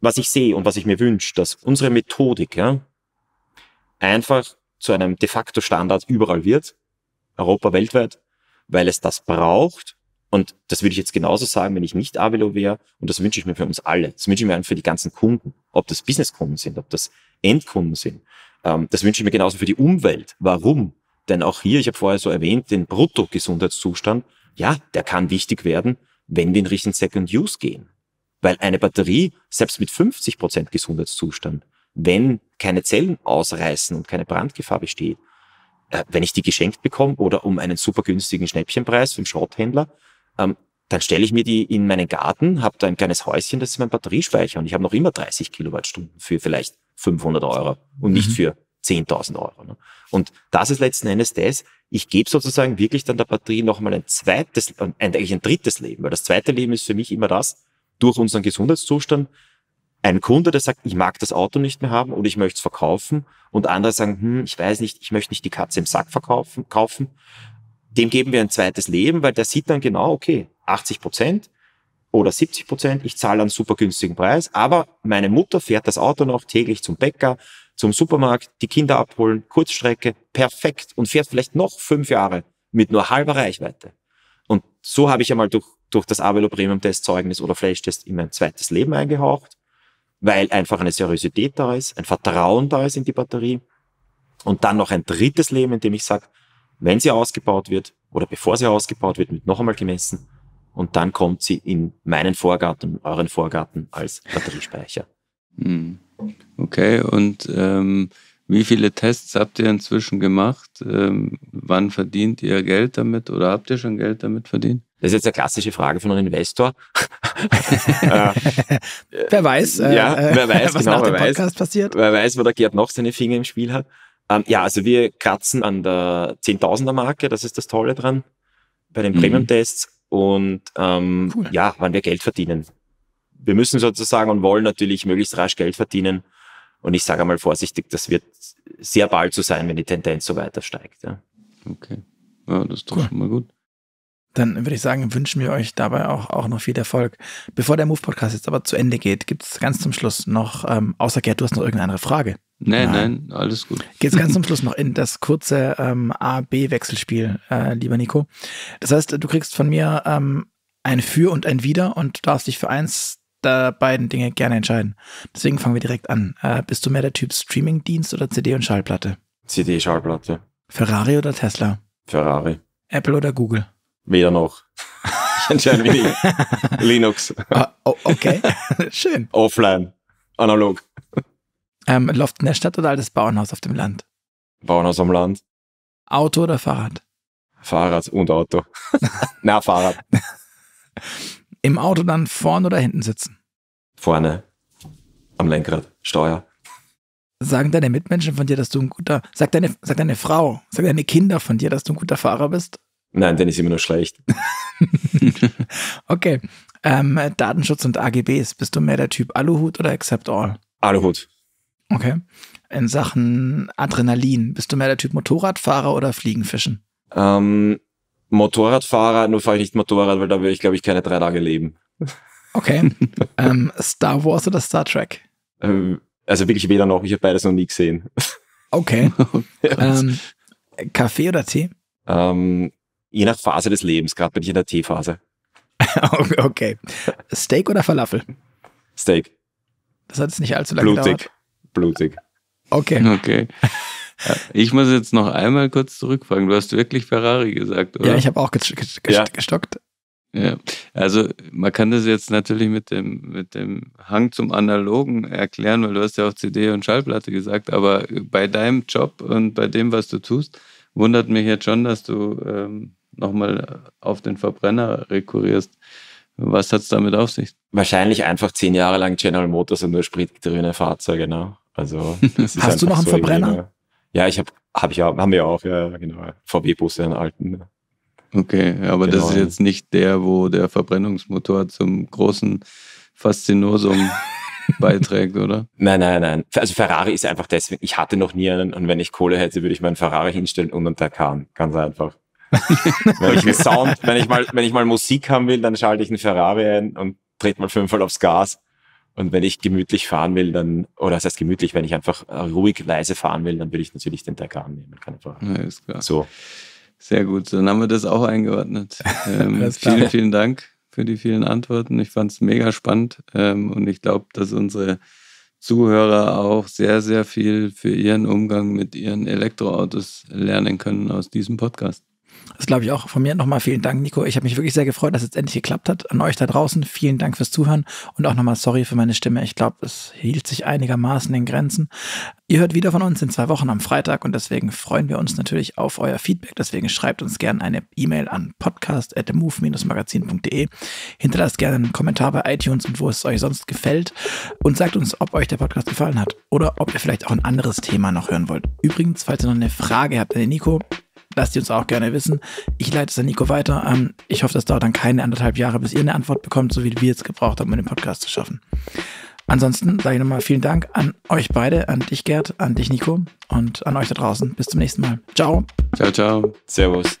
Was ich sehe und was ich mir wünsche, dass unsere Methodik einfach zu einem de facto Standard überall wird, Europa, weltweit, weil es das braucht. Und das würde ich jetzt genauso sagen, wenn ich nicht Aviloo wäre. Und das wünsche ich mir für uns alle. Das wünsche ich mir für die ganzen Kunden. Ob das Businesskunden sind, ob das Endkunden sind. Das wünsche ich mir genauso für die Umwelt. Warum? Denn auch hier, ich habe vorher so erwähnt, den Bruttogesundheitszustand, ja, der kann wichtig werden, wenn wir in Richtung Second Use gehen. Weil eine Batterie, selbst mit 50% Gesundheitszustand, wenn keine Zellen ausreißen und keine Brandgefahr besteht, wenn ich die geschenkt bekomme oder um einen super günstigen Schnäppchenpreis vom Schrotthändler, dann stelle ich mir die in meinen Garten, habe da ein kleines Häuschen, das ist mein Batteriespeicher und ich habe noch immer 30 Kilowattstunden für vielleicht 500 € und nicht für 10.000 €. Ne? Und das ist letzten Endes das, ich gebe sozusagen wirklich dann der Batterie nochmal eigentlich ein drittes Leben, weil das zweite Leben ist für mich immer das, durch unseren Gesundheitszustand, ein Kunde, der sagt, ich mag das Auto nicht mehr haben oder ich möchte es verkaufen und andere sagen, ich weiß nicht, ich möchte nicht die Katze im Sack kaufen. Dem geben wir ein zweites Leben, weil der sieht dann genau, okay, 80% oder 70%, ich zahle einen super günstigen Preis, aber meine Mutter fährt das Auto noch täglich zum Bäcker, zum Supermarkt, die Kinder abholen, Kurzstrecke, perfekt und fährt vielleicht noch 5 Jahre mit nur halber Reichweite. Und so habe ich einmal durch das Aviloo Premium Test Zeugnis oder Flash-Test in mein zweites Leben eingehaucht, weil einfach eine Seriosität da ist, ein Vertrauen da ist in die Batterie und dann noch ein drittes Leben, in dem ich sage, wenn sie ausgebaut wird oder bevor sie ausgebaut wird, wird noch einmal gemessen und dann kommt sie in meinen Vorgarten, euren Vorgarten als Batteriespeicher. Okay, und wie viele Tests habt ihr inzwischen gemacht? Wann verdient ihr Geld damit oder habt ihr schon Geld damit verdient? Das ist jetzt eine klassische Frage von einem Investor. Wer weiß, wer weiß, was genau, nach dem Podcast passiert. Wer weiß, wo der Gerd noch seine Finger im Spiel hat. Ja, also wir kratzen an der 10.000er-Marke, das ist das Tolle dran, bei den Premium-Tests und cool. Ja, wann wir Geld verdienen. Wir müssen sozusagen und wollen natürlich möglichst rasch Geld verdienen und ich sage einmal vorsichtig, das wird sehr bald so sein, wenn die Tendenz so weiter steigt. Ja. Okay, ja, das ist doch schon mal gut. dann würde ich sagen, wünschen wir euch dabei auch noch viel Erfolg. Bevor der Moove-Podcast jetzt aber zu Ende geht, gibt es ganz zum Schluss noch, außer Gerd, du hast noch irgendeine andere Frage. Nein, alles gut. Geht es ganz zum Schluss noch in das kurze A-B-Wechselspiel, lieber Nico. Das heißt, du kriegst von mir ein Für und ein Wider und du darfst dich für eins der beiden Dinge gerne entscheiden. Deswegen fangen wir direkt an. Bist du mehr der Typ Streamingdienst oder CD und Schallplatte? CD-Schallplatte. Ferrari oder Tesla? Ferrari. Apple oder Google? Weder noch. Ich entscheide mich nicht. Linux. Okay, schön. Offline, analog. Loft in der Stadt oder altes Bauernhaus auf dem Land? Bauernhaus am Land. Auto oder Fahrrad? Fahrrad und Auto. Na, Fahrrad. Im Auto dann vorn oder hinten sitzen? Vorne. Am Lenkrad. Steuer. Sagen deine Mitmenschen von dir, dass du ein guter... Sagt deine Frau, sagen deine Kinder von dir, dass du ein guter Fahrer bist? Nein, denn ist immer nur schlecht. Okay. Datenschutz und AGBs. Bist du mehr der Typ Aluhut oder Accept All? Aluhut. Okay. In Sachen Adrenalin. Bist du mehr der Typ Motorradfahrer oder Fliegenfischen? Motorradfahrer, nur fahre ich nicht Motorrad, weil da würde ich, glaube ich, keine 3 Tage leben. Okay. Star Wars oder Star Trek? Also wirklich weder noch. Ich habe beides noch nie gesehen. Okay. Kaffee oder Tee? Je nach Phase des Lebens. Gerade bin ich in der Teephase. Okay. Steak oder Falafel? Steak. Das hat jetzt nicht allzu lange gedauert. Blutig. Okay. Ich muss jetzt noch einmal kurz zurückfragen. Du hast wirklich Ferrari gesagt, oder? Ja, ich habe auch gestockt. Ja. Also man kann das jetzt natürlich mit dem Hang zum Analogen erklären, weil du hast ja auch CD und Schallplatte gesagt, aber bei deinem Job und bei dem, was du tust, wundert mich jetzt schon, dass du nochmal auf den Verbrenner rekurrierst. Was hat es damit auf sich? Wahrscheinlich einfach 10 Jahre lang General Motors und nur spritgrüne Fahrzeuge, ne? Also, hast du noch einen Verbrenner? Irgendwie. Ja, haben wir auch, genau. VW-Busse, einen alten. Ne? Okay, aber genau. Das ist jetzt nicht der, wo der Verbrennungsmotor zum großen Faszinosum beiträgt, oder? Nein. Also Ferrari ist einfach deswegen, ich hatte noch nie einen und wenn ich Kohle hätte, würde ich meinen Ferrari hinstellen und einen Taycan. Ganz einfach. Wenn ich mal Musik haben will, dann schalte ich einen Ferrari ein und trete mal 5-mal aufs Gas. Und wenn ich gemütlich fahren will, dann, oder das heißt gemütlich, wenn ich einfach ruhig, leise fahren will, dann würde ich natürlich den Taycan nehmen. Keine Frage. Ja, ist klar. So. Sehr gut, dann haben wir das auch eingeordnet. Vielen Dank für die vielen Antworten. Ich fand es mega spannend und ich glaube, dass unsere Zuhörer auch sehr, sehr viel für ihren Umgang mit ihren Elektroautos lernen können aus diesem Podcast. Das glaube ich auch. Von mir nochmal vielen Dank, Nico. Ich habe mich wirklich sehr gefreut, dass es jetzt endlich geklappt hat. An euch da draußen, vielen Dank fürs Zuhören und auch nochmal sorry für meine Stimme. Ich glaube, es hielt sich einigermaßen in Grenzen. Ihr hört wieder von uns in 2 Wochen am Freitag und deswegen freuen wir uns natürlich auf euer Feedback. Deswegen schreibt uns gerne eine E-Mail an podcast@move-magazin.de. Hinterlasst gerne einen Kommentar bei iTunes und wo es euch sonst gefällt und sagt uns, ob euch der Podcast gefallen hat oder ob ihr vielleicht auch ein anderes Thema noch hören wollt. Übrigens, falls ihr noch eine Frage habt an den Nico, lasst die uns auch gerne wissen. Ich leite es an Nico weiter. Ich hoffe, das dauert dann keine 1,5 Jahre, bis ihr eine Antwort bekommt, so wie wir jetzt gebraucht haben, um den Podcast zu schaffen. Ansonsten sage ich nochmal vielen Dank an euch beide, an dich Gerd, an dich Nico und an euch da draußen. Bis zum nächsten Mal. Ciao. Ciao. Servus.